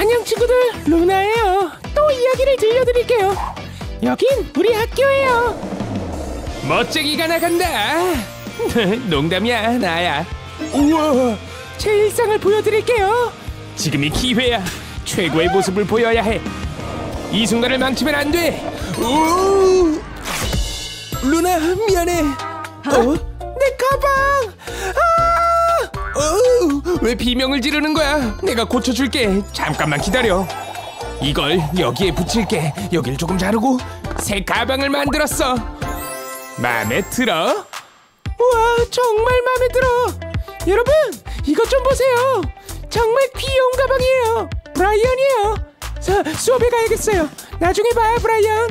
안녕 친구들, 루나예요. 또 이야기를 들려드릴게요. 여긴 우리 학교예요. 멋쟁이가 나간다. 농담이야, 나야. 우와, 제 일상을 보여드릴게요. 지금이 기회야. 최고의 모습을 보여야 해. 이 순간을 망치면 안 돼. 오! 루나 미안해. 내 가방. 왜 비명을 지르는 거야? 내가 고쳐줄게. 잠깐만 기다려. 이걸 여기에 붙일게. 여길 조금 자르고 새 가방을 만들었어. 마음에 들어? 우와, 정말 마음에 들어. 여러분, 이것 좀 보세요. 정말 귀여운 가방이에요. 브라이언이에요. 수업에 가야겠어요. 나중에 봐요, 브라이언.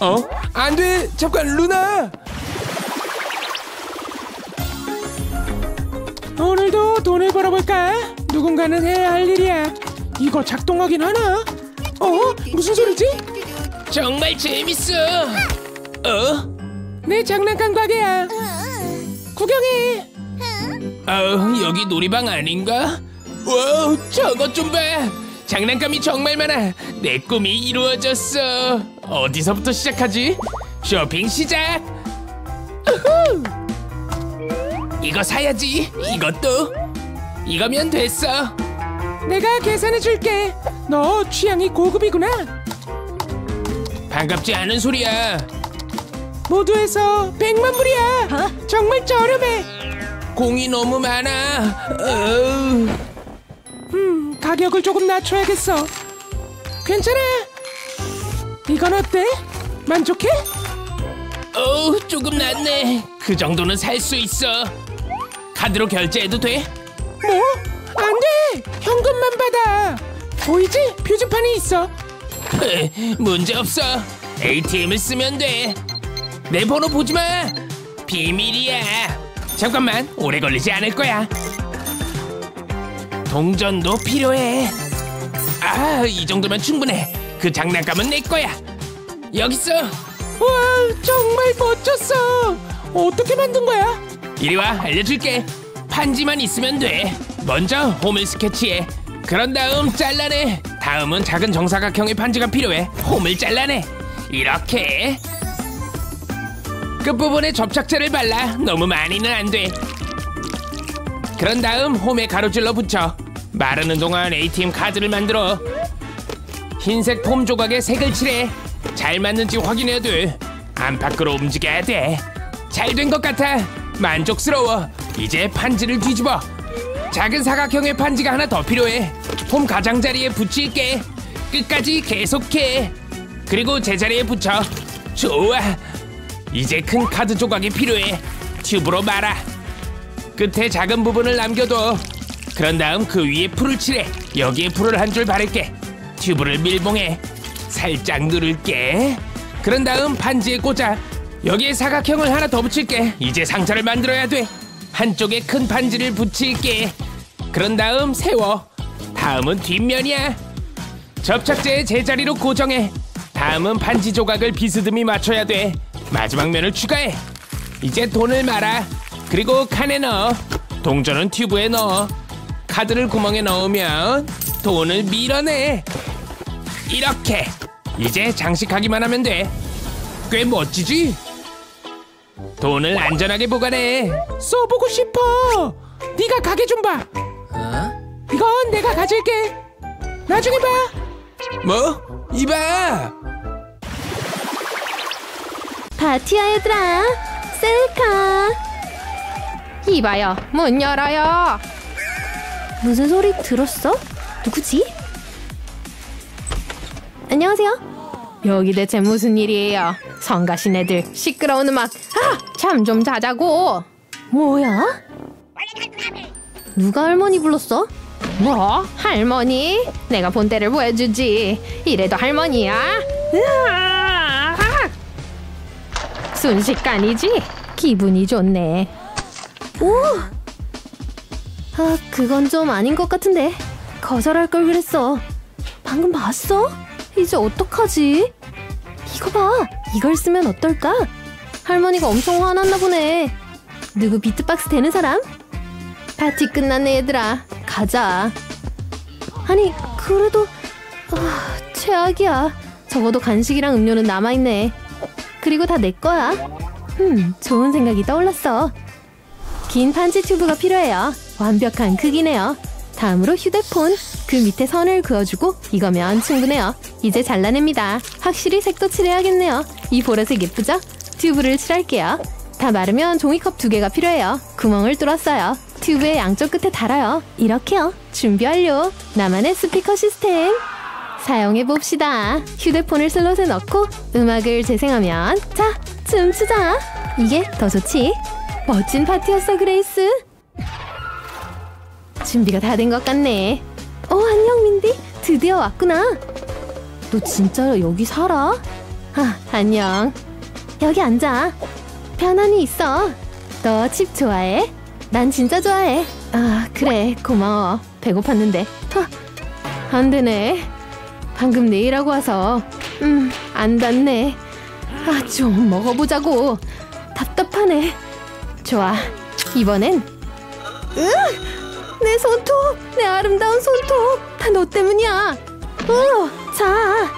어? 안 돼. 잠깐, 루나. 오늘도 돈을 벌어볼까? 누군가는 해야 할 일이야. 이거 작동하긴 하나? 어? 무슨 소리지? 정말 재밌어. 내 장난감 가게야. 구경해. 여기 놀이방 아닌가? 와우, 저것 좀 봐. 장난감이 정말 많아. 내 꿈이 이루어졌어. 어디서부터 시작하지? 쇼핑 시작. 우후. 이거 사야지. 이것도. 이거면 됐어. 내가 계산해줄게. 너 취향이 고급이구나. 반갑지 않은 소리야. 모두 해서 100만 불이야. 정말 저렴해. 공이 너무 많아. 가격을 조금 낮춰야겠어. 괜찮아. 이건 어때? 만족해? 어우, 조금 낮네. 그 정도는 살 수 있어. 카드로 결제해도 돼? 뭐? 안 돼! 현금만 받아! 보이지? 표지판이 있어. 문제없어. ATM을 쓰면 돼. 내 번호 보지마! 비밀이야. 잠깐만, 오래 걸리지 않을 거야. 동전도 필요해. 아, 이 정도면 충분해. 그 장난감은 내 거야. 여기 있어. 우와, 정말 멋졌어. 어떻게 만든 거야? 이리 와, 알려줄게. 판지만 있으면 돼. 먼저 홈을 스케치해. 그런 다음 잘라내. 다음은 작은 정사각형의 판지가 필요해. 홈을 잘라내. 이렇게. 끝부분에 접착제를 발라. 너무 많이는 안 돼. 그런 다음 홈에 가로질러 붙여. 마르는 동안 ATM 카드를 만들어. 흰색 폼 조각에 색을 칠해. 잘 맞는지 확인해야 돼. 안팎으로 움직여야 돼. 잘 된 것 같아. 만족스러워. 이제 판지를 뒤집어. 작은 사각형의 판지가 하나 더 필요해. 홈 가장자리에 붙일게. 끝까지 계속해. 그리고 제자리에 붙여. 좋아. 이제 큰 카드 조각이 필요해. 튜브로 말아. 끝에 작은 부분을 남겨둬. 그런 다음 그 위에 풀을 칠해. 여기에 풀을 한 줄 바를게. 튜브를 밀봉해. 살짝 누를게. 그런 다음 판지에 꽂아. 여기에 사각형을 하나 더 붙일게. 이제 상자를 만들어야 돼. 한쪽에 큰 판지를 붙일게. 그런 다음 세워. 다음은 뒷면이야. 접착제의 제자리로 고정해. 다음은 판지 조각을 비스듬히 맞춰야 돼. 마지막 면을 추가해. 이제 돈을 말아. 그리고 칸에 넣어. 동전은 튜브에 넣어. 카드를 구멍에 넣으면 돈을 밀어내. 이렇게. 이제 장식하기만 하면 돼. 꽤 멋지지? 돈을 안전하게 보관해. 써보고 싶어. 네가 가게 좀 봐. 이건 내가 가질게. 나중에 봐. 뭐? 이봐. 파티야 얘들아, 셀카. 이봐요, 문 열어요. 무슨 소리 들었어? 누구지? 안녕하세요. 여기 대체 무슨 일이에요? 성가신 애들, 시끄러운 음악. 잠 좀 자자고. 뭐야? 누가 할머니 불렀어? 뭐? 할머니? 내가 본때를 보여주지. 이래도 할머니야? 순식간이지? 기분이 좋네. 오! 그건 좀 아닌 것 같은데. 거절할 걸 그랬어. 방금 봤어? 이제 어떡하지? 이거 봐! 이걸 쓰면 어떨까? 할머니가 엄청 화났나 보네. 누구 비트박스 되는 사람? 파티 끝났네 얘들아. 가자. 아니, 그래도 딱이야. 적어도 간식이랑 음료는 남아있네. 그리고 다 내 거야. 좋은 생각이 떠올랐어. 긴 판치 튜브가 필요해요. 완벽한 크기네요. 다음으로 휴대폰. 그 밑에 선을 그어주고 이거면 충분해요. 이제 잘라냅니다. 확실히 색도 칠해야겠네요. 이 보라색 예쁘죠? 튜브를 칠할게요. 다 마르면 종이컵 2개가 필요해요. 구멍을 뚫었어요. 튜브의 양쪽 끝에 달아요. 이렇게요. 준비 완료. 나만의 스피커 시스템. 사용해봅시다. 휴대폰을 슬롯에 넣고 음악을 재생하면 자, 춤추자. 이게 더 좋지. 멋진 파티였어, 그레이스. 준비가 다 된 것 같네. 안녕, 민디. 드디어 왔구나. 너 진짜 여기 살아? 안녕. 여기 앉아. 편안히 있어. 너 칩 좋아해? 난 진짜 좋아해. 그래, 고마워. 배고팠는데. 안 되네. 방금 내일하고 와서 안 닿네. 좀 먹어보자고. 답답하네. 좋아, 이번엔 내 손톱! 내 아름다운 손톱! 다 너 때문이야! 자!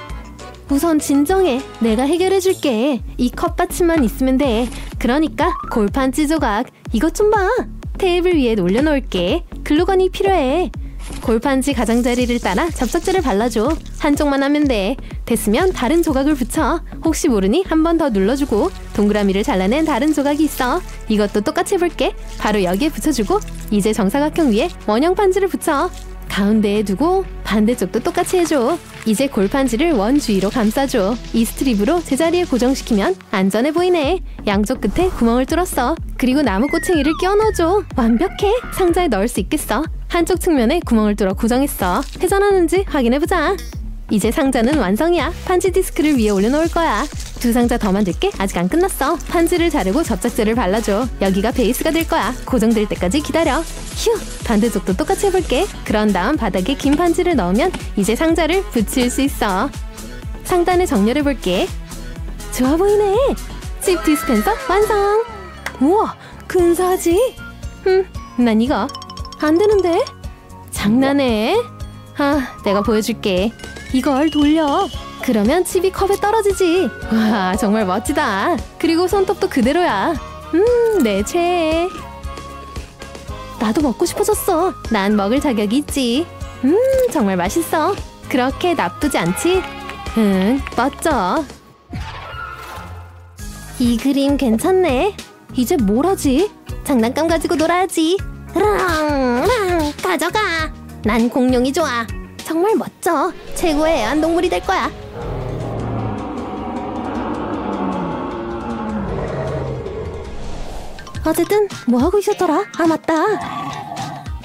우선 진정해. 내가 해결해줄게. 이 컵받침만 있으면 돼. 그러니까 골판지 조각. 이것 좀 봐. 테이블 위에 올려놓을게. 글루건이 필요해. 골판지 가장자리를 따라 접착제를 발라줘. 한쪽만 하면 돼. 됐으면 다른 조각을 붙여. 혹시 모르니 한 번 더 눌러주고 동그라미를 잘라낸 다른 조각이 있어. 이것도 똑같이 해볼게. 바로 여기에 붙여주고 이제 정사각형 위에 원형 판지를 붙여. 가운데에 두고 반대쪽도 똑같이 해줘. 이제 골판지를 원 주위로 감싸줘. 이 스트립으로 제자리에 고정시키면 안전해 보이네. 양쪽 끝에 구멍을 뚫었어. 그리고 나무 꼬챙이를 끼워 넣어줘. 완벽해. 상자에 넣을 수 있겠어. 한쪽 측면에 구멍을 뚫어 고정했어. 회전하는지 확인해보자. 이제 상자는 완성이야. 판지 디스크를 위에 올려놓을 거야. 두 상자 더 만들게. 아직 안 끝났어. 판지를 자르고 접착제를 발라줘. 여기가 베이스가 될 거야. 고정될 때까지 기다려. 휴! 반대쪽도 똑같이 해볼게. 그런 다음 바닥에 긴 판지를 넣으면 이제 상자를 붙일 수 있어. 상단에 정렬해볼게. 좋아 보이네. 칩 디스펜서 완성! 우와! 근사하지? 난 이거. 안 되는데? 장난해. 내가 보여줄게. 이걸 돌려. 그러면 칩이 컵에 떨어지지. 와, 정말 멋지다. 그리고 손톱도 그대로야. 내 최애. 나도 먹고 싶어졌어. 난 먹을 자격이 있지. 정말 맛있어. 그렇게 나쁘지 않지? 응, 멋져. 이 그림 괜찮네. 이제 뭘 하지? 장난감 가지고 놀아야지. 랑 가져가. 난 공룡이 좋아. 정말 멋져. 최고의 애완동물이 될 거야. 어쨌든 뭐하고 있었더라? 맞다.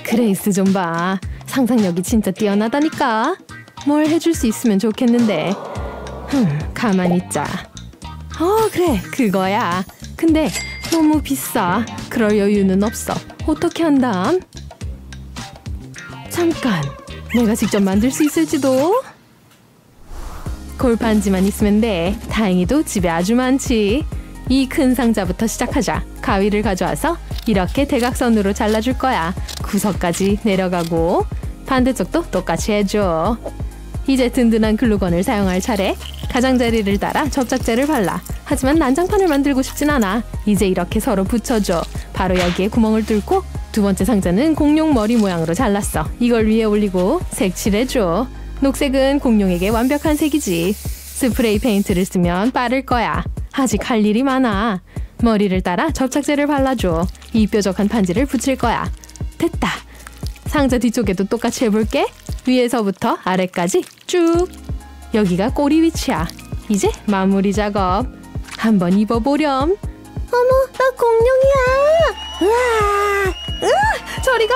그레이스 좀 봐. 상상력이 진짜 뛰어나다니까. 뭘 해줄 수 있으면 좋겠는데. 가만히 있자. 그래, 그거야. 근데 너무 비싸. 그럴 여유는 없어. 어떻게 한담? 잠깐. 내가 직접 만들 수 있을지도? 골판지만 있으면 돼. 다행히도 집에 아주 많지. 이 큰 상자부터 시작하자. 가위를 가져와서 이렇게 대각선으로 잘라줄 거야. 구석까지 내려가고 반대쪽도 똑같이 해줘. 이제 든든한 글루건을 사용할 차례. 가장자리를 따라 접착제를 발라. 하지만 난장판을 만들고 싶진 않아. 이제 이렇게 서로 붙여줘. 바로 여기에 구멍을 뚫고 두 번째 상자는 공룡 머리 모양으로 잘랐어. 이걸 위에 올리고 색칠해줘. 녹색은 공룡에게 완벽한 색이지. 스프레이 페인트를 쓰면 빠를 거야. 아직 할 일이 많아. 머리를 따라 접착제를 발라줘. 이 뾰족한 판지를 붙일 거야. 됐다. 상자 뒤쪽에도 똑같이 해볼게. 위에서부터 아래까지 쭉. 여기가 꼬리 위치야. 이제 마무리 작업. 한번 입어보렴. 어머, 나 공룡이야. 으아, 으아, 저리 가.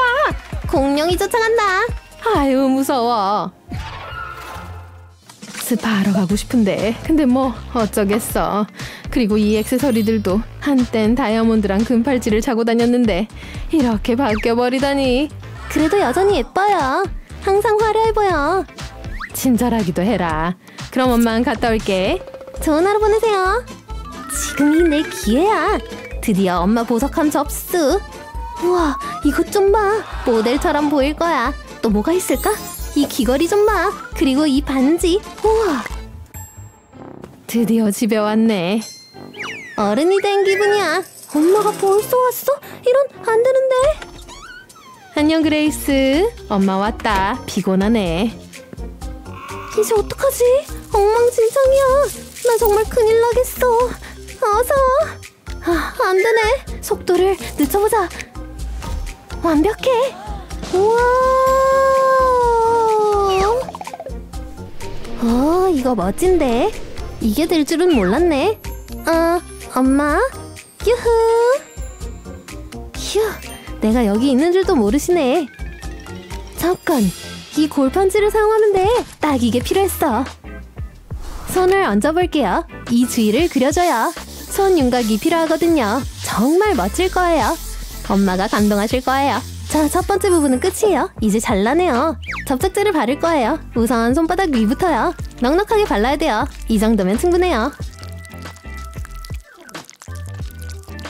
공룡이 쫓아간다. 아유, 무서워. 스파하러 가고 싶은데. 근데 뭐 어쩌겠어. 그리고 이 액세서리들도 한땐 다이아몬드랑 금팔찌를 차고 다녔는데 이렇게 바뀌어버리다니. 그래도 여전히 예뻐요. 항상 화려해 보여. 친절하기도 해라. 그럼 엄마는 갔다 올게. 좋은 하루 보내세요. 지금이 내 기회야. 드디어 엄마 보석함 접수. 우와, 이것 좀 봐. 모델처럼 보일 거야. 또 뭐가 있을까? 이 귀걸이 좀 봐. 그리고 이 반지. 우와. 드디어 집에 왔네. 어른이 된 기분이야. 엄마가 벌써 왔어? 이런, 안 되는데. 안녕 그레이스. 엄마 왔다. 피곤하네. 이제 어떡하지? 엉망진창이야. 나 정말 큰일 나겠어. 어서. 아, 안 되네. 속도를 늦춰보자. 완벽해. 우와. 이거 멋진데. 이게 될 줄은 몰랐네. 엄마. 유후. 휴, 내가 여기 있는 줄도 모르시네. 잠깐, 이 골판지를 사용하면 돼. 딱 이게 필요했어. 손을 얹어볼게요. 이 주위를 그려줘요. 손 윤곽이 필요하거든요. 정말 멋질 거예요. 엄마가 감동하실 거예요. 자, 첫 번째 부분은 끝이에요. 이제 잘라내요. 접착제를 바를 거예요. 우선 손바닥 위부터요. 넉넉하게 발라야 돼요. 이 정도면 충분해요.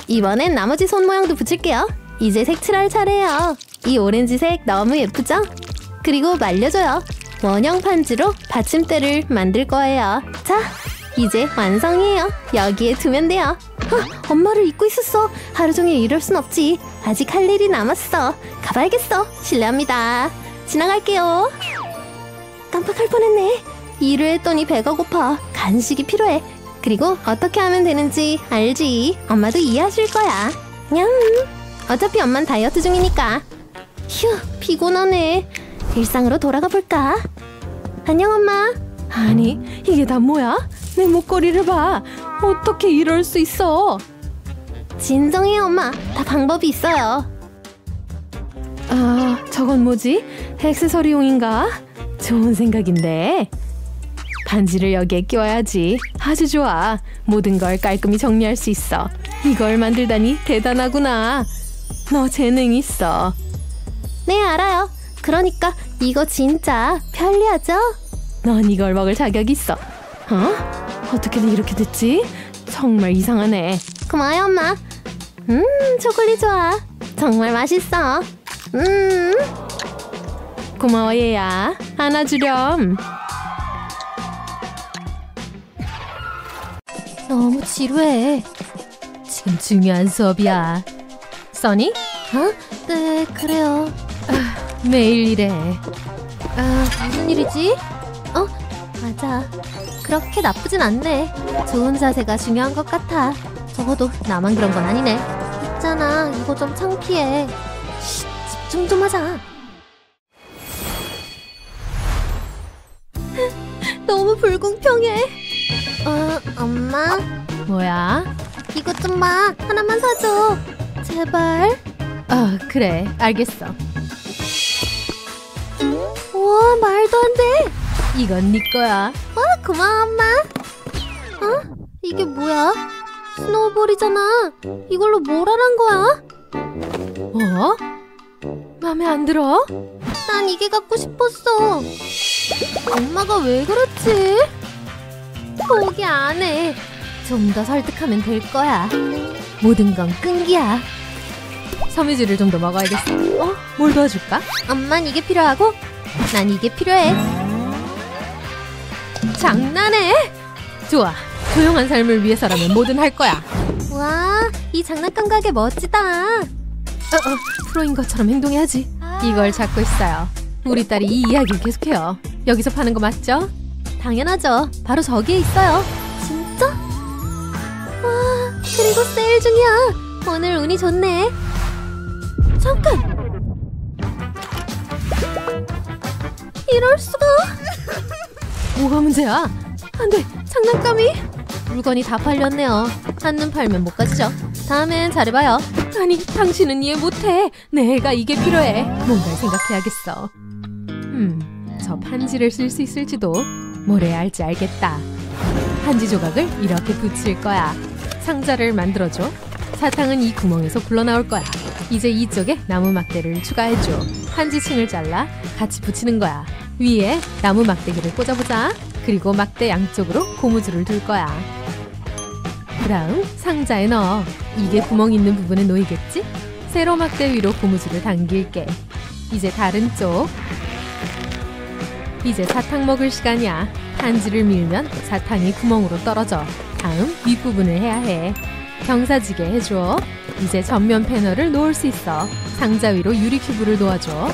이번엔 나머지 손 모양도 붙일게요. 이제 색칠할 차례예요. 이 오렌지색 너무 예쁘죠? 그리고 말려줘요. 원형 판지로 받침대를 만들 거예요. 자, 이제 완성이에요. 여기에 두면 돼요. 아, 엄마를 잊고 있었어. 하루 종일 이럴 순 없지. 아직 할 일이 남았어. 가봐야겠어. 실례합니다. 지나갈게요. 깜빡할 뻔했네. 일을 했더니 배가 고파. 간식이 필요해. 그리고 어떻게 하면 되는지 알지? 엄마도 이해하실 거야. 냠! 어차피 엄만 다이어트 중이니까. 휴, 피곤하네. 일상으로 돌아가 볼까? 안녕, 엄마. 아니, 이게 다 뭐야? 내 목걸이를 봐. 어떻게 이럴 수 있어? 진정해, 엄마. 다 방법이 있어요. 아, 저건 뭐지? 액세서리용인가? 좋은 생각인데. 반지를 여기에 끼워야지. 아주 좋아. 모든 걸 깔끔히 정리할 수 있어. 이걸 만들다니 대단하구나. 너 재능 있어. 네, 알아요. 그러니까 이거 진짜 편리하죠? 넌 이걸 먹을 자격이 있어. 어떻게 이렇게 됐지? 정말 이상하네. 고마워요, 엄마. 초콜릿 좋아. 정말 맛있어. 고마워, 얘야. 안아주렴. 너무 지루해. 지금 중요한 수업이야. 써니? 네, 그래요. 아, 매일 이래. 아, 무슨 일이지? 맞아. 그렇게 나쁘진 않네. 좋은 자세가 중요한 것 같아. 적어도 나만 그런 건 아니네. 있잖아, 이거 좀 창피해. 쉿, 집중 좀 하자. 너무 불공평해. 엄마? 뭐야? 이것 좀 봐. 하나만 사줘. 제발. 그래. 알겠어. 우와, 말도 안 돼. 이건 네 거야. 고마워, 엄마. 이게 뭐야? 스노우볼이잖아. 이걸로 뭘 하란 거야? 뭐? 마음에 안 들어? 난 이게 갖고 싶었어. 엄마가 왜 그랬지? 포기 안 해. 좀 더 설득하면 될 거야. 모든 건 끈기야. 섬유질을 좀 더 먹어야겠어. 뭘 도와줄까? 엄만 이게 필요하고 난 이게 필요해. 장난해? 좋아. 조용한 삶을 위해서라면 뭐든 할 거야. 와, 이 장난감 가게 멋지다. 프로인 것처럼 행동해야지. 이걸 잡고 있어요. 우리 딸이 이 이야기를 계속해요. 여기서 파는 거 맞죠? 당연하죠. 바로 저기에 있어요. 진짜? 와, 그리고 세일 중이야. 오늘 운이 좋네. 잠깐! 이럴 수가? 뭐가 문제야? 안 돼, 장난감이? 물건이 다 팔렸네요. 한눈 팔면 못 가지죠. 다음엔 잘해봐요. 아니, 당신은 이해 못해. 내가 이게 필요해. 뭔가를 생각해야겠어. 저 판지를 쓸 수 있을지도. 뭘 해야 할지 알겠다. 한지 조각을 이렇게 붙일 거야. 상자를 만들어줘. 사탕은 이 구멍에서 굴러나올 거야. 이제 이쪽에 나무 막대를 추가해줘. 한지층을 잘라 같이 붙이는 거야. 위에 나무 막대기를 꽂아보자. 그리고 막대 양쪽으로 고무줄을 둘 거야. 그다음 상자에 넣어. 이게 구멍 있는 부분에 놓이겠지? 세로 막대 위로 고무줄을 당길게. 이제 다른 쪽. 이제 사탕 먹을 시간이야. 반지를 밀면 사탕이 구멍으로 떨어져. 다음 윗부분을 해야 해. 경사지게 해줘. 이제 전면 패널을 놓을 수 있어. 상자 위로 유리 큐브를 놓아줘.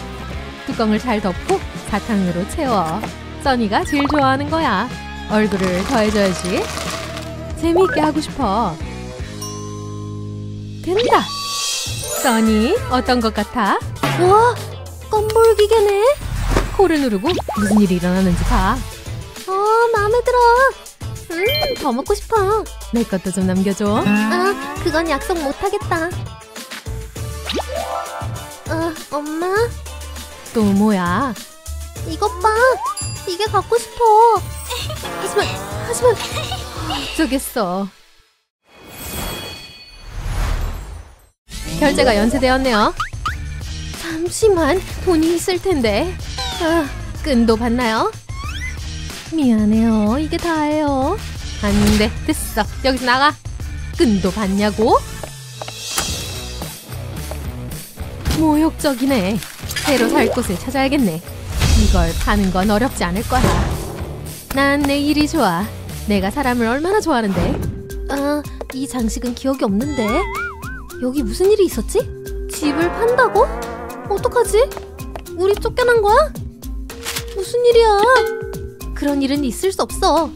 뚜껑을 잘 덮고 사탕으로 채워. 써니가 제일 좋아하는 거야. 얼굴을 더해줘야지. 재미있게 하고 싶어. 된다! 써니, 어떤 것 같아? 우와! 껌볼 기계네? 코를 누르고 무슨 일이 일어나는지 봐. 마음에 들어. 더 먹고 싶어. 내 것도 좀 남겨줘. 아, 그건 약속 못하겠다. 엄마? 또 뭐야? 이것 봐. 이게 갖고 싶어. 하지만 어쩌겠어. 결제가 연체되었네요. 잠시만, 돈이 있을 텐데. 아, 끈도 받나요? 미안해요. 이게 다예요. 안 돼. 됐어. 여기서 나가. 끈도 받냐고? 모욕적이네. 새로 살 곳을 찾아야겠네. 이걸 파는 건 어렵지 않을 거야. 난 내 일이 좋아. 내가 사람을 얼마나 좋아하는데. 아, 이 장식은 기억이 없는데. 여기 무슨 일이 있었지? 집을 판다고? 어떡하지? 우리 쫓겨난 거야? 무슨 일이야? 그런 일은 있을 수 없어.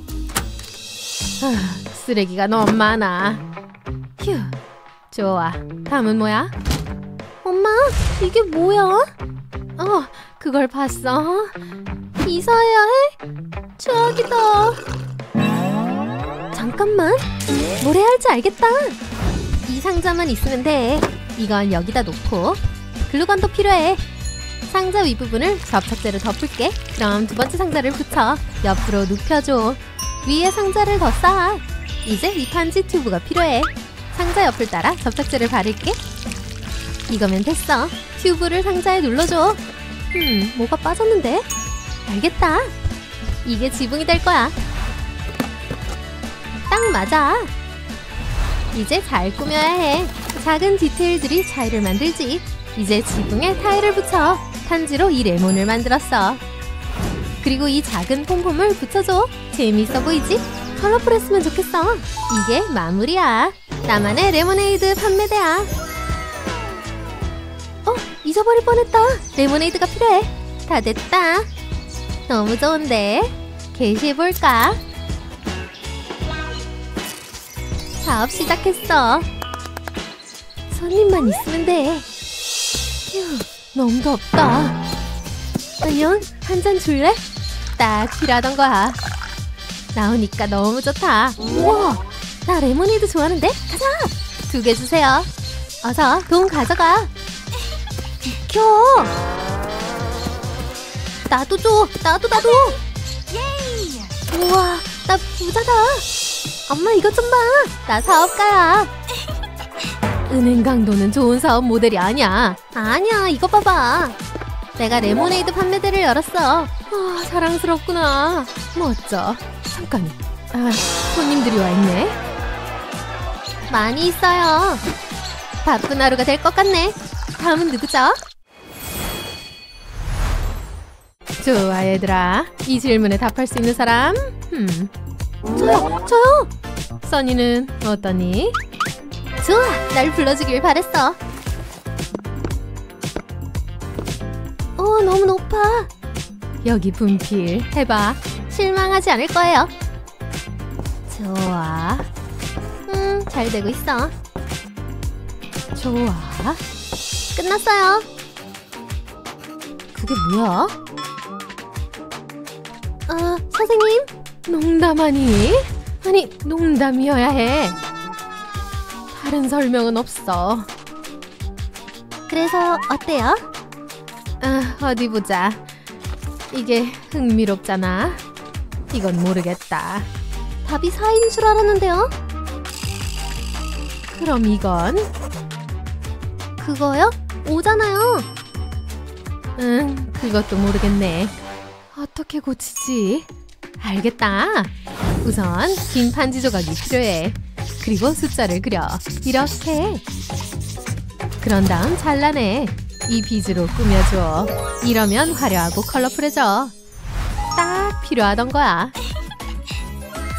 아, 쓰레기가 너무 많아. 휴, 좋아. 다음은 뭐야? 엄마, 이게 뭐야? 그걸 봤어? 이사해야 해? 최악이다. 잠깐만, 뭘 해야 할지 알겠다. 이 상자만 있으면 돼. 이건 여기다 놓고. 글루건도 필요해. 상자 윗부분을 접착제로 덮을게. 그럼 두 번째 상자를 붙여. 옆으로 눕혀줘. 위에 상자를 더 쌓아. 이제 이 반지 튜브가 필요해. 상자 옆을 따라 접착제를 바를게. 이거면 됐어. 튜브를 상자에 눌러줘. 뭐가 빠졌는데? 알겠다. 이게 지붕이 될 거야. 딱 맞아. 이제 잘 꾸며야 해. 작은 디테일들이 차이를 만들지. 이제 지붕에 타일을 붙여. 탄지로 이 레몬을 만들었어. 그리고 이 작은 폼폼을 붙여줘. 재미있어 보이지? 컬러풀했으면 좋겠어. 이게 마무리야. 나만의 레모네이드 판매대야. 잊어버릴 뻔했다. 레모네이드가 필요해. 다 됐다. 너무 좋은데? 게시해볼까? 사업 시작했어. 손님만 있으면 돼. 휴, 너무 덥다. 안녕, 한 잔 줄래? 딱 필요하던 거야. 나오니까 너무 좋다. 우와, 나 레모네이드 좋아하는데? 가자! 2개 주세요. 어서 돈 가져가. 비켜! 나도 줘! 나도! 우와, 나 부자다. 엄마, 이것 좀 봐. 나 사업가야. 은행강도는 좋은 사업 모델이 아니야. 아니야, 이거 봐봐. 내가 레모네이드 판매대를 열었어. 아, 사랑스럽구나. 멋져. 잠깐. 아, 손님들이 와 있네. 많이 있어요. 바쁜 하루가 될 것 같네. 다음은 누구죠? 좋아, 얘들아. 이 질문에 답할 수 있는 사람? 저요. 써니는 어떠니? 좋아! 날 불러주길 바랬어. 너무 높아. 여기 분필 해봐. 실망하지 않을 거예요. 좋아. 잘 되고 있어. 좋아. 끝났어요. 그게 뭐야? 선생님? 농담하니? 아니, 농담이어야 해. 다른 설명은 없어. 그래서 어때요? 어디 보자. 이게 흥미롭잖아. 이건 모르겠다. 답이 4인 줄 알았는데요? 그럼 이건? 그거요? 5잖아요. 응, 그것도 모르겠네. 어떻게 고치지? 알겠다. 우선 긴 반지 조각이 필요해. 그리고 숫자를 그려. 이렇게. 그런 다음 잘라내. 이 비즈로 꾸며줘. 이러면 화려하고 컬러풀해져. 딱 필요하던 거야.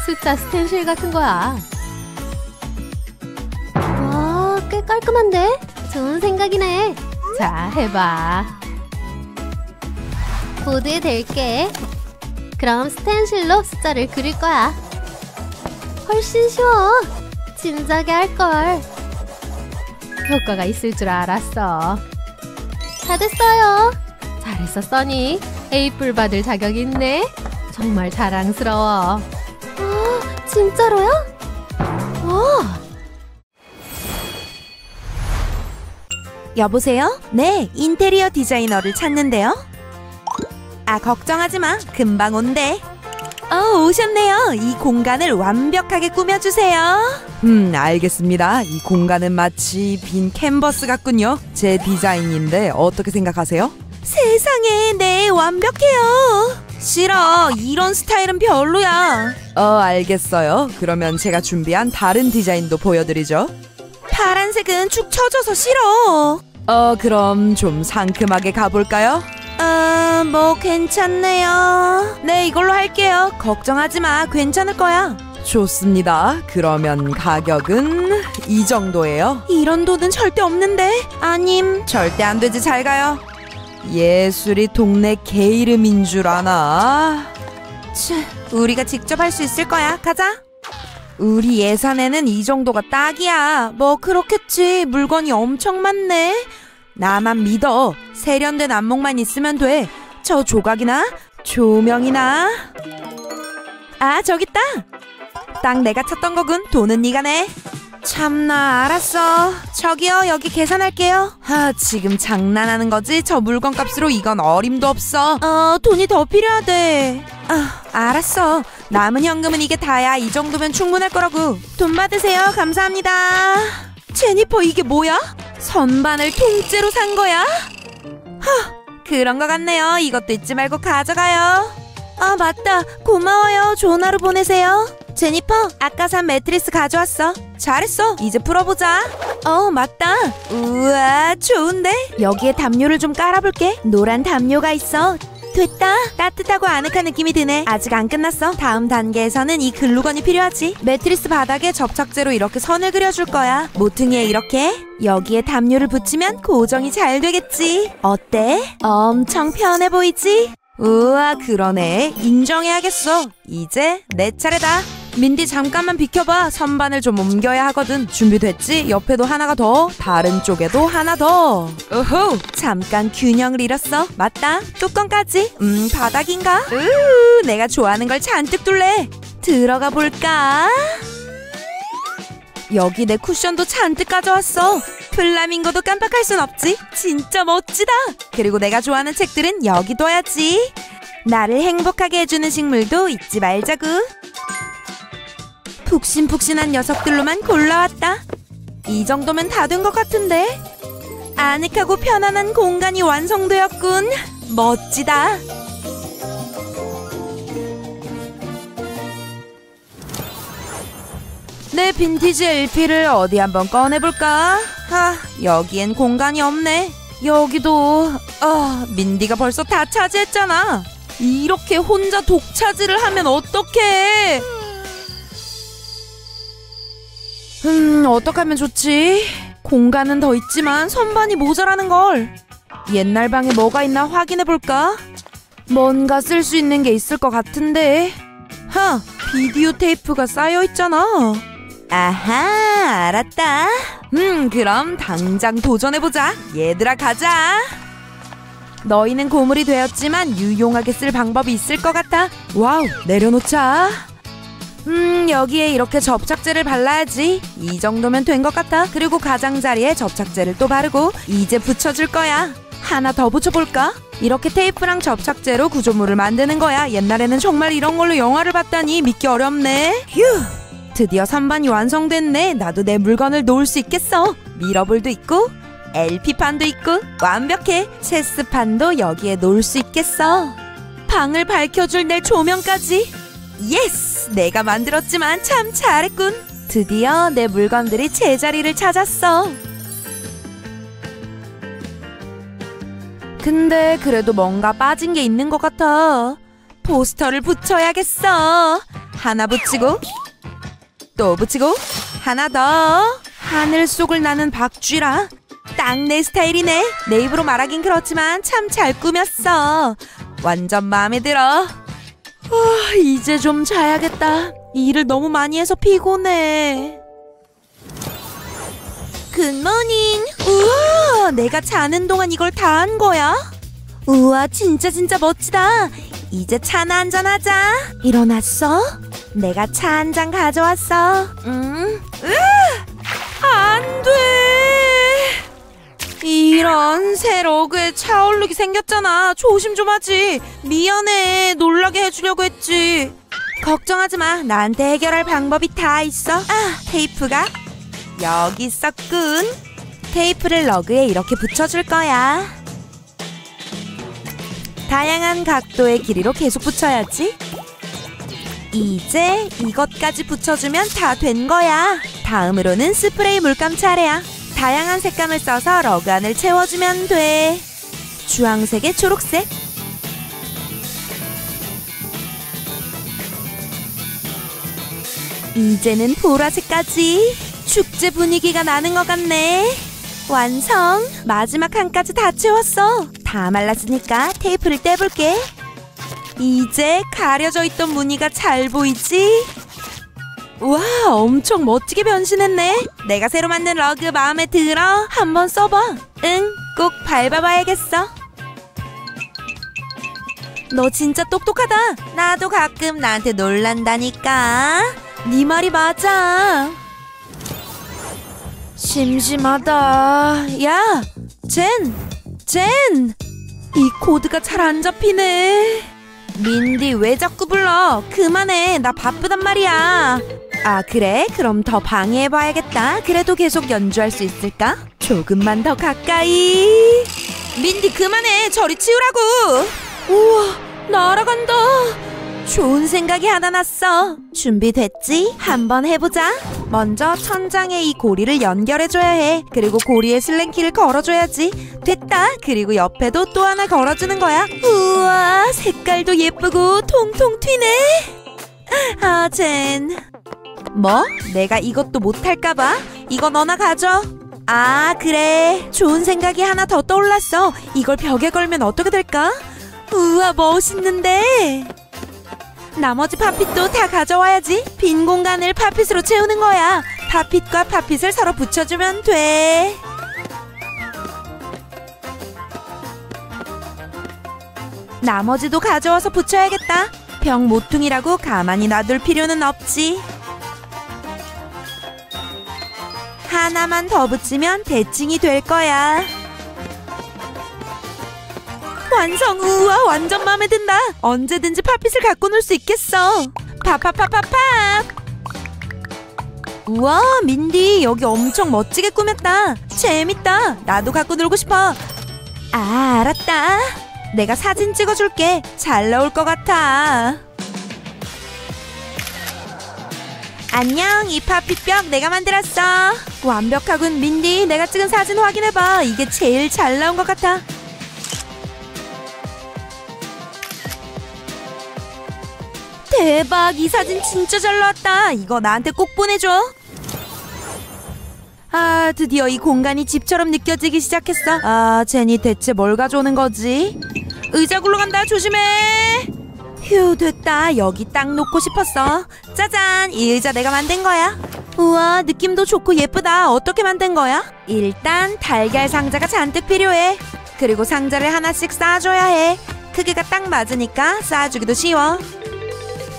숫자 스텐실 같은 거야. 와, 꽤 깔끔한데? 좋은 생각이네. 자, 해봐. 보드에 댈게. 그럼 스텐실로 숫자를 그릴 거야. 훨씬 쉬워. 진작에 할걸. 효과가 있을 줄 알았어. 다 됐어요. 잘했어, 써니. A뿔 받을 자격이 있네. 정말 자랑스러워. 어, 진짜로요? 와. 여보세요? 네, 인테리어 디자이너를 찾는데요. 아, 걱정하지 마. 금방 온대. 오셨네요. 이 공간을 완벽하게 꾸며주세요. 알겠습니다. 이 공간은 마치 빈 캔버스 같군요. 제 디자인인데 어떻게 생각하세요? 세상에, 네, 완벽해요. 싫어, 이런 스타일은 별로야. 알겠어요. 그러면 제가 준비한 다른 디자인도 보여드리죠. 파란색은 축 처져서 싫어. 그럼 좀 상큼하게 가볼까요? 뭐 괜찮네요. 네, 이걸로 할게요. 걱정하지 마, 괜찮을 거야. 좋습니다. 그러면 가격은 이 정도예요. 이런 돈은 절대 없는데. 아님, 절대 안 되지. 잘 가요. 예술이 동네 개 이름인 줄 아나. 우리가 직접 할 수 있을 거야. 가자. 우리 예산에는 이 정도가 딱이야. 뭐 그렇겠지. 물건이 엄청 많네. 나만 믿어. 세련된 안목만 있으면 돼. 저 조각이나 조명이나. 아, 저기 있다. 딱 내가 찾던 거군. 돈은 네가 내. 참나, 알았어. 저기요, 여기 계산할게요. 아, 지금 장난하는 거지? 저 물건값으로 이건 어림도 없어. 돈이 더 필요하대. 아, 알았어. 남은 현금은 이게 다야. 이 정도면 충분할 거라고. 돈 받으세요. 감사합니다. 제니퍼, 이게 뭐야? 선반을 통째로 산 거야? 그런 거 같네요. 이것도 잊지 말고 가져가요. 아, 맞다. 고마워요. 좋은 하루 보내세요. 제니퍼, 아까 산 매트리스 가져왔어. 잘했어. 이제 풀어보자. 맞다. 우와, 좋은데? 여기에 담요를 좀 깔아볼게. 노란 담요가 있어. 됐다. 따뜻하고 아늑한 느낌이 드네. 아직 안 끝났어. 다음 단계에서는 이 글루건이 필요하지. 매트리스 바닥에 접착제로 이렇게 선을 그려줄 거야. 모퉁이에 이렇게. 여기에 담요를 붙이면 고정이 잘 되겠지. 어때? 엄청 편해 보이지? 우와, 그러네. 인정해야겠어. 이제 내 차례다. 민디, 잠깐만 비켜봐. 선반을 좀 옮겨야 하거든. 준비됐지? 옆에도 하나가 더, 다른 쪽에도 하나 더. 오호, 잠깐 균형을 잃었어. 맞다, 뚜껑까지. 바닥인가? 으, 내가 좋아하는 걸 잔뜩 둘래. 들어가 볼까? 여기 내 쿠션도 잔뜩 가져왔어. 플라밍고도 깜빡할 순 없지. 진짜 멋지다. 그리고 내가 좋아하는 책들은 여기 둬야지. 나를 행복하게 해주는 식물도 잊지 말자구. 푹신푹신한 녀석들로만 골라왔다. 이 정도면 다 된 것 같은데. 아늑하고 편안한 공간이 완성되었군. 멋지다. 내 빈티지 LP를 어디 한번 꺼내볼까? 여기엔 공간이 없네. 여기도. 민디가 벌써 다 차지했잖아. 이렇게 혼자 독차지를 하면 어떡해. 어떡하면 좋지? 공간은 더 있지만 선반이 모자라는 걸. 옛날 방에 뭐가 있나 확인해볼까? 뭔가 쓸 수 있는 게 있을 것 같은데. 비디오 테이프가 쌓여있잖아. 아하, 알았다. 그럼 당장 도전해보자. 얘들아, 가자. 너희는 고물이 되었지만 유용하게 쓸 방법이 있을 것 같아. 와우, 내려놓자. 여기에 이렇게 접착제를 발라야지. 이 정도면 된 것 같아. 그리고 가장자리에 접착제를 또 바르고. 이제 붙여줄 거야. 하나 더 붙여볼까? 이렇게 테이프랑 접착제로 구조물을 만드는 거야. 옛날에는 정말 이런 걸로 영화를 봤다니 믿기 어렵네. 휴, 드디어 선반이 완성됐네. 나도 내 물건을 놓을 수 있겠어. 미러볼도 있고 LP판도 있고. 완벽해. 체스판도 여기에 놓을 수 있겠어. 방을 밝혀줄 내 조명까지. 예스! 내가 만들었지만 참 잘했군. 드디어 내 물건들이 제자리를 찾았어. 근데 그래도 뭔가 빠진 게 있는 것 같아. 포스터를 붙여야겠어. 하나 붙이고 또 붙이고 하나 더. 하늘 속을 나는 박쥐라. 딱 내 스타일이네. 내 입으로 말하긴 그렇지만 참 잘 꾸몄어. 완전 마음에 들어. 이제 좀 자야겠다. 일을 너무 많이 해서 피곤해. 굿모닝. 우와, 내가 자는 동안 이걸 다 한 거야? 우와, 진짜 멋지다. 이제 차나 한잔 하자. 일어났어? 내가 차 한 잔 가져왔어. 안 돼. 이런, 새 러그에 차오르기 생겼잖아. 조심 좀 하지. 미안해. 놀라게 해주려고 했지. 걱정하지 마. 나한테 해결할 방법이 다 있어. 아, 테이프가 여기 있었군. 테이프를 러그에 이렇게 붙여줄 거야. 다양한 각도의 길이로 계속 붙여야지. 이제 이것까지 붙여주면 다 된 거야. 다음으로는 스프레이 물감 차례야. 다양한 색감을 써서 러그 안을 채워주면 돼. 주황색에 초록색, 이제는 보라색까지. 축제 분위기가 나는 것 같네. 완성! 마지막 칸까지 다 채웠어. 다 말랐으니까 테이프를 떼볼게. 이제 가려져 있던 무늬가 잘 보이지? 와, 엄청 멋지게 변신했네. 내가 새로 만든 러그 마음에 들어? 한번 써봐. 응, 꼭 밟아봐야겠어. 너 진짜 똑똑하다. 나도 가끔 나한테 놀란다니까. 네 말이 맞아. 심심하다. 야, 젠! 이 코드가 잘 안 잡히네. 민디, 왜 자꾸 불러? 그만해. 나 바쁘단 말이야. 아, 그래? 그럼 더 방해해봐야겠다. 그래도 계속 연주할 수 있을까? 조금만 더 가까이. 민디, 그만해. 저리 치우라고. 우와, 날아간다. 좋은 생각이 하나 났어. 준비됐지? 한번 해보자. 먼저 천장에 이 고리를 연결해줘야 해. 그리고 고리에 슬랭키를 걸어줘야지. 됐다. 그리고 옆에도 또 하나 걸어주는 거야. 우와, 색깔도 예쁘고 통통 튀네. 아, 젠. 뭐? 내가 이것도 못할까봐? 이거 너나 가져. 아, 그래. 좋은 생각이 하나 더 떠올랐어. 이걸 벽에 걸면 어떻게 될까? 우와, 멋있는데. 나머지 팝핏도 다 가져와야지. 빈 공간을 팝핏으로 채우는 거야. 팝핏과 팝핏을 서로 붙여주면 돼. 나머지도 가져와서 붙여야겠다. 병 모퉁이라고 가만히 놔둘 필요는 없지. 하나만 더 붙이면 대칭이 될 거야. 완성! 우와, 완전 마음에 든다. 언제든지 팝핏을 갖고 놀 수 있겠어. 팝팝팝팝팝. 우와, 민디, 여기 엄청 멋지게 꾸몄다. 재밌다. 나도 갖고 놀고 싶어. 아, 알았다. 내가 사진 찍어줄게. 잘 나올 것 같아. 안녕, 이 팝핏병 내가 만들었어. 완벽하군, 민디. 내가 찍은 사진 확인해봐. 이게 제일 잘 나온 것 같아. 대박, 이 사진 진짜 잘 나왔다. 이거 나한테 꼭 보내줘. 아, 드디어 이 공간이 집처럼 느껴지기 시작했어. 아, 제니 대체 뭘 가져오는 거지? 의자 굴러간다. 조심해. 휴, 됐다. 여기 딱 놓고 싶었어. 짜잔, 이 의자 내가 만든 거야. 우와, 느낌도 좋고 예쁘다. 어떻게 만든 거야? 일단 달걀 상자가 잔뜩 필요해. 그리고 상자를 하나씩 쌓아줘야 해. 크기가 딱 맞으니까 쌓아주기도 쉬워.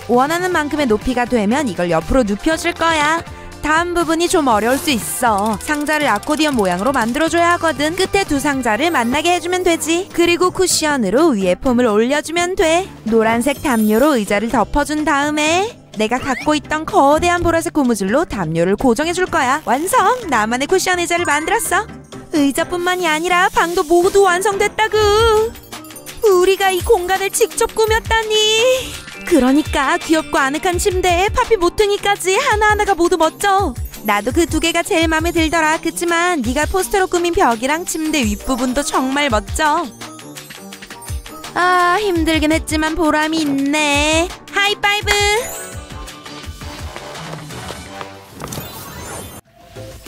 원하는 만큼의 높이가 되면 이걸 옆으로 눕혀줄 거야. 다음 부분이 좀 어려울 수 있어. 상자를 아코디언 모양으로 만들어줘야 하거든. 끝에 두 상자를 만나게 해주면 되지. 그리고 쿠션으로 위에 폼을 올려주면 돼. 노란색 담요로 의자를 덮어준 다음에 내가 갖고 있던 거대한 보라색 고무줄로 담요를 고정해줄 거야. 완성! 나만의 쿠션 의자를 만들었어. 의자뿐만이 아니라 방도 모두 완성됐다구. 우리가 이 공간을 직접 꾸몄다니. 그러니까 귀엽고 아늑한 침대에 파피 모퉁이까지 하나하나가 모두 멋져. 나도 그 두 개가 제일 마음에 들더라. 그치만 네가 포스터로 꾸민 벽이랑 침대 윗부분도 정말 멋져. 아, 힘들긴 했지만 보람이 있네. 하이파이브!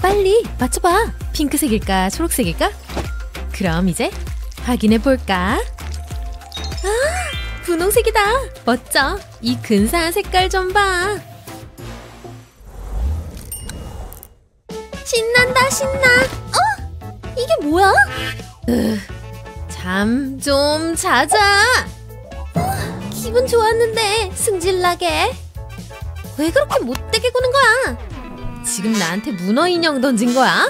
빨리 맞춰봐. 핑크색일까 초록색일까? 그럼 이제 확인해볼까? 아, 분홍색이다. 멋져. 이 근사한 색깔 좀 봐. 신난다 신나. 어? 이게 뭐야? 잠 좀 자자. 기분 좋았는데 승질나게. 왜 그렇게 못되게 구는 거야? 지금 나한테 문어 인형 던진 거야?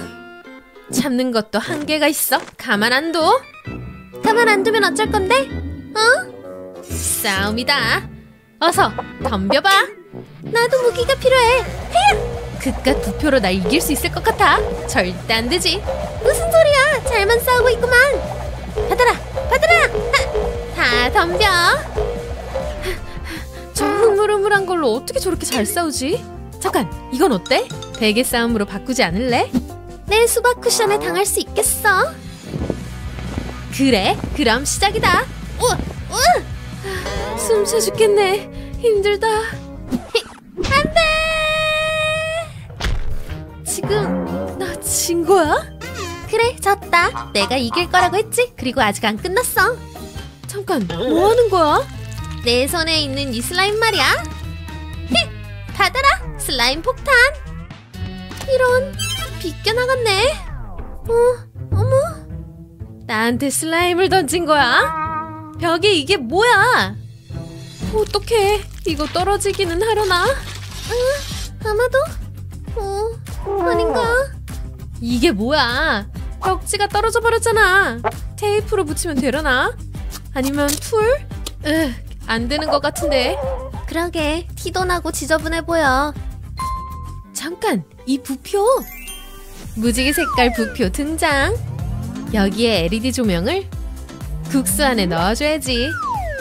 참는 것도 한계가 있어. 가만 안 둬. 가만 안 두면 어쩔 건데? 어? 싸움이다. 어서 덤벼봐. 나도 무기가 필요해. 헤야! 그깟 두 표로 날 이길 수 있을 것 같아? 절대 안 되지. 무슨 소리야. 잘만 싸우고 있구만. 받아라 받아라. 다 덤벼. 저 흐물흐물한 걸로 어떻게 저렇게 잘 싸우지? 잠깐, 이건 어때? 베개 싸움으로 바꾸지 않을래? 내 수박 쿠션에 당할 수 있겠어. 그래, 그럼 시작이다. 숨차 죽겠네. 힘들다. 안돼. 지금 나 진 거야? 그래, 졌다. 내가 이길 거라고 했지? 그리고 아직 안 끝났어. 잠깐, 뭐 하는 거야? 내 손에 있는 이 슬라임 말이야. 힛! 받아라, 슬라임 폭탄. 이런, 비껴나갔네. 어머, 나한테 슬라임을 던진 거야? 벽에 이게 뭐야? 어떡해, 이거 떨어지기는 하려나? 응, 아마도? 아닌가? 이게 뭐야? 벽지가 떨어져 버렸잖아. 테이프로 붙이면 되려나? 아니면 풀? 안 되는 것 같은데. 그러게, 티도 나고 지저분해 보여. 잠깐, 이 부표! 무지개 색깔 부표 등장! 여기에 LED 조명을 국수 안에 넣어줘야지.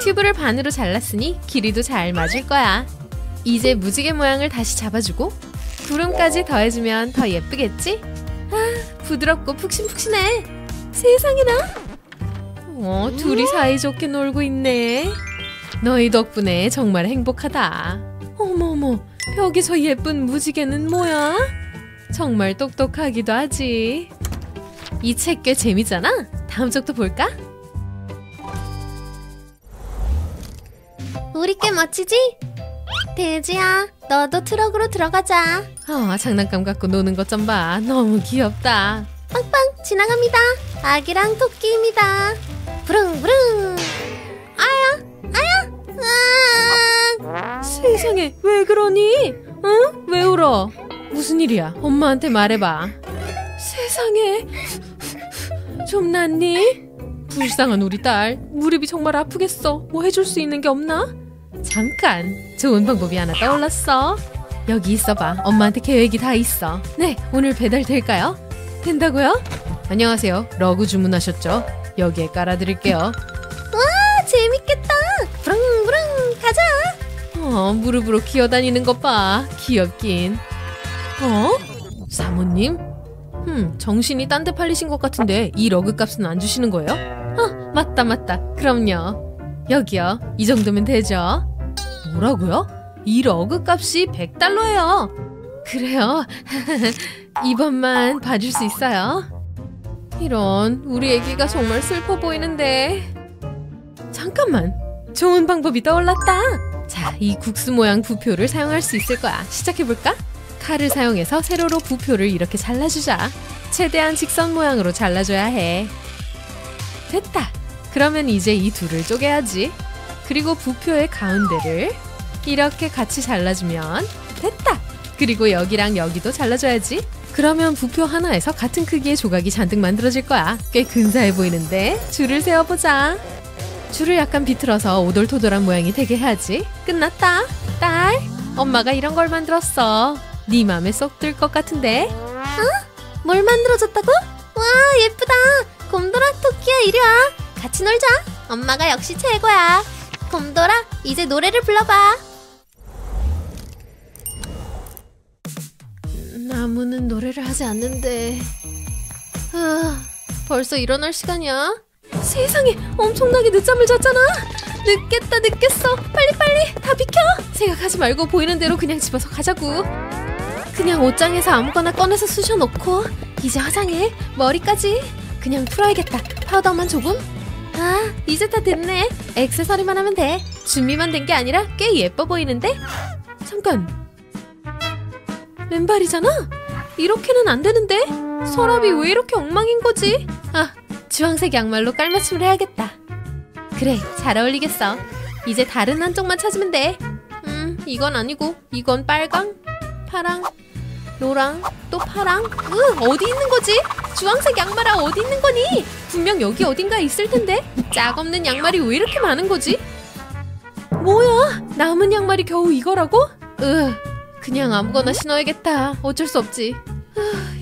튜브를 반으로 잘랐으니 길이도 잘 맞을 거야. 이제 무지개 모양을 다시 잡아주고 구름까지 더해주면 더 예쁘겠지? 아, 부드럽고 푹신푹신해. 세상에나. 둘이 사이좋게 놀고 있네. 너희 덕분에 정말 행복하다. 어머머, 벽에 저 예쁜 무지개는 뭐야? 정말 똑똑하기도 하지. 이 책 꽤 재미잖아? 다음 쪽도 볼까? 우리 꽤 멋지지? 돼지야, 너도 트럭으로 들어가자. 장난감 갖고 노는 것 좀 봐. 너무 귀엽다. 빵빵 지나갑니다. 아기랑 토끼입니다. 부릉부릉. 아야 아야. 으악. 세상에, 왜 그러니? 응? 왜 울어? 무슨 일이야? 엄마한테 말해봐. 세상에, 좀 낫니? 불쌍한 우리 딸, 무릎이 정말 아프겠어. 뭐 해줄 수 있는 게 없나? 잠깐, 좋은 방법이 하나 떠올랐어. 여기 있어봐. 엄마한테 계획이 다 있어. 네, 오늘 배달 될까요? 된다고요? 안녕하세요, 러그 주문하셨죠? 여기에 깔아드릴게요. 와, 재밌겠다. 부릉부릉 가자. 무릎으로 기어다니는 것 봐. 귀엽긴. 사모님? 정신이 딴 데 팔리신 것 같은데 이 러그 값은 안 주시는 거예요? 맞다. 그럼요. 여기요. 이 정도면 되죠? 뭐라고요? 이 러그 값이 $100예요. 그래요? 이번만 봐줄 수 있어요? 이런, 우리 애기가 정말 슬퍼 보이는데. 잠깐만, 좋은 방법이 떠올랐다. 자, 이 국수 모양 부표를 사용할 수 있을 거야. 시작해볼까? 칼을 사용해서 세로로 부표를 이렇게 잘라주자. 최대한 직선 모양으로 잘라줘야 해. 됐다. 그러면 이제 이 둘을 쪼개야지. 그리고 부표의 가운데를 이렇게 같이 잘라주면 됐다. 그리고 여기랑 여기도 잘라줘야지. 그러면 부표 하나에서 같은 크기의 조각이 잔뜩 만들어질 거야. 꽤 근사해 보이는데? 줄을 세어보자. 줄을 약간 비틀어서 오돌토돌한 모양이 되게 해야지. 끝났다. 딸, 엄마가 이런 걸 만들었어. 네 맘에 쏙 들 것 같은데? 어? 뭘 만들어줬다고? 와, 예쁘다. 곰돌아, 토끼야, 이리 와. 같이 놀자. 엄마가 역시 최고야. 곰돌아, 이제 노래를 불러봐. 나무는 노래를 하지 않는데. 벌써 일어날 시간이야? 세상에, 엄청나게 늦잠을 잤잖아. 늦겠다 늦겠어. 빨리빨리 다 비켜. 생각하지 말고 보이는 대로 그냥 집어서 가자고. 그냥 옷장에서 아무거나 꺼내서 쑤셔놓고 이제 화장해. 머리까지 그냥 풀어야겠다. 파우더만 조금? 아, 이제 다 됐네. 액세서리만 하면 돼. 준비만 된 게 아니라 꽤 예뻐 보이는데? 잠깐, 맨발이잖아? 이렇게는 안 되는데? 서랍이 왜 이렇게 엉망인 거지? 아, 주황색 양말로 깔맞춤을 해야겠다. 그래, 잘 어울리겠어. 이제 다른 한쪽만 찾으면 돼. 이건 아니고 이건 빨강, 파랑, 노랑, 또 파랑. 어디 있는 거지? 주황색 양말아, 어디 있는 거니? 분명 여기 어딘가에 있을 텐데? 짝 없는 양말이 왜 이렇게 많은 거지? 뭐야? 남은 양말이 겨우 이거라고? 그냥 아무거나 신어야겠다. 어쩔 수 없지.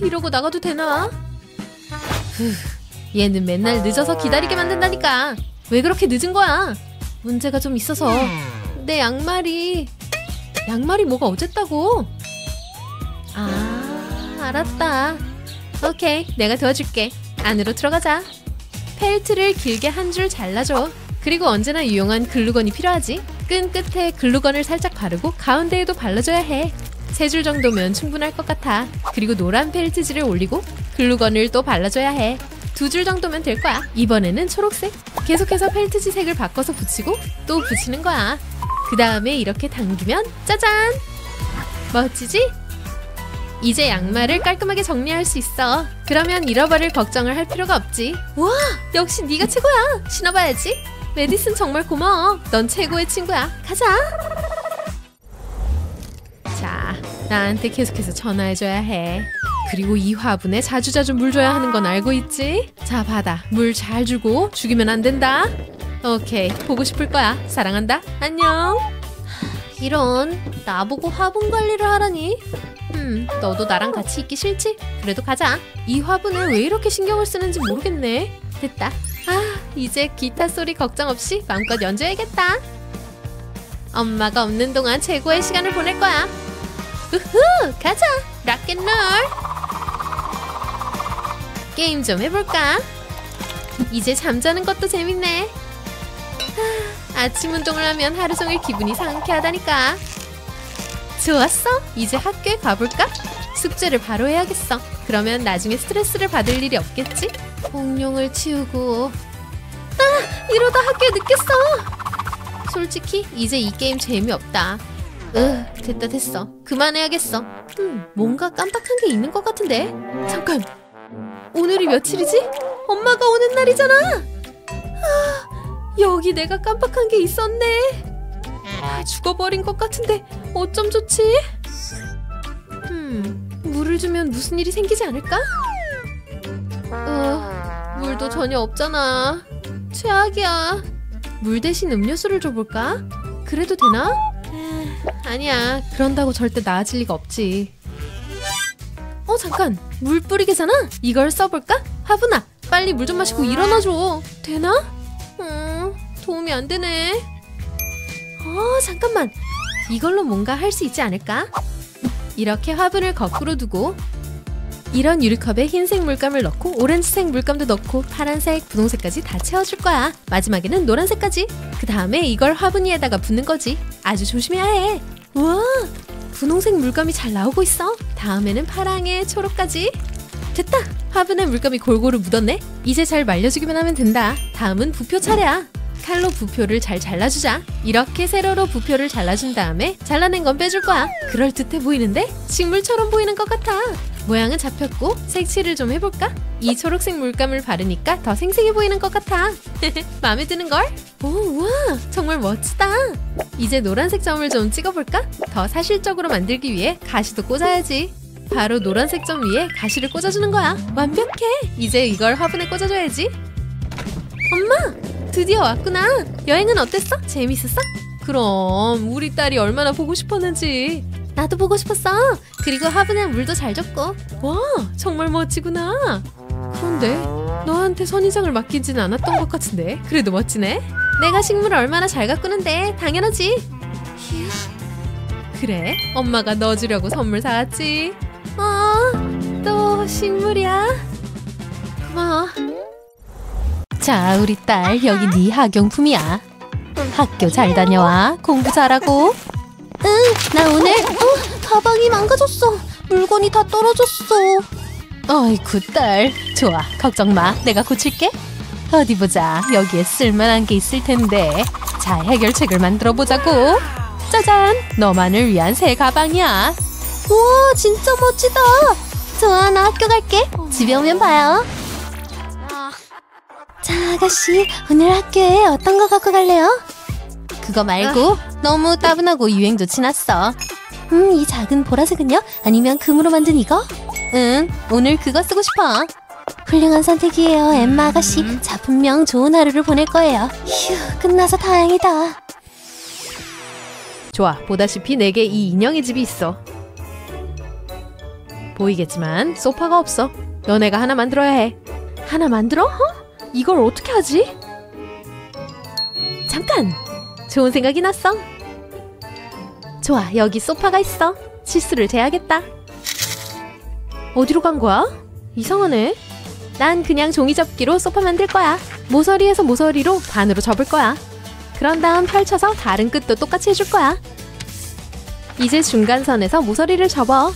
이러고 나가도 되나? 얘는 맨날 늦어서 기다리게 만든다니까. 왜 그렇게 늦은 거야? 문제가 좀 있어서. 내 양말이 뭐가 어쨌다고? 아, 알았다. 오케이, 내가 도와줄게. 안으로 들어가자. 펠트를 길게 한 줄 잘라줘. 그리고 언제나 유용한 글루건이 필요하지. 끈 끝에 글루건을 살짝 바르고 가운데에도 발라줘야 해. 세 줄 정도면 충분할 것 같아. 그리고 노란 펠트지를 올리고 글루건을 또 발라줘야 해. 두 줄 정도면 될 거야. 이번에는 초록색. 계속해서 펠트지 색을 바꿔서 붙이고 또 붙이는 거야. 그 다음에 이렇게 당기면 짜잔! 멋지지? 이제 양말을 깔끔하게 정리할 수 있어. 그러면 잃어버릴 걱정을 할 필요가 없지. 우와! 역시 네가 최고야! 신어봐야지. 매디슨 정말 고마워. 넌 최고의 친구야. 가자! 자, 나한테 계속해서 전화해줘야 해. 그리고 이 화분에 자주자주 물 줘야 하는 건 알고 있지? 자, 받아. 물 잘 주고 죽이면 안 된다. 오케이, 보고 싶을 거야. 사랑한다. 안녕. 이런, 나보고 화분 관리를 하라니. 너도 나랑 같이 있기 싫지? 그래도 가자. 이 화분에 왜 이렇게 신경을 쓰는지 모르겠네. 됐다. 아, 이제 기타 소리 걱정 없이 마음껏 연주해야겠다. 엄마가 없는 동안 최고의 시간을 보낼 거야. 우후, 가자. 락앤롤. 게임 좀 해볼까? 이제 잠자는 것도 재밌네. 아침 운동을 하면 하루 종일 기분이 상쾌하다니까. 좋았어. 이제 학교에 가볼까? 숙제를 바로 해야겠어. 그러면 나중에 스트레스를 받을 일이 없겠지? 공룡을 치우고. 아, 이러다 학교에 늦겠어. 솔직히 이제 이 게임 재미없다. 됐다 됐어. 그만해야겠어. 뭔가 깜빡한 게 있는 것 같은데? 잠깐, 오늘이 며칠이지? 엄마가 오는 날이잖아. 아, 여기 내가 깜빡한 게 있었네. 아, 죽어버린 것 같은데 어쩜 좋지? 물을 주면 무슨 일이 생기지 않을까? 물도 전혀 없잖아. 최악이야. 물 대신 음료수를 줘볼까? 그래도 되나? 아니야, 그런다고 절대 나아질 리가 없지. 잠깐, 물 뿌리개잖아? 이걸 써볼까? 화분아, 빨리 물 좀 마시고 일어나줘. 되나? 도움이 안 되네. 잠깐만, 이걸로 뭔가 할 수 있지 않을까? 이렇게 화분을 거꾸로 두고 이런 유리컵에 흰색 물감을 넣고 오렌지색 물감도 넣고 파란색, 분홍색까지 다 채워줄 거야. 마지막에는 노란색까지. 그 다음에 이걸 화분 위에다가 붓는 거지. 아주 조심해야 해. 우와, 분홍색 물감이 잘 나오고 있어. 다음에는 파랑에 초록까지. 됐다! 화분에 물감이 골고루 묻었네. 이제 잘 말려주기만 하면 된다. 다음은 부표 차례야. 칼로 부표를 잘 잘라주자. 이렇게 세로로 부표를 잘라준 다음에 잘라낸 건 빼줄 거야. 그럴듯해 보이는데? 식물처럼 보이는 것 같아. 모양은 잡혔고 색칠을 좀 해볼까? 이 초록색 물감을 바르니까 더 생생해 보이는 것 같아. 마음에 드는걸? 오, 우와, 정말 멋지다. 이제 노란색 점을 좀 찍어볼까? 더 사실적으로 만들기 위해 가시도 꽂아야지. 바로 노란색 점 위에 가시를 꽂아주는 거야. 완벽해. 이제 이걸 화분에 꽂아줘야지. 엄마! 드디어 왔구나. 여행은 어땠어? 재밌었어? 그럼, 우리 딸이 얼마나 보고 싶었는지. 나도 보고 싶었어. 그리고 화분에 물도 잘 줬고. 와, 정말 멋지구나. 그런데 너한테 선인장을 맡기진 않았던 것 같은데. 그래도 멋지네. 내가 식물을 얼마나 잘 가꾸는데 당연하지. 휴. 그래, 엄마가 너 주려고 선물 사왔지. 또 식물이야. 고마워. 자, 우리 딸, 여기 네 학용품이야. 학교 잘 다녀와. 공부 잘하고. 응, 나 오늘 가방이 망가졌어. 물건이 다 떨어졌어. 어이구, 딸. 좋아, 걱정 마. 내가 고칠게. 어디 보자. 여기에 쓸만한 게 있을 텐데. 자, 해결책을 만들어 보자고. 짜잔! 너만을 위한 새 가방이야. 우와, 진짜 멋지다. 좋아, 나 학교 갈게. 집에 오면 봐요. 자, 아가씨, 오늘 학교에 어떤 거 갖고 갈래요? 그거 말고 너무 따분하고 유행도 지났어. 이 작은 보라색은요? 아니면 금으로 만든 이거? 응, 오늘 그거 쓰고 싶어. 훌륭한 선택이에요, 엠마 아가씨. 자, 분명 좋은 하루를 보낼 거예요. 휴, 끝나서 다행이다. 좋아, 보다시피 내게 이 인형의 집이 있어. 보이겠지만 소파가 없어. 너네가 하나 만들어야 해. 하나 만들어? 이걸 어떻게 하지? 잠깐! 좋은 생각이 났어. 좋아, 여기 소파가 있어. 치수를 재야겠다. 어디로 간 거야? 이상하네. 난 그냥 종이접기로 소파 만들 거야. 모서리에서 모서리로 반으로 접을 거야. 그런 다음 펼쳐서 다른 끝도 똑같이 해줄 거야. 이제 중간선에서 모서리를 접어.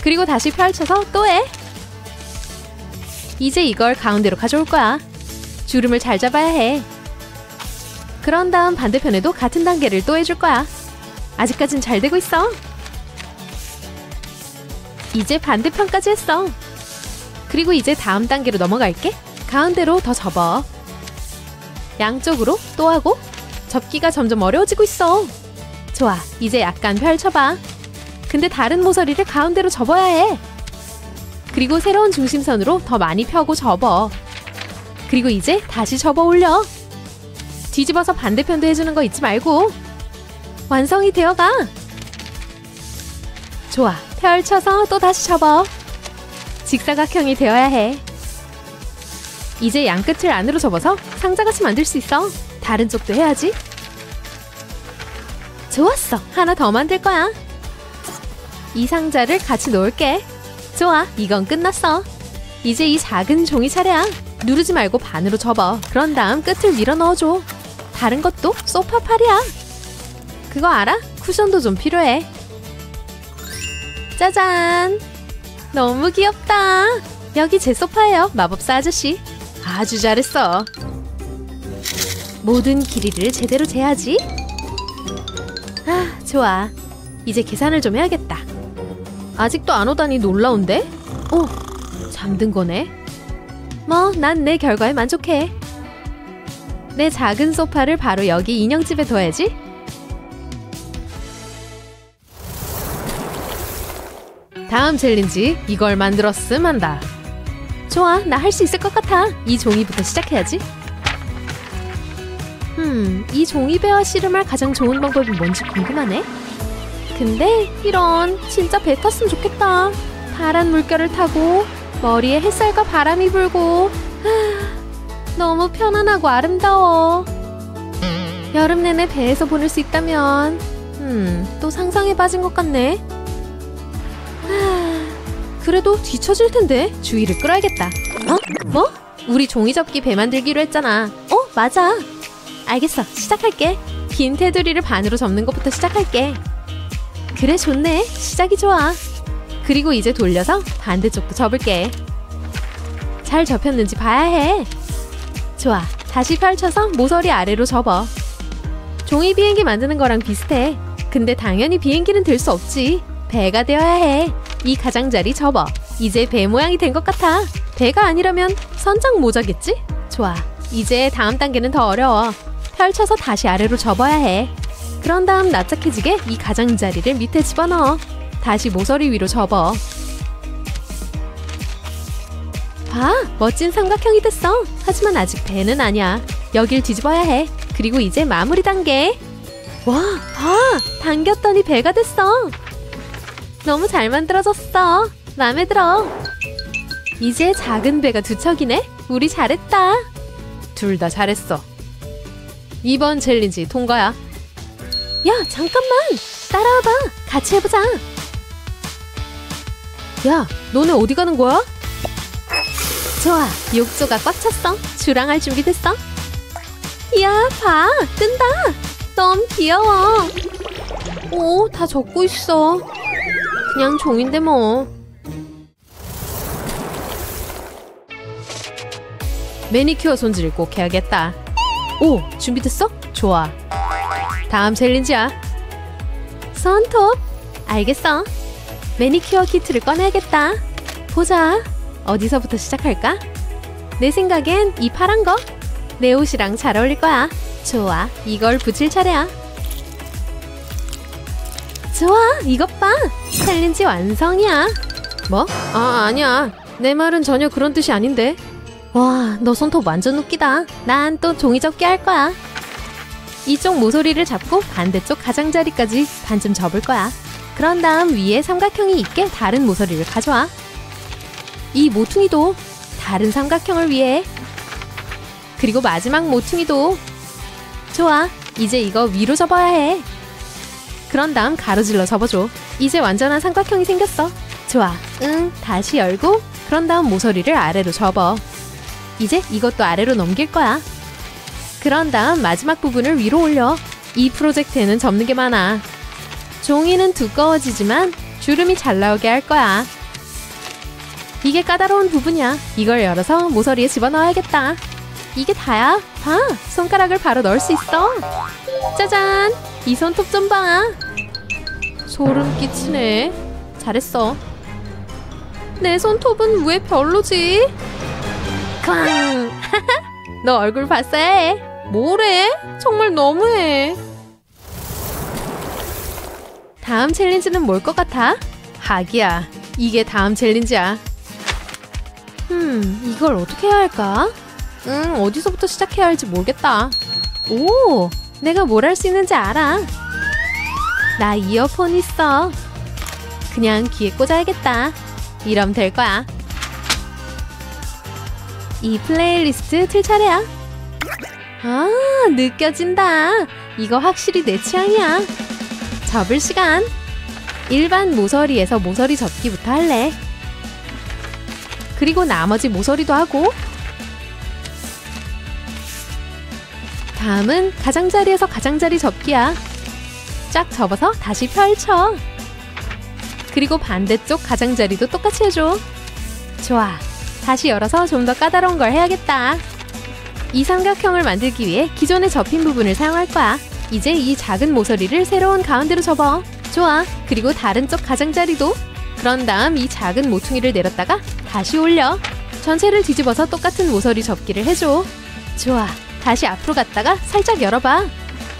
그리고 다시 펼쳐서 또 해. 이제 이걸 가운데로 가져올 거야. 주름을 잘 잡아야 해. 그런 다음 반대편에도 같은 단계를 또 해줄 거야. 아직까진 잘 되고 있어. 이제 반대편까지 했어. 그리고 이제 다음 단계로 넘어갈게. 가운데로 더 접어. 양쪽으로 또 하고. 접기가 점점 어려워지고 있어. 좋아, 이제 약간 펼쳐봐. 근데 다른 모서리를 가운데로 접어야 해. 그리고 새로운 중심선으로 더 많이 펴고 접어. 그리고 이제 다시 접어 올려. 뒤집어서 반대편도 해주는 거 잊지 말고. 완성이 되어가. 좋아, 펼쳐서 또 다시 접어. 직사각형이 되어야 해. 이제 양 끝을 안으로 접어서 상자같이 만들 수 있어. 다른 쪽도 해야지. 좋았어, 하나 더 만들 거야. 이 상자를 같이 놓을게. 좋아, 이건 끝났어. 이제 이 작은 종이 차례야. 누르지 말고 반으로 접어. 그런 다음 끝을 밀어 넣어줘. 다른 것도 소파 팔이야. 그거 알아? 쿠션도 좀 필요해. 짜잔! 너무 귀엽다. 여기 제 소파예요, 마법사 아저씨. 아주 잘했어. 모든 길이를 제대로 재야지. 아, 좋아. 이제 계산을 좀 해야겠다. 아직도 안 오다니 놀라운데? 오, 잠든 거네. 뭐, 난 내 결과에 만족해. 내 작은 소파를 바로 여기 인형집에 둬야지. 다음 챌린지, 이걸 만들었음 한다. 좋아, 나 할 수 있을 것 같아. 이 종이부터 시작해야지. 이 종이배와 씨름할 가장 좋은 방법이 뭔지 궁금하네. 근데 이런, 진짜 배 탔으면 좋겠다. 파란 물결을 타고 머리에 햇살과 바람이 불고. 하, 너무 편안하고 아름다워. 여름 내내 배에서 보낼 수 있다면 또 상상에 빠진 것 같네. 하, 그래도 뒤처질 텐데 주의를 끌어야겠다. 어? 뭐? 우리 종이접기 배 만들기로 했잖아. 어? 맞아. 알겠어, 시작할게. 긴 테두리를 반으로 접는 것부터 시작할게. 그래, 좋네. 시작이 좋아. 그리고 이제 돌려서 반대쪽도 접을게. 잘 접혔는지 봐야 해. 좋아, 다시 펼쳐서 모서리 아래로 접어. 종이 비행기 만드는 거랑 비슷해. 근데 당연히 비행기는 될 수 없지. 배가 되어야 해. 이 가장자리 접어. 이제 배 모양이 된 것 같아. 배가 아니라면 선장 모자겠지? 좋아, 이제 다음 단계는 더 어려워. 펼쳐서 다시 아래로 접어야 해. 그런 다음 납작해지게 이 가장자리를 밑에 집어넣어. 다시 모서리 위로 접어. 봐, 멋진 삼각형이 됐어. 하지만 아직 배는 아니야. 여길 뒤집어야 해. 그리고 이제 마무리 단계. 와, 봐, 당겼더니 배가 됐어. 너무 잘 만들어졌어. 마음에 들어. 이제 작은 배가 두 척이네. 우리 잘했다. 둘 다 잘했어. 이번 챌린지 통과야. 야, 잠깐만! 따라와봐! 같이 해보자! 야, 너네 어디 가는 거야? 좋아, 욕조가 꽉 찼어. 주랑할 준비 됐어? 이야, 봐, 뜬다. 너무 귀여워. 오, 다 젖고 있어. 그냥 종인데 뭐. 매니큐어 손질 꼭 해야겠다. 오, 준비됐어? 좋아. 다음 챌린지야. 손톱. 알겠어. 매니큐어 키트를 꺼내야겠다. 보자. 어디서부터 시작할까? 내 생각엔 이 파란 거. 내 옷이랑 잘 어울릴 거야. 좋아, 이걸 붙일 차례야. 좋아, 이것 봐. 챌린지 완성이야. 뭐? 아, 아니야. 내 말은 전혀 그런 뜻이 아닌데. 와, 너 손톱 완전 웃기다. 난 또 종이접기 할 거야. 이쪽 모서리를 잡고 반대쪽 가장자리까지 반쯤 접을 거야. 그런 다음 위에 삼각형이 있게 다른 모서리를 가져와. 이 모퉁이도 다른 삼각형을 위해. 그리고 마지막 모퉁이도. 좋아, 이제 이거 위로 접어야 해. 그런 다음 가로질러 접어줘. 이제 완전한 삼각형이 생겼어. 좋아, 응, 다시 열고 그런 다음 모서리를 아래로 접어. 이제 이것도 아래로 넘길 거야. 그런 다음 마지막 부분을 위로 올려. 이 프로젝트에는 접는 게 많아. 종이는 두꺼워지지만 주름이 잘 나오게 할 거야. 이게 까다로운 부분이야. 이걸 열어서 모서리에 집어넣어야겠다. 이게 다야. 봐, 손가락을 바로 넣을 수 있어. 짜잔, 이 손톱 좀 봐. 소름 끼치네. 잘했어. 내 손톱은 왜 별로지? 쾅! 너 얼굴 봤어? 뭐래? 정말 너무해. 다음 챌린지는 뭘 것 같아? 하기야, 이게 다음 챌린지야. 이걸 어떻게 해야 할까? 어디서부터 시작해야 할지 모르겠다. 오, 내가 뭘 할 수 있는지 알아. 나 이어폰 있어. 그냥 귀에 꽂아야겠다. 이러면 될 거야. 이 플레이리스트 틀 차례야. 아, 느껴진다. 이거 확실히 내 취향이야. 접을 시간. 일반 모서리에서 모서리 접기부터 할래. 그리고 나머지 모서리도 하고. 다음은 가장자리에서 가장자리 접기야. 쫙 접어서 다시 펼쳐. 그리고 반대쪽 가장자리도 똑같이 해줘. 좋아, 다시 열어서 좀 더 까다로운 걸 해야겠다. 이 삼각형을 만들기 위해 기존에 접힌 부분을 사용할 거야. 이제 이 작은 모서리를 새로운 가운데로 접어. 좋아, 그리고 다른 쪽 가장자리도. 그런 다음 이 작은 모퉁이를 내렸다가 다시 올려. 전체를 뒤집어서 똑같은 모서리 접기를 해줘. 좋아, 다시 앞으로 갔다가 살짝 열어봐.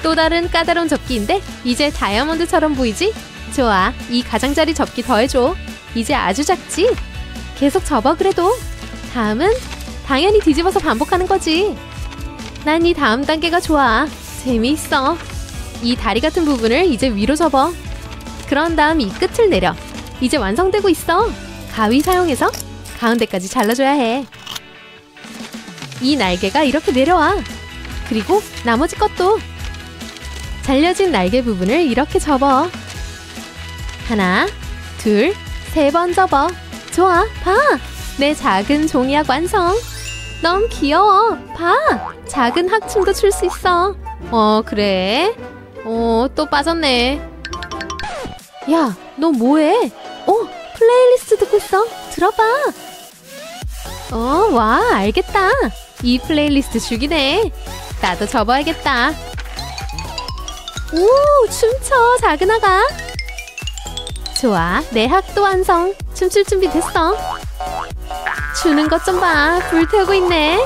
또 다른 까다로운 접기인데 이제 다이아몬드처럼 보이지? 좋아, 이 가장자리 접기 더해줘. 이제 아주 작지? 계속 접어. 그래도 다음은 당연히 뒤집어서 반복하는 거지. 난 이 다음 단계가 좋아. 재미있어. 이 다리 같은 부분을 이제 위로 접어. 그런 다음 이 끝을 내려. 이제 완성되고 있어. 가위 사용해서 가운데까지 잘라줘야 해. 이 날개가 이렇게 내려와. 그리고 나머지 것도. 잘려진 날개 부분을 이렇게 접어. 하나, 둘, 세 번 접어. 좋아, 봐! 내 작은 종이학 완성! 너무 귀여워! 봐! 작은 학춤도 출 수 있어! 그래? 또 빠졌네. 야, 너 뭐해? 플레이리스트 듣고 있어! 들어봐! 와, 알겠다! 이 플레이리스트 죽이네! 나도 접어야겠다! 오, 춤춰, 작은 아가! 좋아, 내 학도 완성! 춤출 준비 됐어. 추는 것 좀 봐. 불태우고 있네.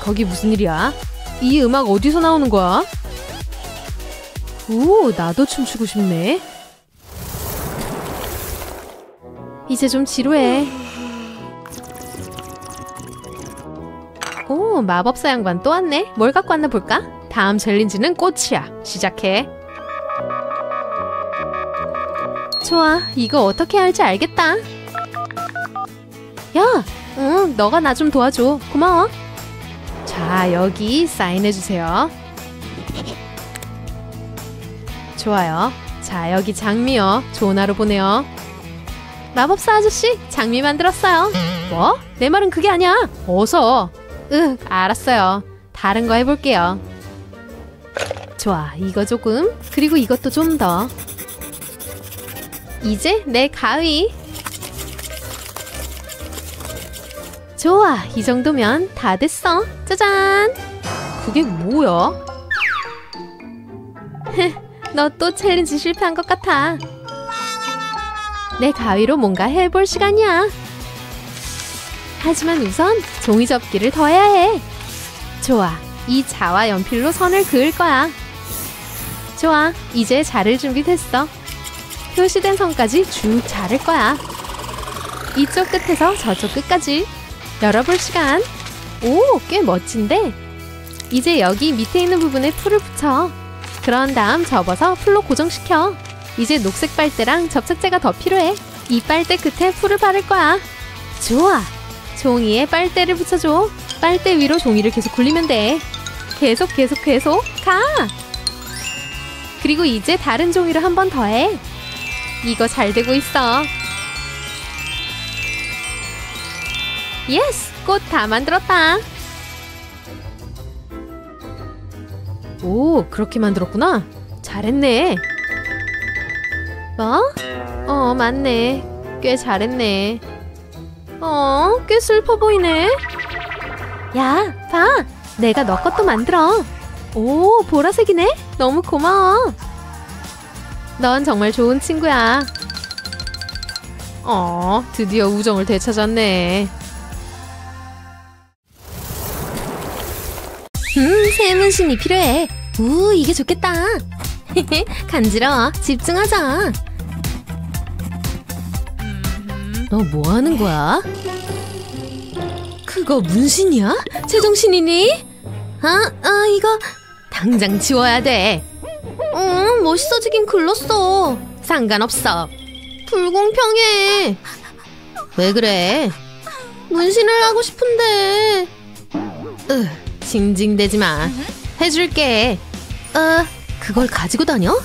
거기 무슨 일이야? 이 음악 어디서 나오는 거야? 오, 나도 춤추고 싶네. 이제 좀 지루해. 오, 마법사 양반 또 왔네. 뭘 갖고 왔나 볼까? 다음 챌린지는 꽃이야. 시작해. 좋아, 이거 어떻게 할지 알겠다. 야, 응, 너가 나 좀 도와줘. 고마워. 자, 여기 사인해주세요. 좋아요. 자, 여기 장미요. 좋은 하루 보내요. 마법사 아저씨, 장미 만들었어요. 뭐? 내 말은 그게 아니야. 어서. 알았어요. 다른 거 해볼게요. 좋아, 이거 조금, 그리고 이것도 좀 더. 이제 내 가위. 좋아, 이 정도면 다 됐어. 짜잔! 그게 뭐야? 너 또 챌린지 실패한 것 같아. 내 가위로 뭔가 해볼 시간이야. 하지만 우선 종이 접기를 더해야 해. 좋아, 이 자와 연필로 선을 그을 거야. 좋아, 이제 자를 준비 됐어. 표시된 선까지 쭉 자를 거야. 이쪽 끝에서 저쪽 끝까지. 열어볼 시간. 오, 꽤 멋진데? 이제 여기 밑에 있는 부분에 풀을 붙여. 그런 다음 접어서 풀로 고정시켜. 이제 녹색 빨대랑 접착제가 더 필요해. 이 빨대 끝에 풀을 바를 거야. 좋아! 종이에 빨대를 붙여줘. 빨대 위로 종이를 계속 굴리면 돼. 계속 가! 그리고 이제 다른 종이로 한 번 더 해. 이거 잘 되고 있어. 예스! 꽃 다 만들었다. 오, 그렇게 만들었구나. 잘했네. 뭐? 맞네. 꽤 잘했네. 꽤 슬퍼 보이네. 야, 봐! 내가 너 것도 만들어. 오, 보라색이네? 너무 고마워. 넌 정말 좋은 친구야. 드디어 우정을 되찾았네. 새 문신이 필요해. 오, 이게 좋겠다. 간지러워. 집중하자. 너 뭐 하는 거야? 그거 문신이야? 제정신이니? 이거 당장 지워야 돼. 멋있어지긴 글렀어. 상관없어. 불공평해. 왜 그래? 문신을 하고 싶은데. 징징대지 마. 해줄게. 그걸 가지고 다녀?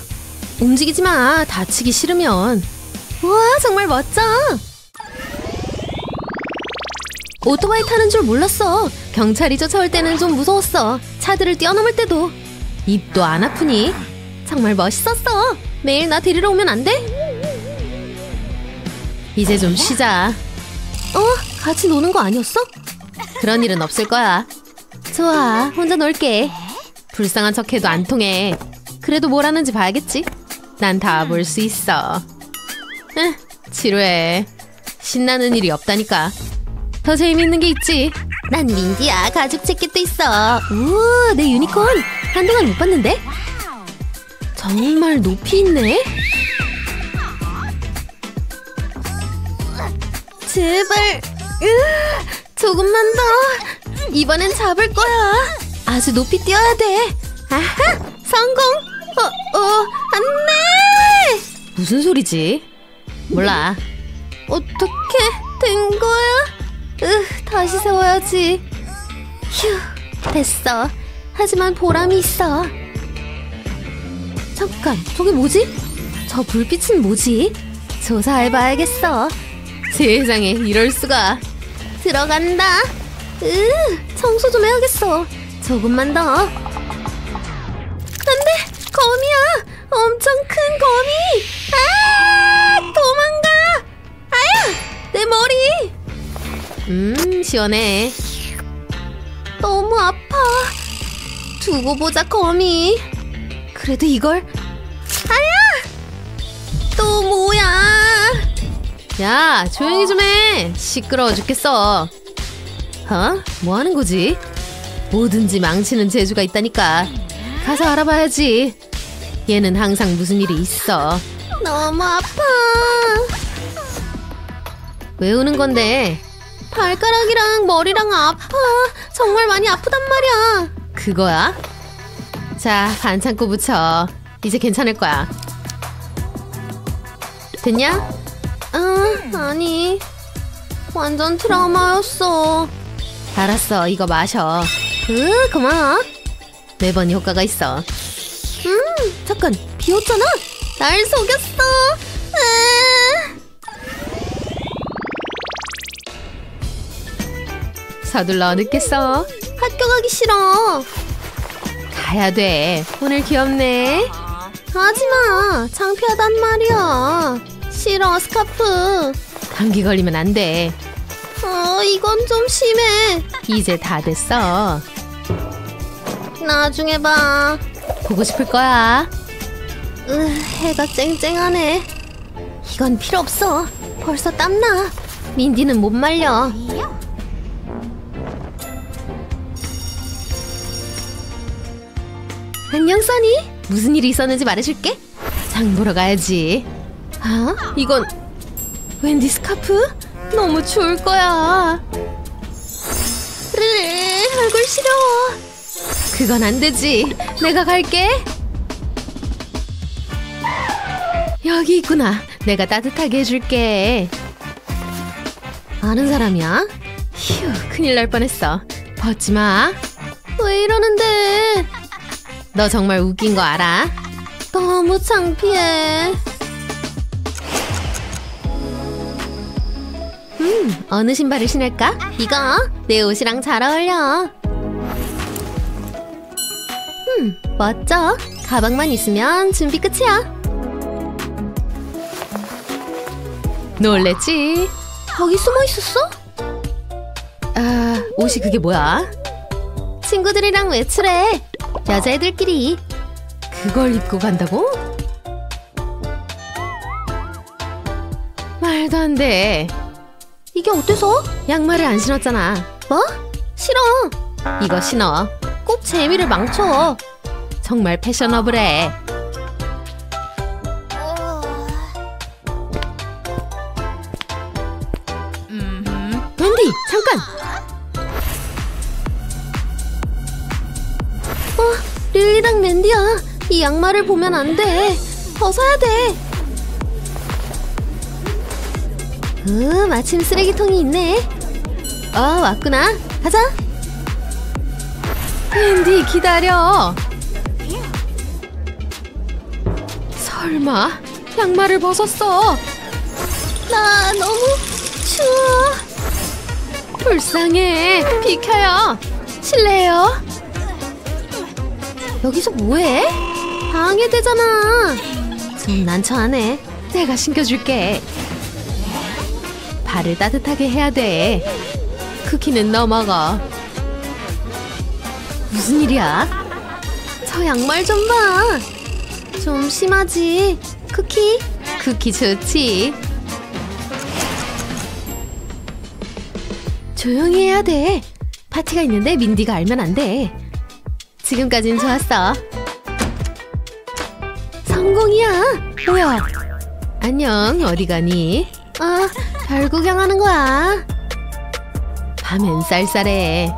움직이지 마. 다치기 싫으면. 우와, 정말 멋져. 오토바이 타는 줄 몰랐어. 경찰이 쫓아올 때는 좀 무서웠어. 차들을 뛰어넘을 때도. 입도 안 아프니? 정말 멋있었어. 매일 나 데리러 오면 안 돼? 이제 좀 쉬자. 같이 노는 거 아니었어? 그런 일은 없을 거야. 좋아, 혼자 놀게. 불쌍한 척해도 안 통해. 그래도 뭘 하는지 봐야겠지. 난 다 볼 수 있어. 지루해. 신나는 일이 없다니까. 더 재미있는 게 있지. 난 민디야. 가죽 재킷도 있어. 우와, 내 유니콘. 한동안 못 봤는데? 정말 높이 있네? 제발. 조금만 더. 이번엔 잡을 거야. 아주 높이 뛰어야 돼. 아하, 성공. 안돼. 무슨 소리지? 몰라. 어떻게 된 거야? 다시 세워야지. 휴, 됐어. 하지만 보람이 있어. 잠깐, 저게 뭐지? 저 불빛은 뭐지? 조사해봐야겠어. 세상에, 이럴 수가. 들어간다. 청소 좀 해야겠어. 조금만 더. 안 돼! 거미야! 엄청 큰 거미! 아! 도망가! 아야! 내 머리! 시원해. 너무 아파. 두고 보자, 거미. 그래도 이걸. 아야! 또 뭐야? 야, 조용히 좀 해. 시끄러워 죽겠어. 뭐 하는 거지? 뭐든지 망치는 재주가 있다니까. 가서 알아봐야지. 얘는 항상 무슨 일이 있어. 너무 아파. 왜 우는 건데? 발가락이랑 머리랑 아파. 정말 많이 아프단 말이야. 그거야? 자, 반 참고 붙여. 이제 괜찮을 거야. 됐냐? 아니. 완전 트라우마였어. 알았어, 이거 마셔. 고마워. 매번 효과가 있어. 잠깐, 비었잖아? 날 속였어. 서둘러 늦겠어. 학교 가기 싫어. 가야 돼. 오늘 귀엽네. 하지마. 창피하단 말이야. 싫어. 스카프. 감기 걸리면 안 돼. 이건 좀 심해. 이제 다 됐어. 나중에 봐. 보고 싶을 거야. 해가 쨍쨍하네. 이건 필요 없어. 벌써 땀나. 민디는 못 말려. 안녕 써니. 무슨 일이 있었는지 말해줄게. 장 보러 가야지. 아? 이건 웬디 스카프? 너무 추울 거야. 으 얼굴 시려. 그건 안 되지. 내가 갈게. 여기 있구나. 내가 따뜻하게 해줄게. 아는 사람이야? 휴, 큰일 날 뻔했어. 벗지 마. 왜 이러는데? 너 정말 웃긴 거 알아? 너무 창피해. 어느 신발을 신을까? 이거 내 옷이랑 잘 어울려. 멋져. 가방만 있으면 준비 끝이야. 놀랬지? 거기 숨어 있었어? 아, 옷이 그게 뭐야? 친구들이랑 외출해. 여자애들끼리. 그걸 입고 간다고? 말도 안 돼. 이게 어때서? 양말을 안 신었잖아. 뭐? 싫어. 이거 신어. 꼭 재미를 망쳐. 정말 패셔너블해. 웬디 잠깐. 릴리랑 맨디야. 이 양말을 보면 안 돼. 벗어야 돼. 마침 쓰레기통이 있네. 왔구나. 가자. 웬디 기다려. 설마 양말을 벗었어. 나 너무 추워. 불쌍해. 비켜요. 실례해요. 여기서 뭐해? 방해되잖아. 좀 난처하네. 내가 신겨줄게. 발을 따뜻하게 해야 돼. 쿠키는 너 먹어. 무슨 일이야? 저 양말 좀 봐. 좀 심하지? 쿠키? 쿠키 좋지? 조용히 해야 돼. 파티가 있는데 민디가 알면 안 돼. 지금까진 좋았어. 성공이야. 뭐야? 안녕. 어디 가니? 별 구경하는 거야. 밤엔 쌀쌀해.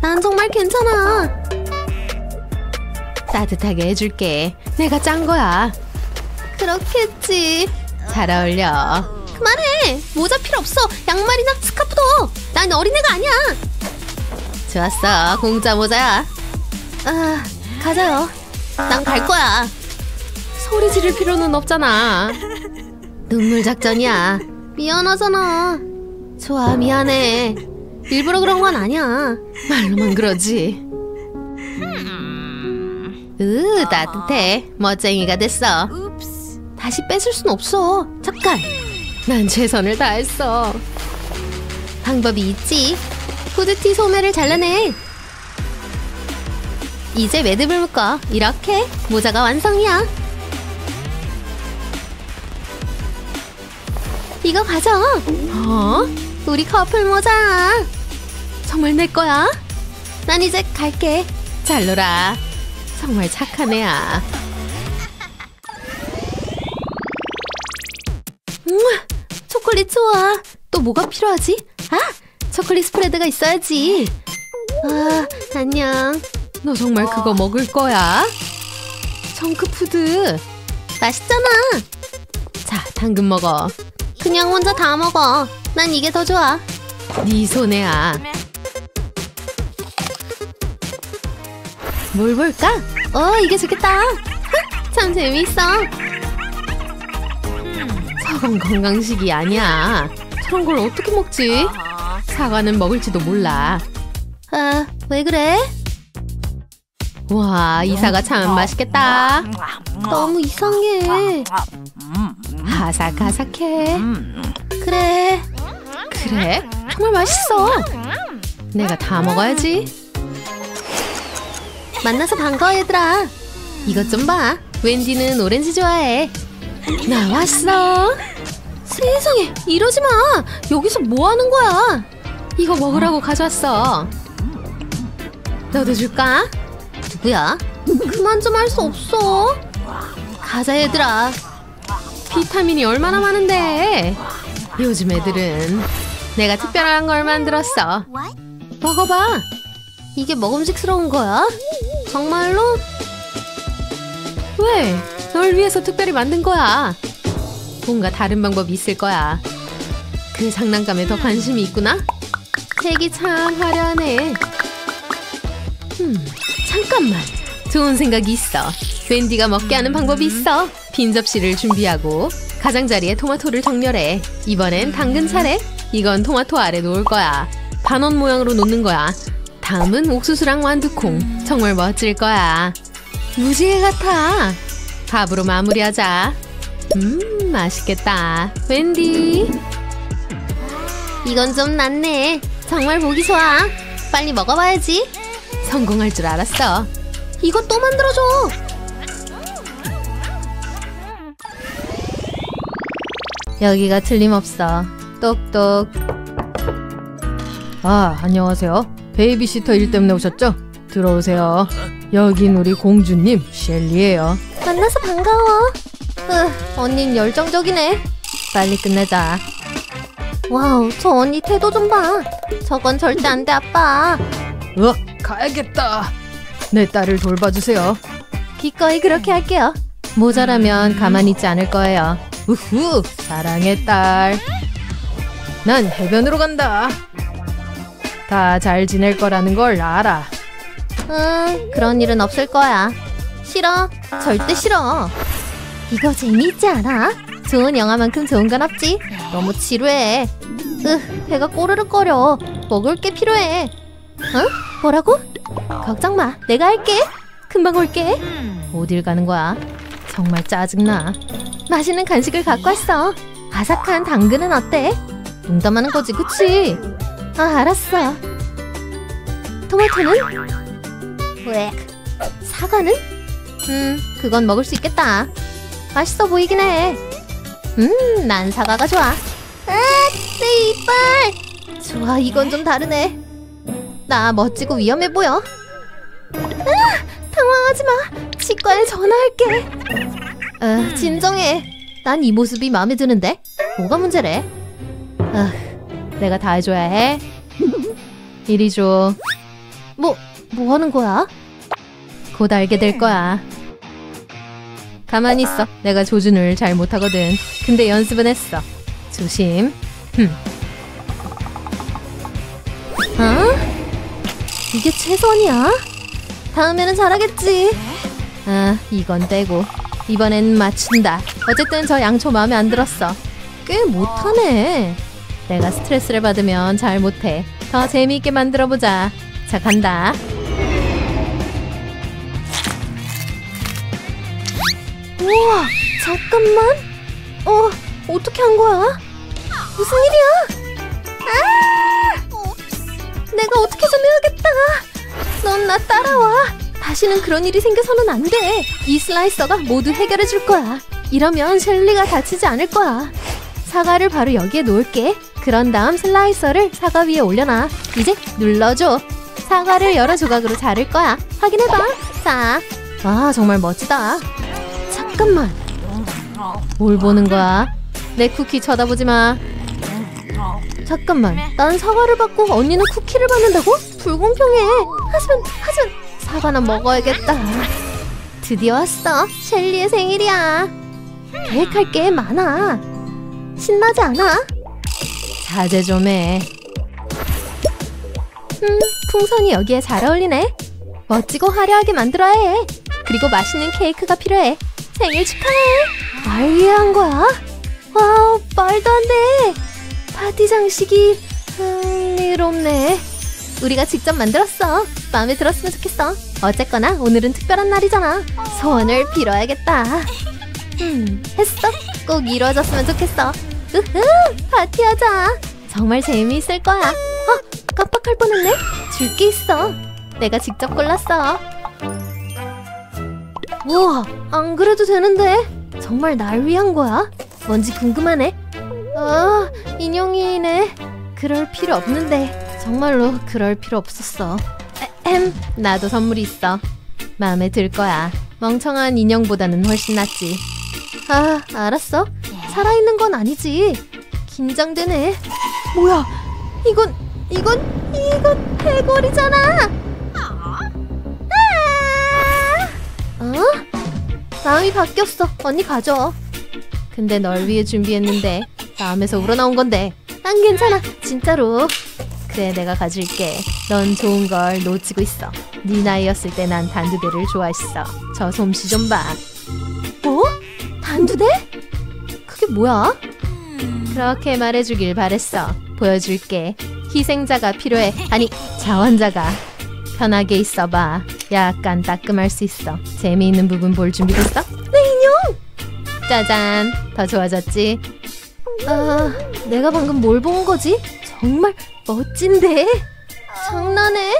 난 정말 괜찮아. 따뜻하게 해줄게. 내가 짠 거야. 그렇겠지. 잘 어울려. 그만해. 모자 필요 없어. 양말이나 스카프도. 난 어린애가 아니야. 좋았어. 공짜 모자야. 가자요. 난 갈 거야. 소리 지를 필요는 없잖아. 눈물 작전이야. 미안하잖아. 좋아, 미안해. 일부러 그런 건 아니야. 말로만 그러지. 따뜻해. 멋쟁이가 됐어. 다시 뺏을 순 없어. 잠깐. 난 최선을 다했어. 방법이 있지. 후드티 소매를 잘라내. 이제 매듭을 묶어. 이렇게 모자가 완성이야. 이거 가져. 우리 커플 모자. 정말 내 거야? 난 이제 갈게. 잘 놀아. 정말 착한 애야. 초콜릿 좋아. 또 뭐가 필요하지? 초콜릿 스프레드가 있어야지. 안녕. 너 정말 그거 먹을 거야? 정크푸드. 맛있잖아. 자, 당근 먹어. 그냥 혼자 다 먹어. 난 이게 더 좋아. 네 손에야. 뭘 볼까? 이게 좋겠다. 참 재밌어. 사과는 건강식이 아니야. 저런 걸 어떻게 먹지? 사과는 먹을지도 몰라. 아, 왜 그래? 와, 이 사과 참 맛있겠다. 너무 이상해. 아삭아삭해. 그래. 그래? 정말 맛있어. 내가 다 먹어야지. 만나서 반가워, 얘들아. 이것 좀 봐. 웬디는 오렌지 좋아해. 나왔어. 세상에, 이러지 마. 여기서 뭐 하는 거야? 이거 먹으라고 가져왔어. 너도 줄까? 누구야? 그만 좀 할 수 없어. 가자, 얘들아. 비타민이 얼마나 많은데. 요즘 애들은. 내가 특별한 걸 만들었어. 먹어봐. 이게 먹음직스러운 거야? 정말로? 왜? 널 위해서 특별히 만든 거야. 뭔가 다른 방법이 있을 거야. 그 장난감에 더 관심이 있구나? 색이 참 화려하네. 잠깐만. 좋은 생각이 있어. 웬디가 먹게 하는 방법이 있어. 빈 접시를 준비하고 가장자리에 토마토를 정렬해. 이번엔 당근 차례. 이건 토마토 아래 놓을 거야. 반원 모양으로 놓는 거야. 다음은 옥수수랑 완두콩. 정말 멋질 거야. 무지개 같아. 밥으로 마무리하자. 맛있겠다. 웬디. 이건 좀 낫네. 정말 보기 좋아. 빨리 먹어봐야지. 성공할 줄 알았어. 이거 또 만들어줘. 여기가 틀림없어. 똑똑. 아, 안녕하세요. 베이비시터 일 때문에 오셨죠? 들어오세요. 여긴 우리 공주님 셸리예요. 만나서 반가워. 언닌 열정적이네. 빨리 끝내자. 와우, 저 언니 태도 좀 봐. 저건 절대 안 돼, 아빠. 가야겠다. 내 딸을 돌봐주세요. 기꺼이 그렇게 할게요. 모자라면 가만히 있지 않을 거예요. 우후, 사랑해, 딸. 난 해변으로 간다. 다 잘 지낼 거라는 걸 알아. 그런 일은 없을 거야. 싫어. 절대 싫어. 이거 재미있지 않아? 좋은 영화만큼 좋은 건 없지. 너무 지루해. 배가 꼬르륵거려. 먹을 게 필요해. 어? 뭐라고? 걱정 마. 내가 할게. 금방 올게. 어딜 가는 거야? 정말 짜증나. 맛있는 간식을 갖고 왔어. 아삭한 당근은 어때? 농담하는 거지, 그치? 아, 알았어. 토마토는? 왜? 사과는? 그건 먹을 수 있겠다. 맛있어 보이긴 해. 난 사과가 좋아. 아, 내 이빨! 좋아, 이건 좀 다르네. 나 멋지고 위험해 보여. 아, 당황하지 마. 치과에 전화할게. 진정해. 난 이 모습이 마음에 드는데? 뭐가 문제래? 내가 다 해줘야 해. 이리 줘. 뭐 하는 거야? 곧 알게 될 거야. 가만히 있어. 내가 조준을 잘 못하거든. 근데 연습은 했어. 조심. 어? 이게 최선이야? 다음에는 잘하겠지. 아, 이건 떼고. 이번엔 맞춘다. 어쨌든 저 양초 마음에 안 들었어. 꽤 못하네. 내가 스트레스를 받으면 잘 못해. 더 재미있게 만들어보자. 자, 간다. 우와, 잠깐만. 어떻게 한 거야? 무슨 일이야? 아! 내가 어떻게 좀 해야겠다. 넌 나 따라와. 다시는 그런 일이 생겨서는 안 돼. 이 슬라이서가 모두 해결해 줄 거야. 이러면 셸리가 다치지 않을 거야. 사과를 바로 여기에 놓을게. 그런 다음 슬라이서를 사과 위에 올려놔. 이제 눌러줘. 사과를 여러 조각으로 자를 거야. 확인해봐. 자, 아, 정말 멋지다. 잠깐만. 뭘 보는 거야? 내 쿠키 쳐다보지 마. 잠깐만. 난 사과를 받고 언니는 쿠키를 받는다고? 불공평해. 하준. 사과나 먹어야겠다. 드디어 왔어. 셸리의 생일이야. 계획할 게 많아. 신나지 않아? 자제 좀 해. 풍선이 여기에 잘 어울리네. 멋지고 화려하게 만들어야 해. 그리고 맛있는 케이크가 필요해. 생일 축하해! 날 이해한 거야? 와우, 말도 안 돼! 파티 장식이 흥미롭네. 우리가 직접 만들었어. 마음에 들었으면 좋겠어. 어쨌거나 오늘은 특별한 날이잖아. 소원을 빌어야겠다. 했어. 꼭 이루어졌으면 좋겠어. 우후, 파티하자. 정말 재미있을 거야. 아, 깜빡할 뻔했네. 줄 게 있어. 내가 직접 골랐어. 우와, 안 그래도 되는데. 정말 날 위한 거야? 뭔지 궁금하네. 아, 인형이네. 그럴 필요 없는데. 정말로 그럴 필요 없었어. 나도 선물이 있어. 마음에 들 거야. 멍청한 인형보다는 훨씬 낫지. 아, 알았어. 살아있는 건 아니지. 긴장되네. 뭐야? 이건 대골이잖아. 아! 어? 마음이 바뀌었어. 언니 가져. 근데 널 위해 준비했는데 마음에서 우러나온 건데. 난 괜찮아. 진짜로. 그래, 내가 가질게. 넌 좋은 걸 놓치고 있어. 네 나이였을 때 난 단두대를 좋아했어. 저 솜씨 좀 봐. 뭐? 단두대? 그게 뭐야? 그렇게 말해주길 바랬어. 보여줄게. 희생자가 필요해. 아니, 자원자가. 편하게 있어봐. 약간 따끔할 수 있어. 재미있는 부분 볼 준비됐어? 내 인형! 짜잔. 더 좋아졌지? 아, 내가 방금 뭘 본 거지? 정말 멋진데? 장난해?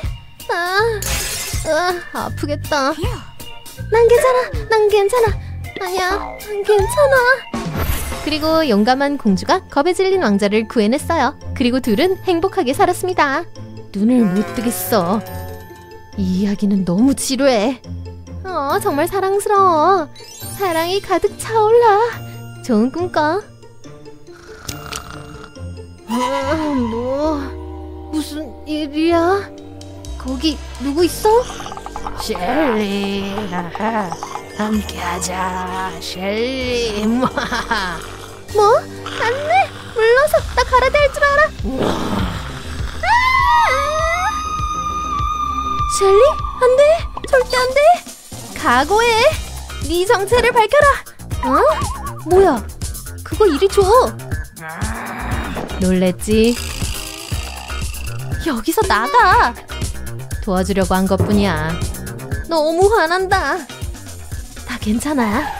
아프겠다. 난 괜찮아. 난 괜찮아. 아니야, 난 괜찮아. 그리고 용감한 공주가 겁에 질린 왕자를 구해냈어요. 그리고 둘은 행복하게 살았습니다. 눈을 못 뜨겠어. 이 이야기는 너무 지루해. 정말 사랑스러워. 사랑이 가득 차올라. 좋은 꿈 꿔. 뭐 무슨 일이야? 거기 누구 있어? 셸리, 함께하자. 셸리. 뭐? 안 돼! 물러서! 나 갈아댈 줄 알아! 셸리? 안 돼! 절대 안 돼! 각오해! 네 정체를 밝혀라! 어? 뭐야? 그거 이리 줘! 놀랬지? 여기서 나가! 도와주려고 한 것뿐이야. 너무 화난다. 나 괜찮아.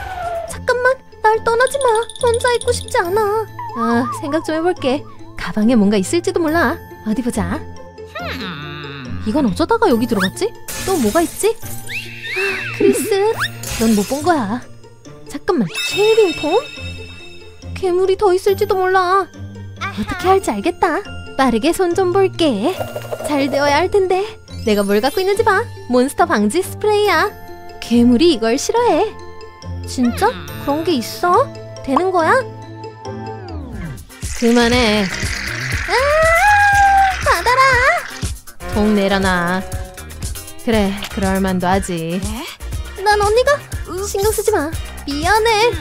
잠깐만, 날 떠나지 마. 혼자 있고 싶지 않아. 아, 생각 좀 해볼게. 가방에 뭔가 있을지도 몰라. 어디 보자. 이건 어쩌다가 여기 들어갔지? 또 뭐가 있지? 아, 크리스, 넌 못 본 거야. 잠깐만, 쉐이빙 폼? 괴물이 더 있을지도 몰라. 어떻게 할지 알겠다. 빠르게 손 좀 볼게. 잘 되어야 할 텐데. 내가 뭘 갖고 있는지 봐. 몬스터 방지 스프레이야. 괴물이 이걸 싫어해. 진짜? 그런 게 있어? 되는 거야? 그만해. 아, 받아라. 통 내려놔. 그래, 그럴만도 하지. 난 언니가 신경 쓰지 마. 미안해.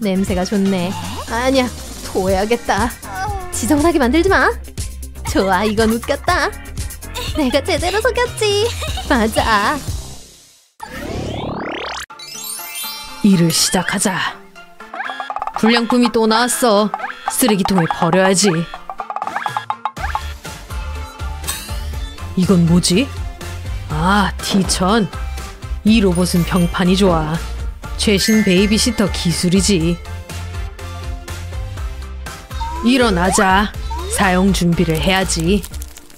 냄새가 좋네. 아니야, 토해야겠다. 지저분하게 만들지 마. 좋아, 이건 웃겼다. 내가 제대로 속였지. 맞아. 일을 시작하자. 불량품이 또 나왔어. 쓰레기통에 버려야지. 이건 뭐지? 아, 티천. 이 로봇은 평판이 좋아. 최신 베이비시터 기술이지. 일어나자. 사용 준비를 해야지.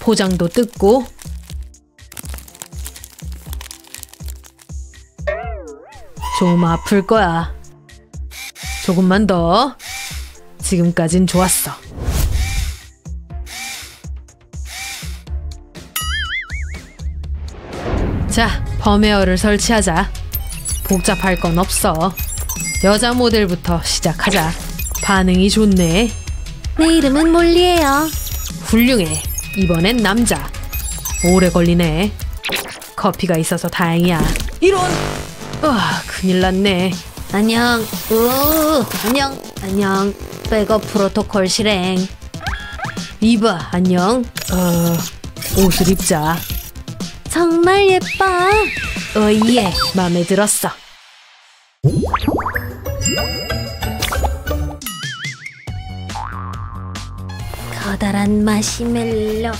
포장도 뜯고. 좀 아플 거야. 조금만 더. 지금까진 좋았어. 자, 펌웨어를 설치하자. 복잡할 건 없어. 여자 모델부터 시작하자. 반응이 좋네. 내 이름은 몰리예요. 훌륭해. 이번엔 남자. 오래 걸리네. 커피가 있어서 다행이야. 이런! 아, 큰일 났네. 안녕. 안녕. 안녕. 백업 프로토콜 실행. 이봐, 안녕. 옷을 입자. 정말 예뻐. 예, 마음에 들었어. 커다란 마시멜로.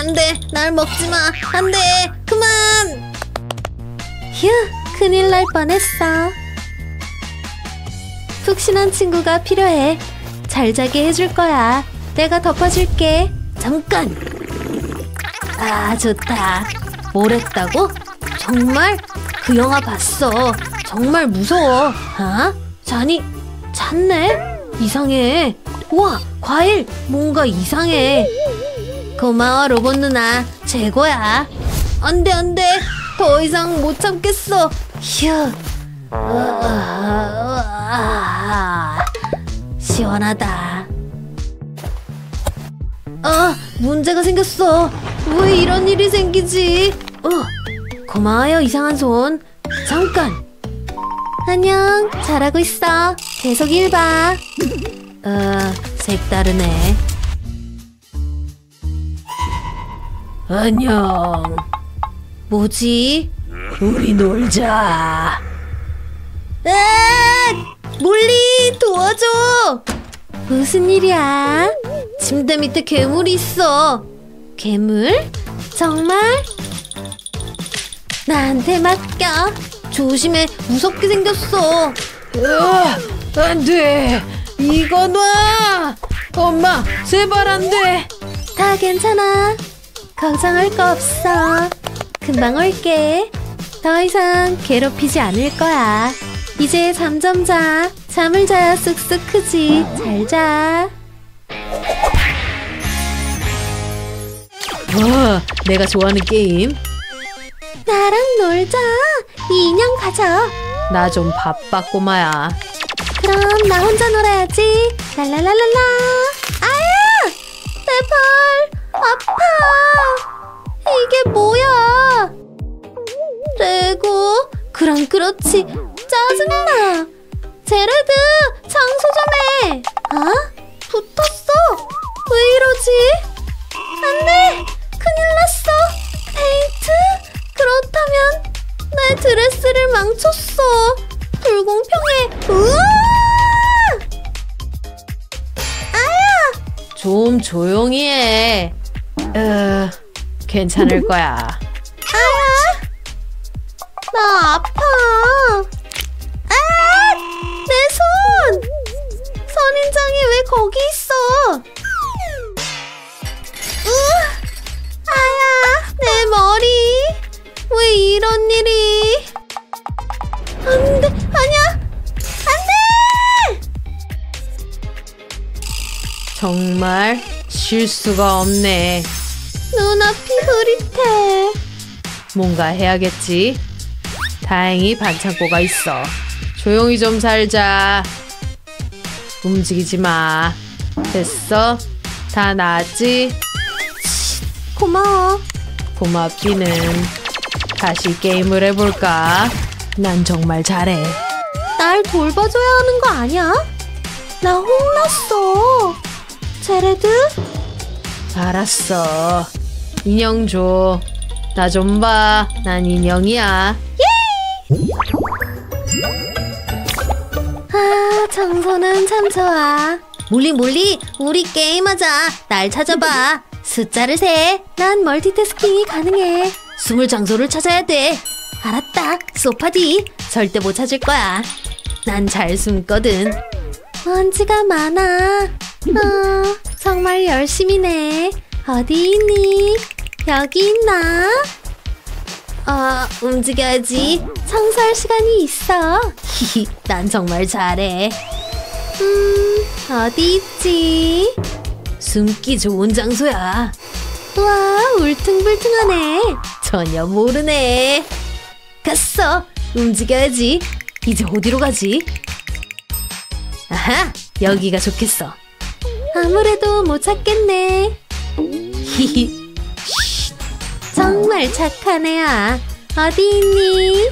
안돼, 날 먹지마. 안돼, 그만. 휴, 큰일 날 뻔했어. 푹신한 친구가 필요해. 잘 자게 해줄 거야. 내가 덮어줄게. 잠깐. 아, 좋다. 뭐랬다고? 정말? 그 영화 봤어. 정말 무서워. 어? 자니? 잤네? 이상해. 우와, 과일! 뭔가 이상해. 고마워, 로봇 누나. 최고야. 안돼, 안돼. 더 이상 못 참겠어. 휴. 시원하다. 아, 문제가 생겼어. 왜 이런 일이 생기지? 고마워요, 이상한 손. 잠깐. 안녕, 잘하고 있어. 계속 일 봐. 색다르네. 안녕. 뭐지? 우리 놀자. 으악! 몰리, 도와줘. 무슨 일이야? 침대 밑에 괴물이 있어. 괴물? 정말? 나한테 맡겨. 조심해, 무섭게 생겼어. 안 돼. 이건 와. 엄마, 제발 안 돼. 다 괜찮아. 걱정할 거 없어. 금방 올게. 더 이상 괴롭히지 않을 거야. 이제 잠 좀 자. 잠을 자야 쑥쑥 크지. 잘 자. 와, 내가 좋아하는 게임. 나랑 놀자. 이 인형 가져. 나 좀 바빠, 꼬마야. 그럼 나 혼자 놀아야지. 랄랄랄랄라. 아야! 내 발 아파. 이게 뭐야? 레고? 그럼 그렇지. 짜증나. 제러드, 청소 좀 해. 어? 붙었어. 왜 이러지? 안 돼. 큰일 났어. 페인트? 그렇다면 내 드레스를 망쳤어. 불공평해. 으아! 아야! 좀 조용히 해. 괜찮을 거야. 아야! 나 아파. 아! 내 손! 선인장이 왜 거기 있어? 아야! 내 머리! 왜 이런 일이? 안 돼! 아니야! 안 돼! 정말 실수가 없네. 눈앞이 흐릿해. 뭔가 해야겠지. 다행히 반창고가 있어. 조용히 좀 살자. 움직이지 마. 됐어? 다 나았지? 고마워. 고맙기는. 다시 게임을 해볼까? 난 정말 잘해. 날 돌봐줘야 하는 거 아니야? 나 혼났어. 제레드? 알았어. 인형 줘. 나 좀 봐. 난 인형이야. 예이! 아, 청소는 참 좋아. 몰리 몰리, 우리 게임하자. 날 찾아봐. 숫자를 세. 난 멀티태스킹이 가능해. 숨을 장소를 찾아야 돼. 알았다. 소파 뒤. 절대 못 찾을 거야. 난 잘 숨거든. 먼지가 많아. 정말 열심히네. 어디 있니? 여기 있나? 움직여야지. 청소할 시간이 있어. 히히, 난 정말 잘해. 어디 있지? 숨기 좋은 장소야. 와, 울퉁불퉁하네. 전혀 모르네. 갔어. 움직여야지. 이제 어디로 가지? 아하, 여기가 좋겠어. 아무래도 못 찾겠네. 히히. 정말 착한 애야. 어디 있니?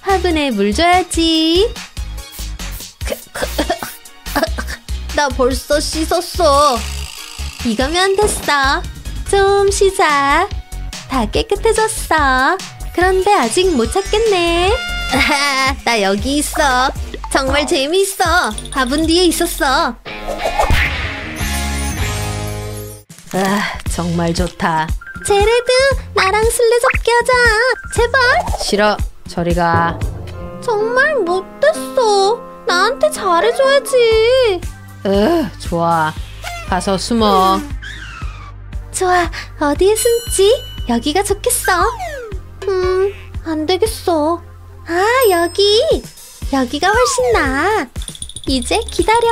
화분에 물 줘야지. 나 벌써 씻었어. 이거면 됐어. 좀 쉬자. 다 깨끗해졌어. 그런데 아직 못 찾겠네. 아하, 나 여기 있어. 정말 재미있어. 화분 뒤에 있었어. 아, 정말 좋다. 제레드, 나랑 술래 잡기 하자. 제발. 싫어. 저리 가. 정말 못됐어. 나한테 잘해줘야지. 좋아. 가서 숨어. 좋아. 어디에 숨지? 여기가 좋겠어. 안 되겠어. 아, 여기. 여기가 훨씬 나아. 이제 기다려.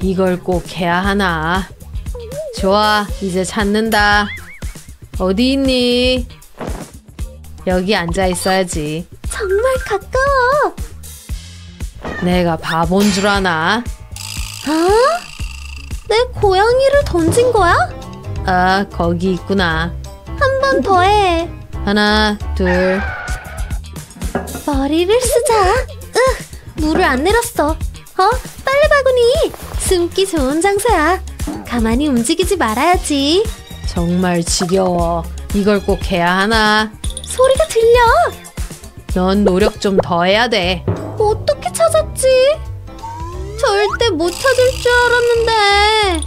이걸 꼭 해야 하나. 좋아, 이제 찾는다. 어디 있니? 여기 앉아 있어야지. 정말 가까워. 내가 바본 줄 아나? 아? 내 고양이를 던진 거야? 아, 거기 있구나. 한 번 더 해. 하나, 둘. 머리를 쓰자. 물을 안 내렸어. 빨래바구니. 숨기 좋은 장소야. 가만히 움직이지 말아야지. 정말 지겨워. 이걸 꼭 해야 하나? 소리가 들려. 넌 노력 좀 더 해야 돼. 어떻게 찾았지? 절대 못 찾을 줄 알았는데.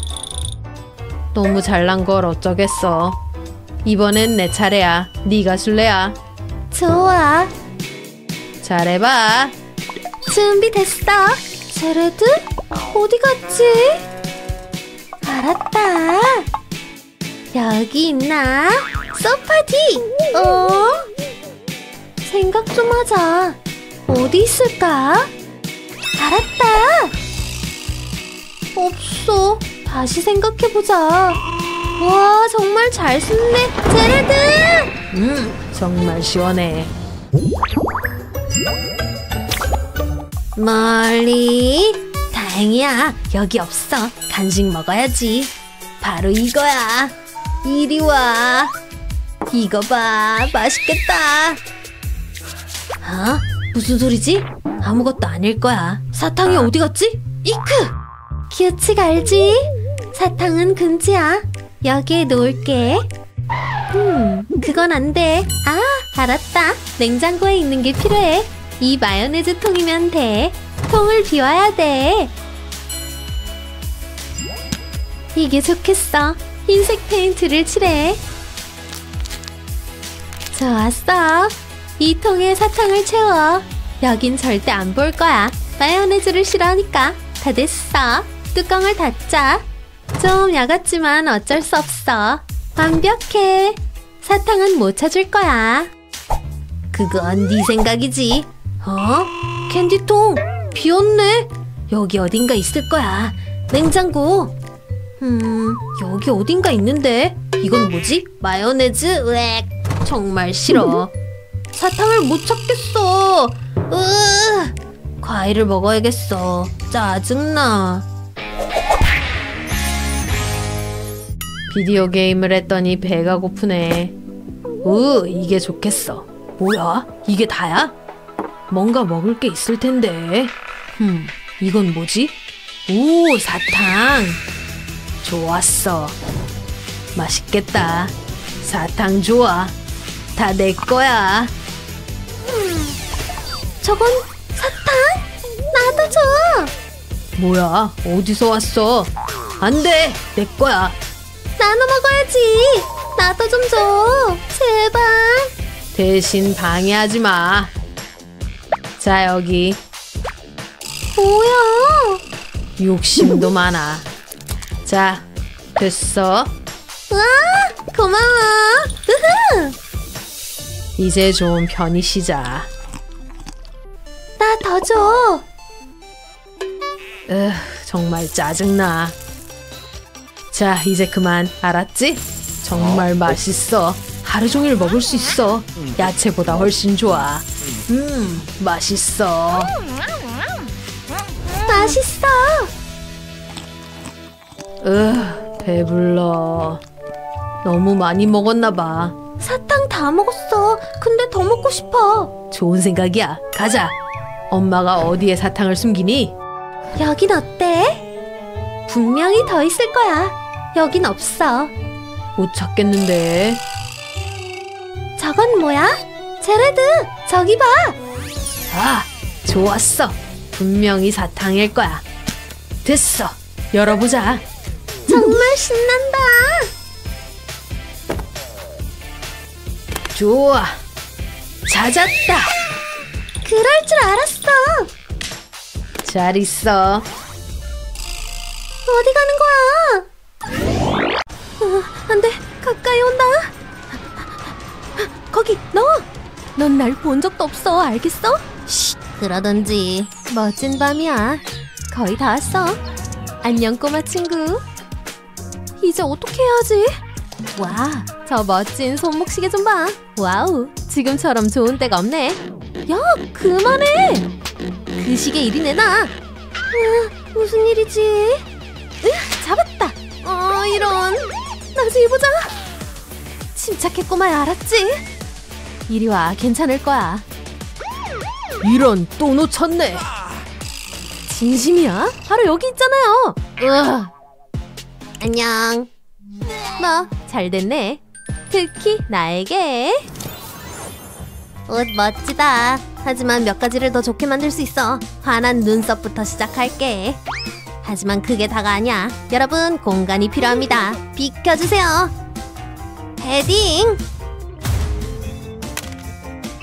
너무 잘난 걸 어쩌겠어. 이번엔 내 차례야. 네가 술래야. 좋아. 잘해봐. 준비됐어. 제레드? 어디 갔지? 알았다. 여기 있나? 소파 뒤. 생각 좀 하자. 어디 있을까? 알았다. 없어. 다시 생각해보자. 와, 정말 잘 숨네. 제레드! 정말 시원해. 멀리. 다행이야. 여기 없어. 간식 먹어야지. 바로 이거야. 이리 와. 이거 봐. 맛있겠다. 어? 무슨 소리지? 아무것도 아닐 거야. 사탕이 어디 갔지? 이크! 규칙 알지? 사탕은 금지야. 여기에 놓을게. 그건 안 돼. 아, 알았다. 냉장고에 있는 게 필요해. 이 마요네즈 통이면 돼. 통을 비워야 돼. 이게 좋겠어. 흰색 페인트를 칠해. 좋았어. 이 통에 사탕을 채워. 여긴 절대 안 볼 거야. 마요네즈를 싫어하니까. 다 됐어. 뚜껑을 닫자. 좀 야갔지만 어쩔 수 없어. 완벽해. 사탕은 못 찾을 거야. 그건 네 생각이지. 캔디통 비었네. 여기 어딘가 있을 거야. 냉장고. 여기 어딘가 있는데. 이건 뭐지? 마요네즈? 으악. 정말 싫어. 사탕을 못 찾겠어. 과일을 먹어야겠어. 짜증나. 비디오 게임을 했더니 배가 고프네. 이게 좋겠어. 뭐야? 이게 다야? 뭔가 먹을 게 있을 텐데. 이건 뭐지? 오, 사탕. 좋았어. 맛있겠다. 사탕 좋아. 다 내 거야. 저건 사탕? 나도 줘. 뭐야? 어디서 왔어? 안 돼. 내 거야. 나눠 먹어야지. 나도 좀 줘. 제발. 대신 방해하지 마. 자, 여기. 뭐야? 욕심도 많아. 자, 됐어. 와, 고마워. 으흐. 이제 좀 편히 쉬자. 나 더 줘. 정말 짜증나. 자, 이제 그만. 알았지? 정말 맛있어. 하루 종일 먹을 수 있어. 야채보다 훨씬 좋아. 맛있어. 맛있어. 배불러. 너무 많이 먹었나 봐. 사탕 다 먹었어. 근데 더 먹고 싶어. 좋은 생각이야. 가자. 엄마가 어디에 사탕을 숨기니? 여긴 어때? 분명히 더 있을 거야. 여긴 없어. 못 찾겠는데. 저건 뭐야? 제러드, 저기 봐! 아, 좋았어. 분명히 사탕일 거야. 됐어, 열어보자. 정말 신난다. 좋아, 찾았다. 그럴 줄 알았어. 잘 있어. 어디 가는 거야? 안 돼, 가까이 온다. 거기, 너! 넌 날 본 적도 없어, 알겠어? 쉿, 그러던지. 멋진 밤이야. 거의 다 왔어. 안녕, 꼬마 친구. 이제 어떻게 해야지? 와, 저 멋진 손목시계 좀 봐. 와우, 지금처럼 좋은 때가 없네. 야, 그만해! 그 시계 이리 내놔. 무슨 일이지? 으, 잡았다. 이런. 나중에 보자. 침착해, 꼬마야, 알았지? 이리 와, 괜찮을 거야. 이런, 또 놓쳤네. 진심이야? 바로 여기 있잖아요. 으아. 안녕. 뭐, 잘 됐네. 특히 나에게. 옷 멋지다. 하지만 몇 가지를 더 좋게 만들 수 있어. 환한 눈썹부터 시작할게. 하지만 그게 다가 아니야. 여러분, 공간이 필요합니다. 비켜주세요. 헤딩!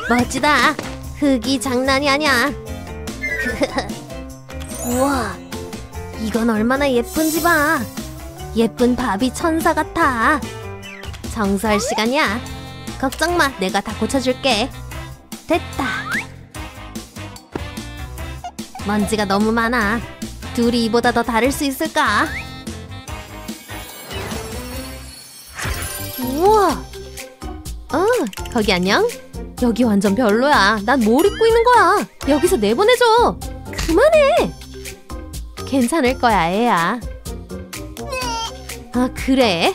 멋지다! 흙이 장난이 아니야! 우와! 이건 얼마나 예쁜지 봐! 예쁜 밥이 천사 같아! 정설 시간이야! 걱정 마! 내가 다 고쳐줄게! 됐다! 먼지가 너무 많아! 둘이 이보다 더 다를 수 있을까? 우와! 거기 안녕? 여기 완전 별로야. 난 뭘 입고 있는 거야? 여기서 내보내줘! 그만해! 괜찮을 거야, 애야. 아, 그래?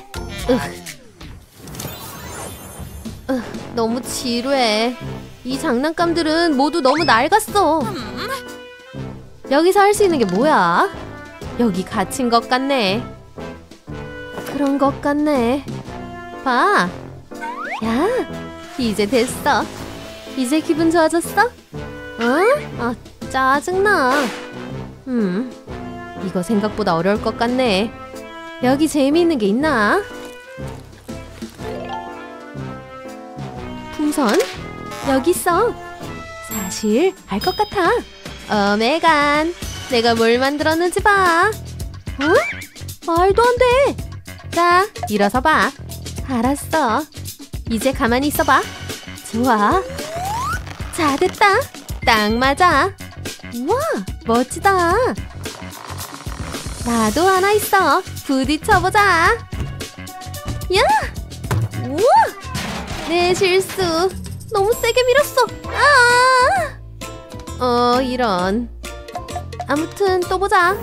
너무 지루해. 이 장난감들은 모두 너무 낡았어. 여기서 할 수 있는 게 뭐야? 여기 갇힌 것 같네. 그런 것 같네. 봐. 야, 이제 됐어. 이제 기분 좋아졌어? 응? 아, 짜증나. 이거 생각보다 어려울 것 같네. 여기 재미있는 게 있나? 풍선? 여기 있어. 사실 알 것 같아. 어메간, 내가 뭘 만들었는지 봐. 어? 말도 안 돼. 자, 일어서 봐. 알았어. 이제 가만히 있어봐. 좋아. 자, 됐다. 딱 맞아. 우와, 멋지다. 나도 하나 있어. 부딪혀보자. 야! 우와! 내 실수. 너무 세게 밀었어. 아! 이런. 아무튼 또 보자.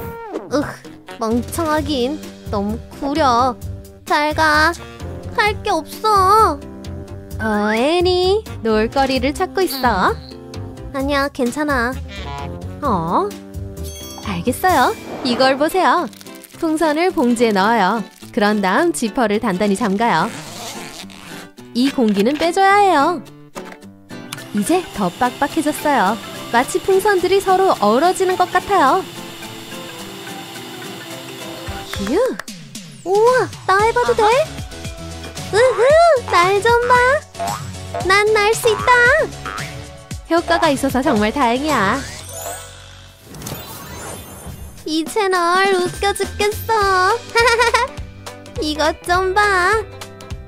멍청하긴. 너무 구려. 잘 가. 할 게 없어. 애니, 놀거리를 찾고 있어. 아니야, 괜찮아. 알겠어요. 이걸 보세요. 풍선을 봉지에 넣어요. 그런 다음 지퍼를 단단히 잠가요. 이 공기는 빼줘야 해요. 이제 더 빡빡해졌어요. 마치 풍선들이 서로 어우러지는 것 같아요. 휴! 우와, 나 해봐도 돼? 우후! 날 좀 봐! 난 날 수 있다! 효과가 있어서 정말 다행이야. 이 채널 웃겨 죽겠어. 이것 좀 봐.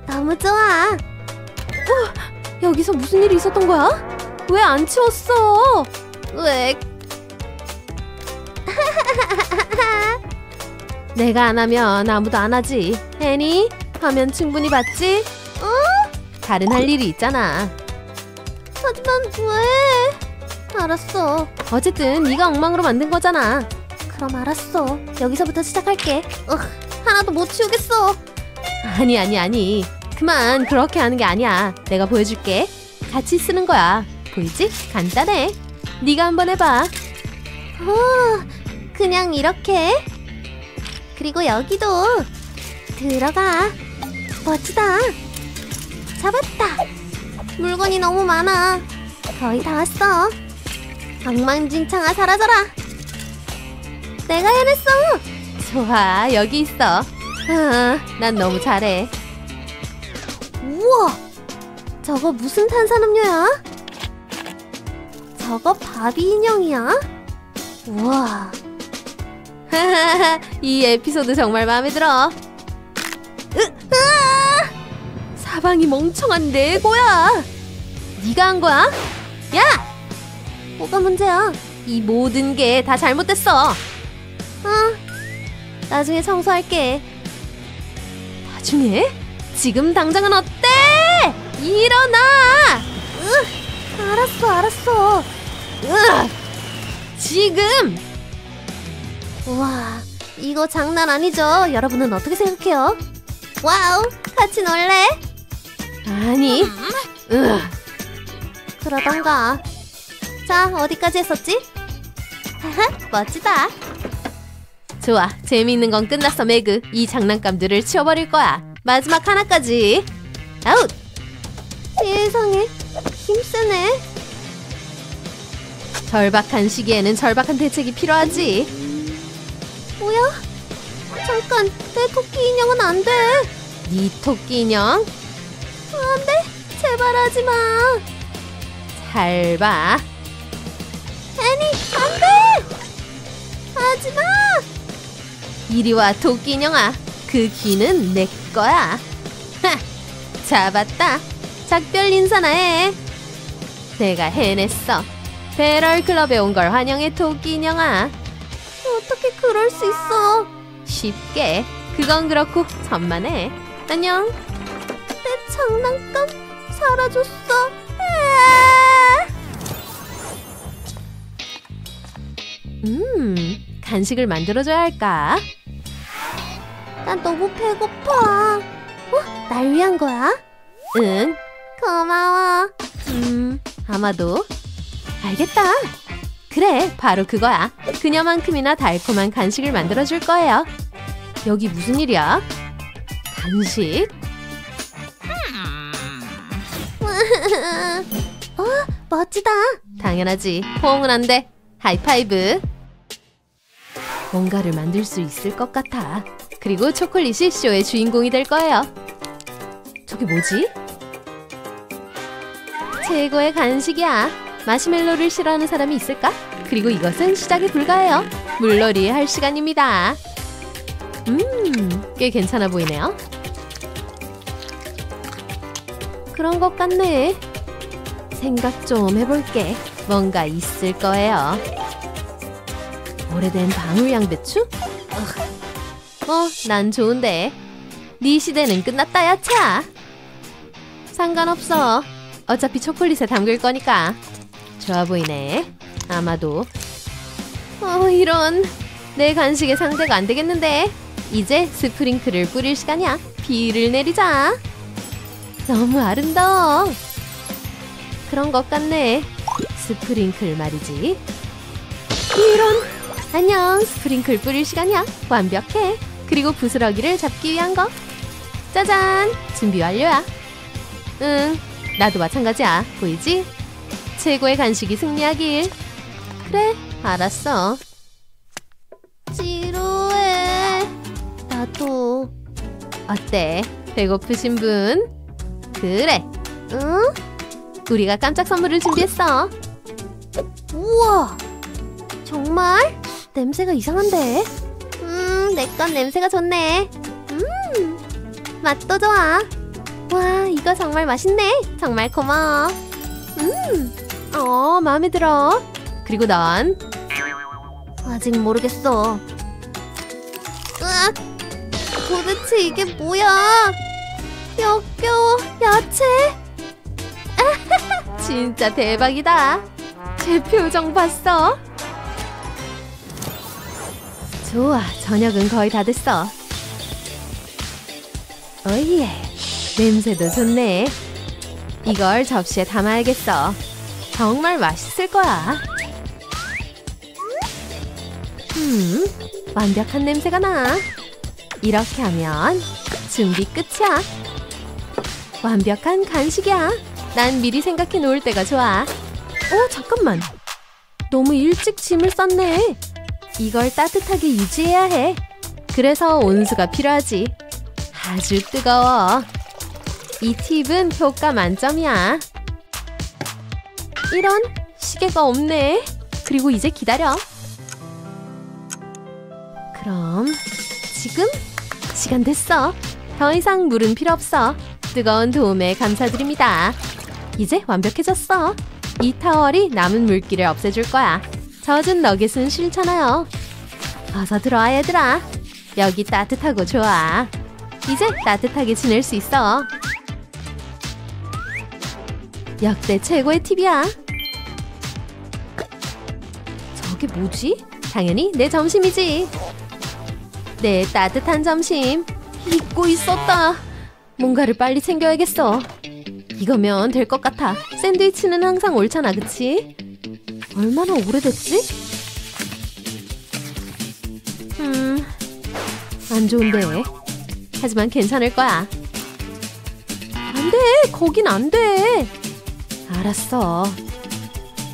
너무 좋아. 여기서 무슨 일이 있었던 거야? 왜 안 치웠어? 왜? 내가 안 하면 아무도 안 하지. 애니? 하면 충분히 봤지? 다른 할 일이 있잖아. 하지만 왜? 알았어. 어쨌든 네가 엉망으로 만든 거잖아. 그럼 알았어. 여기서부터 시작할게. 하나도 못 치우겠어. 아니. 그만, 그렇게 하는 게 아니야. 내가 보여줄게. 같이 쓰는 거야. 보이지? 간단해. 네가 한번 해봐. 그냥 이렇게. 그리고 여기도. 들어가. 멋지다. 잡았다. 물건이 너무 많아. 거의 다 왔어. 방망진창아 사라져라. 내가 해냈어. 좋아, 여기 있어. 아, 난 너무 잘해. 우와, 저거 무슨 탄산음료야? 저거 바비 인형이야? 우와. 하하하, 이 에피소드 정말 마음에 들어. 으아! 사방이 멍청한 레고야. 네가 한 거야? 야! 뭐가 문제야? 이 모든 게 다 잘못됐어. 응, 나중에 청소할게. 나중에? 지금 당장은 어때? 일어나! 으, 알았어. 으, 지금! 우와, 이거 장난 아니죠? 여러분은 어떻게 생각해요? 와우, 같이 놀래? 아니, 그러던가. 자, 어디까지 했었지? 멋지다. 좋아, 재미있는 건 끝났어, 매그. 이 장난감들을 치워버릴 거야. 마지막 하나까지. 아웃! 세상에, 힘쓰네. 절박한 시기에는 절박한 대책이 필요하지. 뭐야? 잠깐, 내 토끼 인형은 안 돼. 네 토끼 인형? 안 돼, 제발 하지 마. 잘 봐. 애니, 안 돼! 하지 마! 이리 와, 토끼 인형아. 그 귀는 내 거야. 하! 잡았다. 작별 인사나 해. 내가 해냈어. 배럴 클럽에 온 걸 환영해, 토끼 인형아. 어떻게 그럴 수 있어? 쉽게. 그건 그렇고 천만에. 안녕. 내 장난감 사라졌어. 으아! 간식을 만들어줘야 할까? 난 너무 배고파. 어? 날 위한 거야? 응. 고마워. 아마도. 알겠다. 그래, 바로 그거야. 그녀만큼이나 달콤한 간식을 만들어줄 거예요. 여기 무슨 일이야? 간식? 어, 멋지다. 당연하지. 포옹은 안 돼. 하이파이브. 뭔가를 만들 수 있을 것 같아. 그리고 초콜릿이 쇼의 주인공이 될 거예요. 저게 뭐지? 최고의 간식이야. 마시멜로를 싫어하는 사람이 있을까? 그리고 이것은 시작에 불과해요. 물놀이 할 시간입니다. 꽤 괜찮아 보이네요. 그런 것 같네. 생각 좀 해볼게. 뭔가 있을 거예요. 오래된 방울양배추? 난 좋은데. 네 시대는 끝났다, 야차. 상관없어. 어차피 초콜릿에 담글 거니까. 좋아 보이네. 아마도. 이런. 내 간식의 상대가 안 되겠는데. 이제 스프링클을 뿌릴 시간이야. 비를 내리자. 너무 아름다워. 그런 것 같네. 스프링클 말이지. 이런. 안녕. 스프링클 뿌릴 시간이야. 완벽해. 그리고 부스러기를 잡기 위한 거. 짜잔! 준비 완료야. 응, 나도 마찬가지야. 보이지? 최고의 간식이 승리하길. 그래, 알았어. 지루해. 나도. 어때? 배고프신 분? 그래. 응? 우리가 깜짝 선물을 준비했어. 우와! 정말? 냄새가 이상한데? 내 건 냄새가 좋네. 맛도 좋아. 와, 이거 정말 맛있네. 정말 고마워. 마음에 들어. 그리고 넌? 아직 모르겠어. 으악, 도대체 이게 뭐야? 역겨워, 야채? 진짜 대박이다. 제 표정 봤어? 좋아, 저녁은 거의 다 됐어. 오예, 냄새도 좋네. 이걸 접시에 담아야겠어. 정말 맛있을 거야. 완벽한 냄새가 나. 이렇게 하면 준비 끝이야. 완벽한 간식이야. 난 미리 생각해 놓을 때가 좋아. 어, 잠깐만. 너무 일찍 짐을 쌌네. 이걸 따뜻하게 유지해야 해. 그래서 온수가 필요하지. 아주 뜨거워. 이 팁은 효과 만점이야. 이런, 시계가 없네. 그리고 이제 기다려. 그럼 지금? 시간 됐어. 더 이상 물은 필요 없어. 뜨거운 도움에 감사드립니다. 이제 완벽해졌어. 이 타월이 남은 물기를 없애줄 거야. 젖은 너겟은 싫잖아요. 어서 들어와 얘들아. 여기 따뜻하고 좋아. 이제 따뜻하게 지낼 수 있어. 역대 최고의 팁이야. 저게 뭐지? 당연히 내 점심이지. 내 따뜻한 점심. 잊고 있었다. 뭔가를 빨리 챙겨야겠어. 이거면 될 것 같아. 샌드위치는 항상 옳잖아, 그치? 얼마나 오래됐지? 안 좋은데. 하지만 괜찮을 거야. 안 돼! 거긴 안 돼! 알았어.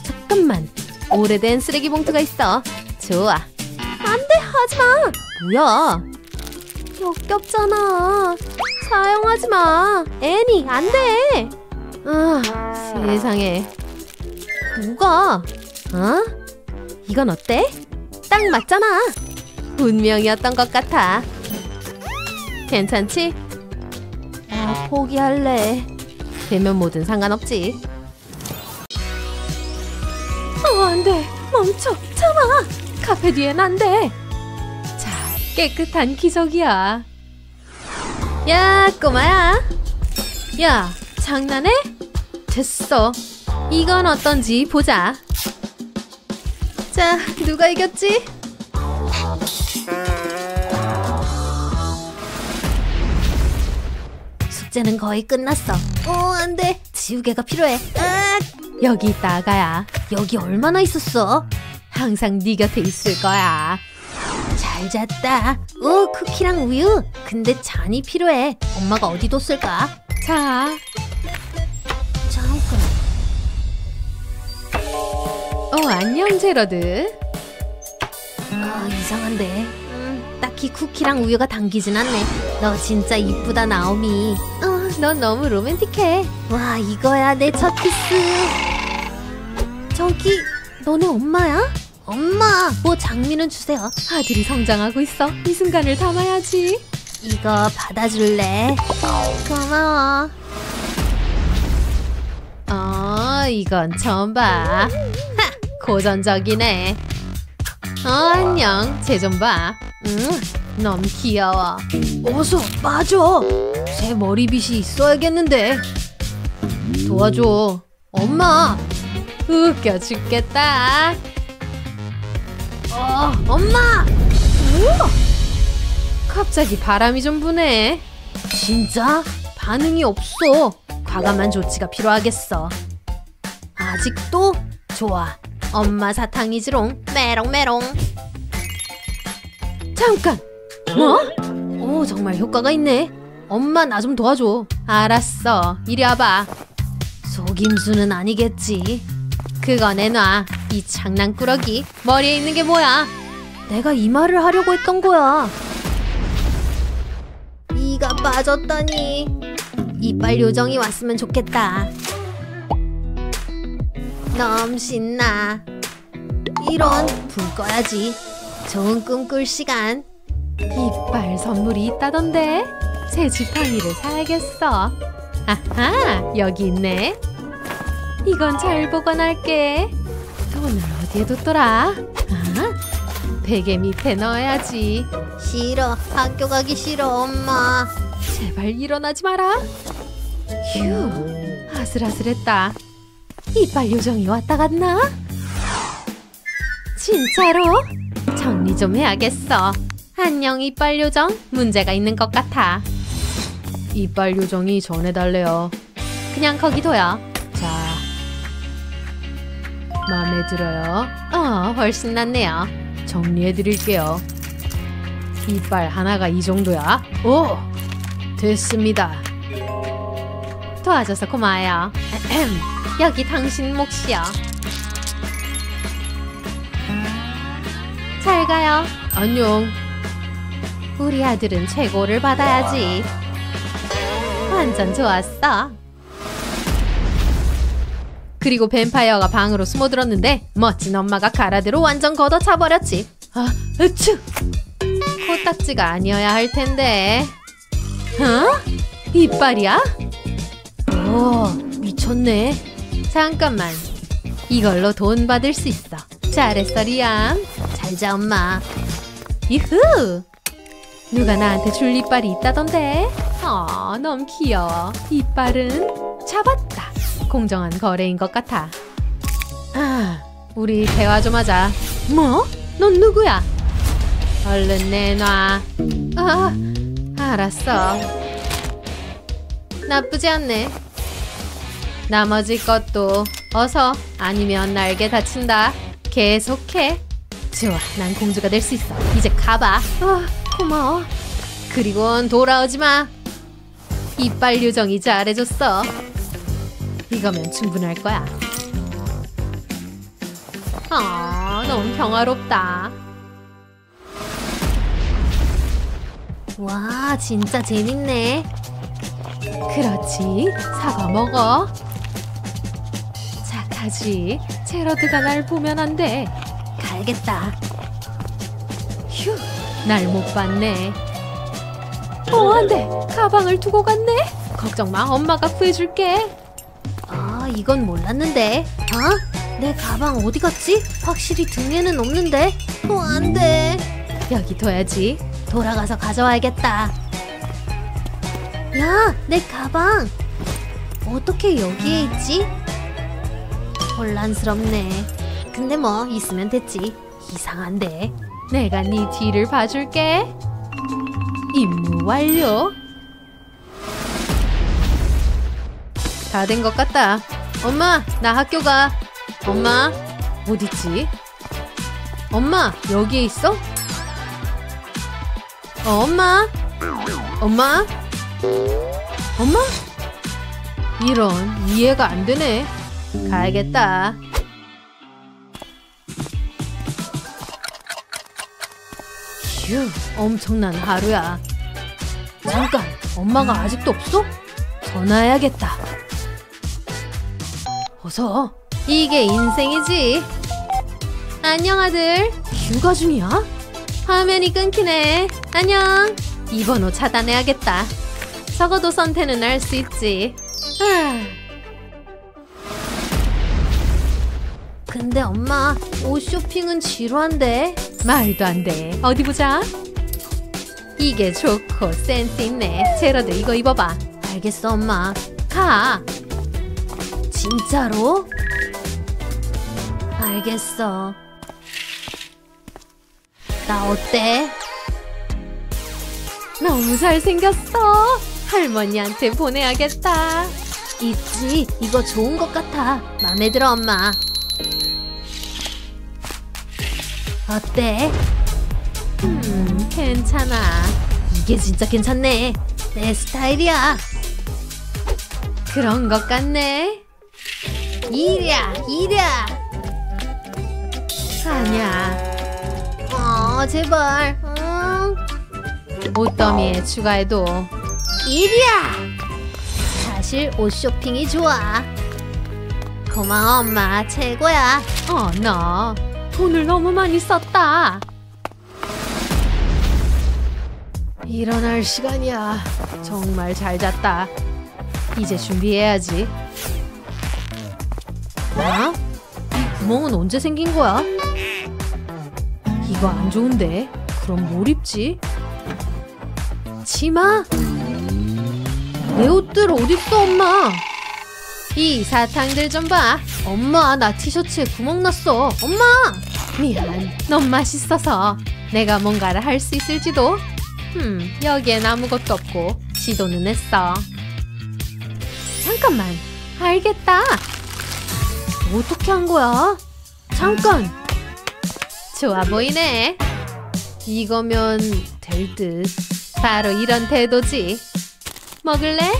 잠깐만. 오래된 쓰레기 봉투가 있어. 좋아. 안 돼! 하지 마! 뭐야? 역겹잖아. 사용하지 마. 애니, 안 돼! 아, 세상에. 뭐가? 어? 이건 어때? 딱 맞잖아. 운명이었던 것 같아. 괜찮지? 아, 포기할래. 되면 뭐든 상관없지. 어, 안 돼. 멈춰. 참아. 카페 뒤엔 안 돼. 자, 깨끗한 기적이야. 야, 꼬마야. 야, 장난해? 됐어. 이건 어떤지 보자. 자, 누가 이겼지? 숙제는 거의 끝났어. 어, 안 돼. 지우개가 필요해. 아! 여기 있다, 아가야. 여기 얼마나 있었어? 항상 네 곁에 있을 거야. 잘 잤다. 오, 쿠키랑 우유. 근데 잔이 필요해. 엄마가 어디 뒀을까? 자. 잠깐. 안녕, 제러드. 아, 이상한데. 딱히 쿠키랑 우유가 당기진 않네. 너 진짜 이쁘다, 나오미. 넌 너무 로맨틱해. 와, 이거야 내 첫 키스. 저기, 너네 엄마야? 엄마, 뭐 장미는 주세요. 아들이 성장하고 있어. 이 순간을 담아야지. 이거 받아줄래? 고마워. 이건 처음 봐. 고전적이네. 안녕, 쟤 좀 봐. 너무 귀여워. 어서 빠져. 제 머리빗이 있어야겠는데. 도와줘. 엄마. 웃겨 죽겠다. 엄마. 우와! 갑자기 바람이 좀 부네. 진짜? 반응이 없어. 과감한 조치가 필요하겠어. 아직도? 좋아. 엄마 사탕이지롱. 메롱메롱. 잠깐! 뭐? 오, 정말 효과가 있네. 엄마, 나 좀 도와줘. 알았어. 이리 와봐. 속임수는 아니겠지. 그거 내놔. 이 장난꾸러기. 머리에 있는 게 뭐야? 내가 이 말을 하려고 했던 거야. 이가 빠졌다니. 이빨 요정이 왔으면 좋겠다. 너무 신나. 이런, 불 꺼야지. 좋은 꿈 꿀 시간. 이빨 선물이 있다던데. 새 지팡이를 사야겠어. 아하, 여기 있네. 이건 잘 보관할게. 돈을 어디에 뒀더라? 아, 베개 밑에 넣어야지. 싫어. 학교 가기 싫어, 엄마. 제발 일어나지 마라. 휴, 아슬아슬했다. 이빨 요정이 왔다 갔나? 진짜로? 정리 좀 해야겠어. 안녕, 이빨 요정. 문제가 있는 것 같아. 이빨 요정이 전해달래요. 그냥 거기 둬요. 자, 마음에 들어요. 훨씬 낫네요. 정리해드릴게요. 이빨 하나가 이 정도야? 오, 됐습니다. 도와줘서 고마워요. 여기 당신 몫이요. 잘 가요. 안녕. 우리 아들은 최고를 받아야지. 완전 좋았어. 그리고 뱀파이어가 방으로 숨어들었는데 멋진 엄마가 가라데로 완전 걷어차버렸지. 아, 으추! 코딱지가 아니어야 할 텐데. 어? 이빨이야? 오, 미쳤네. 잠깐만. 이걸로 돈 받을 수 있어. 잘했어, 리암. 잘 자, 엄마. 이후! 누가 나한테 줄 이빨이 있다던데? 너무 귀여워. 이빨은 잡았다. 공정한 거래인 것 같아. 아, 우리 대화 좀 하자. 뭐? 넌 누구야? 얼른 내놔. 아, 알았어. 나쁘지 않네. 나머지 것도 어서. 아니면 날개 다친다. 계속해. 좋아, 난 공주가 될 수 있어. 이제 가봐. 아, 고마워. 그리곤 돌아오지 마. 이빨 요정이 잘해줬어. 이거면 충분할 거야. 아, 너무 평화롭다. 와, 진짜 재밌네. 그렇지, 사과 먹어. 착하지. 제러드가 날 보면 안 돼. 가야겠다. 휴, 날 못 봤네. 안 돼. 가방을 두고 갔네. 걱정 마, 엄마가 구해줄게. 아, 이건 몰랐는데. 어? 내 가방 어디 갔지? 확실히 등에는 없는데. 안 돼. 여기 둬야지. 돌아가서 가져와야겠다. 야, 내 가방 어떻게 여기에 있지? 혼란스럽네. 근데 뭐 있으면 됐지. 이상한데. 내가 네 뒤를 봐줄게. 임무 완료. 다 된 것 같다. 엄마, 나 학교 가. 엄마, 어딨지? 엄마, 여기에 있어? 엄마? 엄마? 엄마? 이런, 이해가 안 되네. 가야겠다. 휴, 엄청난 하루야. 잠깐, 엄마가 아직도 없어? 전화해야겠다. 어서. 이게 인생이지. 안녕, 아들. 휴가 중이야? 화면이 끊기네. 안녕. 이 번호 차단해야겠다. 적어도 선택은 할 수 있지. 근데 엄마, 옷 쇼핑은 지루한데? 말도 안 돼. 어디 보자. 이게 좋고 센스 있네. 제러드, 이거 입어봐. 알겠어, 엄마. 가. 진짜로? 알겠어. 나 어때? 너무 잘생겼어. 할머니한테 보내야겠다. 있지, 이거 좋은 것 같아. 맘에 들어, 엄마. 어때? 괜찮아. 이게 진짜 괜찮네. 내 스타일이야. 그런 것 같네. 이랴, 이랴. 아니야. 제발. 옷더미에 추가해도. 이랴. 사실 옷 쇼핑이 좋아. 고마워, 엄마. 최고야. 너 돈을 너무 많이 썼다. 일어날 시간이야. 정말 잘 잤다. 이제 준비해야지. 어? 이 구멍은 언제 생긴 거야? 이거 안 좋은데. 그럼 뭘 입지? 치마? 내 옷들 어딨어, 엄마? 이 사탕들 좀 봐. 엄마, 나 티셔츠에 구멍 났어. 엄마! 미안, 너무 맛있어서. 내가 뭔가를 할 수 있을지도. 여기엔 아무것도 없고. 시도는 했어. 잠깐만, 알겠다. 어떻게 한 거야? 잠깐! 좋아 보이네. 이거면 될 듯. 바로 이런 태도지. 먹을래?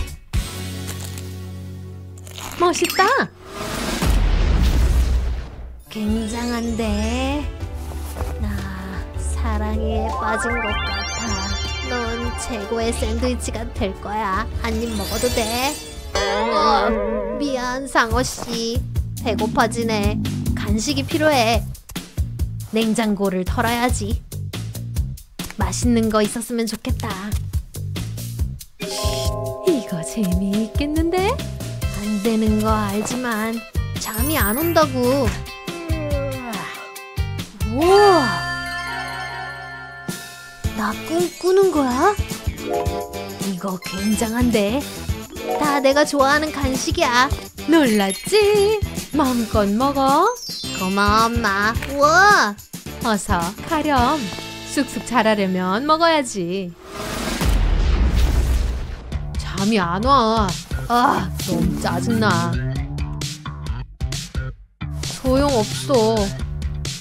멋있다! 굉장한데? 나 사랑에 빠진 것 같아. 넌 최고의 샌드위치가 될 거야. 한 입 먹어도 돼? 미안 상어씨. 배고파지네. 간식이 필요해. 냉장고를 털어야지. 맛있는 거 있었으면 좋겠다. 이거 재미있겠는데? 안 되는 거 알지만 잠이 안 온다고. 우와! 나 꿈꾸는 거야? 이거 굉장한데? 다 내가 좋아하는 간식이야. 놀랐지? 마음껏 먹어. 고마워 엄마. 우와! 어서 가렴. 쑥쑥 자라려면 먹어야지. 잠이 안 와. 아, 너무 짜증나. 소용없어.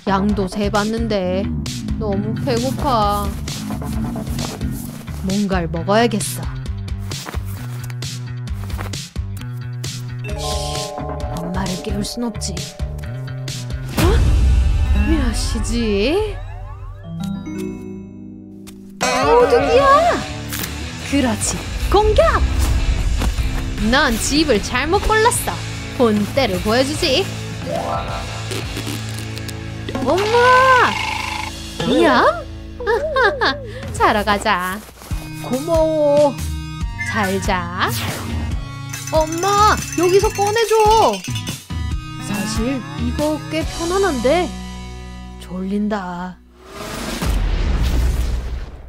양도 재봤는데 너무 배고파. 뭔가를 먹어야겠어. 엄마를 깨울 순 없지. 어? 몇 시지? 도둑이야! 그렇지, 공격! 넌 집을 잘못 골랐어. 본때를 보여주지. 엄마! 리암? 자러 가자. 고마워. 잘 자. 엄마, 여기서 꺼내줘. 사실 이거 꽤 편안한데. 졸린다.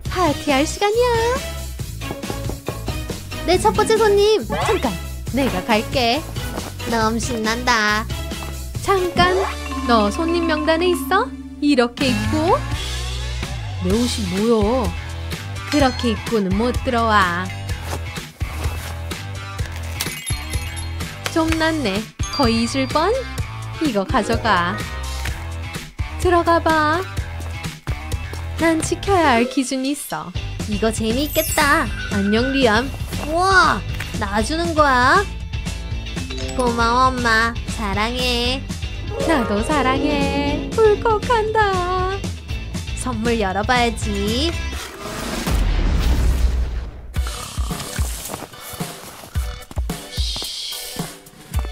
파티할 시간이야. 내 첫 번째 손님. 잠깐, 내가 갈게. 너무 신난다. 잠깐, 너 손님 명단에 있어? 이렇게 입고? 내 옷이 뭐야? 그렇게 입고는 못 들어와. 좀 낫네. 거의 잊을 뻔? 이거 가져가. 들어가 봐. 난 지켜야 할 기준이 있어. 이거 재미있겠다. 안녕 리암. 우와, 나 주는 거야? 고마워 엄마. 사랑해. 나도 사랑해. 울컥한다. 선물 열어봐야지.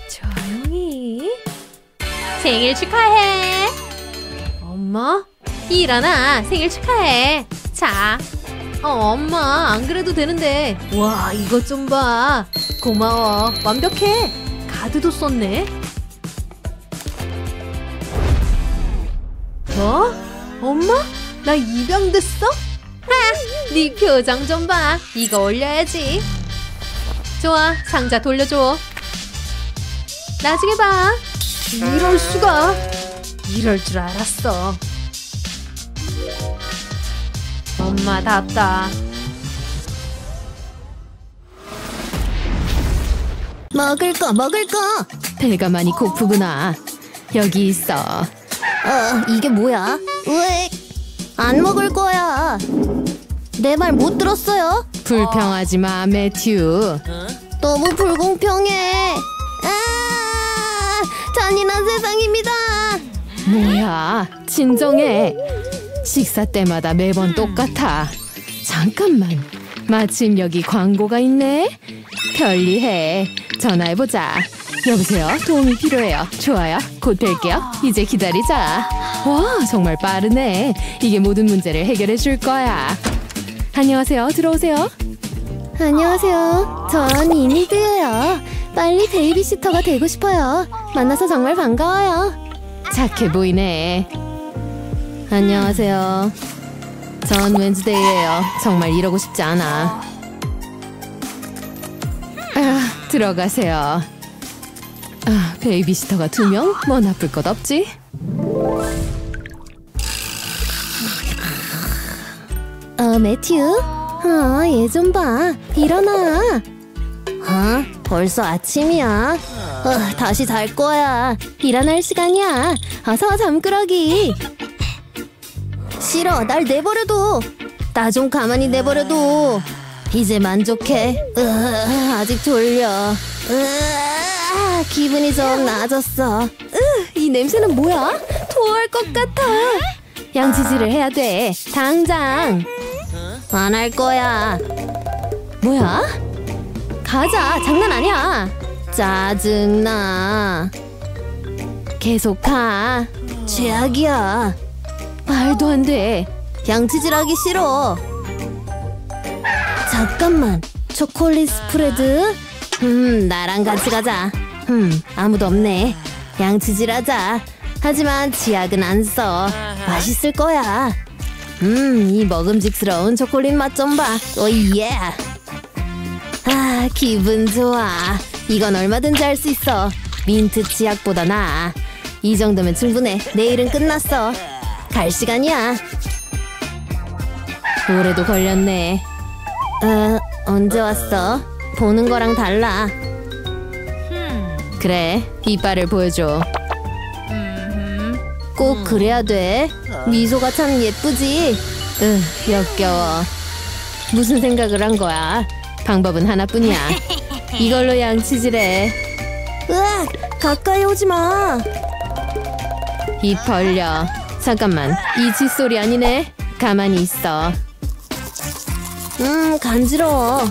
조용히. 생일 축하해. 엄마? 일어나. 생일 축하해. 자. 엄마 안 그래도 되는데. 와, 이것 좀 봐. 고마워. 완벽해. 가드도 썼네. 뭐? 엄마? 나 입양됐어? 하! 네 표정 좀 봐. 이거 올려야지. 좋아, 상자 돌려줘. 나중에 봐. 이럴 수가. 이럴 줄 알았어. 엄마답다. 먹을 거 먹을 거. 배가 많이 고프구나. 여기 있어. 이게 뭐야? 으익! 안 먹을 거야. 내 말 못 들었어요? 불평하지 마, 매튜. 너무 불공평해. 아! 잔인한 세상입니다. 뭐야? 진정해. 식사 때마다 매번 똑같아. 잠깐만. 마침 여기 광고가 있네. 편리해. 전화해보자. 여보세요? 도움이 필요해요. 좋아요. 곧 뵐게요. 이제 기다리자. 와, 정말 빠르네. 이게 모든 문제를 해결해 줄 거야. 안녕하세요. 들어오세요. 안녕하세요. 전 이니드예요. 빨리 베이비시터가 되고 싶어요. 만나서 정말 반가워요. 착해 보이네. 안녕하세요. 전 웬즈데이예요. 정말 이러고 싶지 않아. 아, 들어가세요. 아, 베이비시터가 2명? 뭐 나쁠 것 없지? 매튜? 얘 좀 봐. 일어나. 아, 벌써 아침이야. 다시 잘 거야. 일어날 시간이야. 어서 잠꾸러기. 싫어, 날 내버려둬. 나 좀 가만히 내버려둬. 이제 만족해. 아직 졸려. 아, 기분이 좀 나아졌어. 이 냄새는 뭐야? 토할 것 같아. 양치질을 해야 돼. 당장. 안 할 거야. 뭐야? 가자. 장난 아니야. 짜증나. 계속 가. 최악이야. 말도 안 돼. 양치질하기 싫어. 잠깐만. 초콜릿 스프레드? 나랑 같이 가자. 아무도 없네. 양치질하자. 하지만 치약은 안 써. 맛있을 거야. 이 먹음직스러운 초콜릿 맛 좀 봐. 오예. 아, 기분 좋아. 이건 얼마든지 할 수 있어. 민트 치약보다 나아. 이 정도면 충분해. 내일은 끝났어. 갈 시간이야. 올해도 걸렸네. 언제 왔어? 보는 거랑 달라. 그래, 이빨을 보여줘. 꼭 그래야 돼. 미소가 참 예쁘지? 역겨워. 무슨 생각을 한 거야? 방법은 하나뿐이야. 이걸로 양치질해. 으악! 가까이 오지 마. 입 벌려. 잠깐만, 이 칫솔이 아니네. 가만히 있어. 간지러워.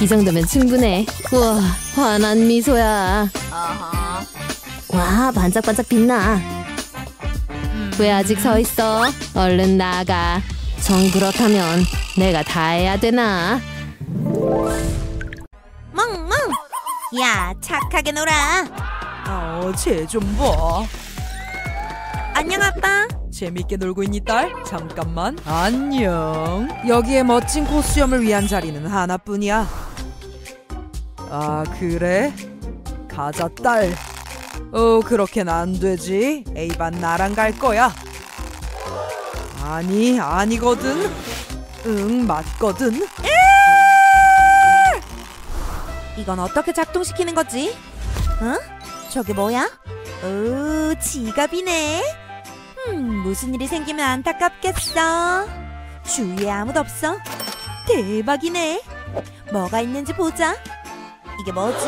이 정도면 충분해. 우와, 환한 미소야. 와, 반짝반짝 빛나. 왜 아직 서 있어? 얼른 나가. 정 그렇다면 내가 다 해야 되나? 멍멍. 야, 착하게 놀아. 쟤 좀 봐. 안녕, 아빠. 재밌게 놀고 있니, 딸? 잠깐만. 안녕. 여기에 멋진 코수염을 위한 자리는 하나뿐이야. 아, 그래? 가자, 딸. 그렇게는 안 되지. 에이반 나랑 갈 거야. 아니, 아니거든. 응, 맞거든. 이건 어떻게 작동시키는 거지? 어? 저게 뭐야? 오, 지갑이네. 무슨 일이 생기면 안타깝겠어. 주위에 아무도 없어. 대박이네. 뭐가 있는지 보자. 이게 뭐지?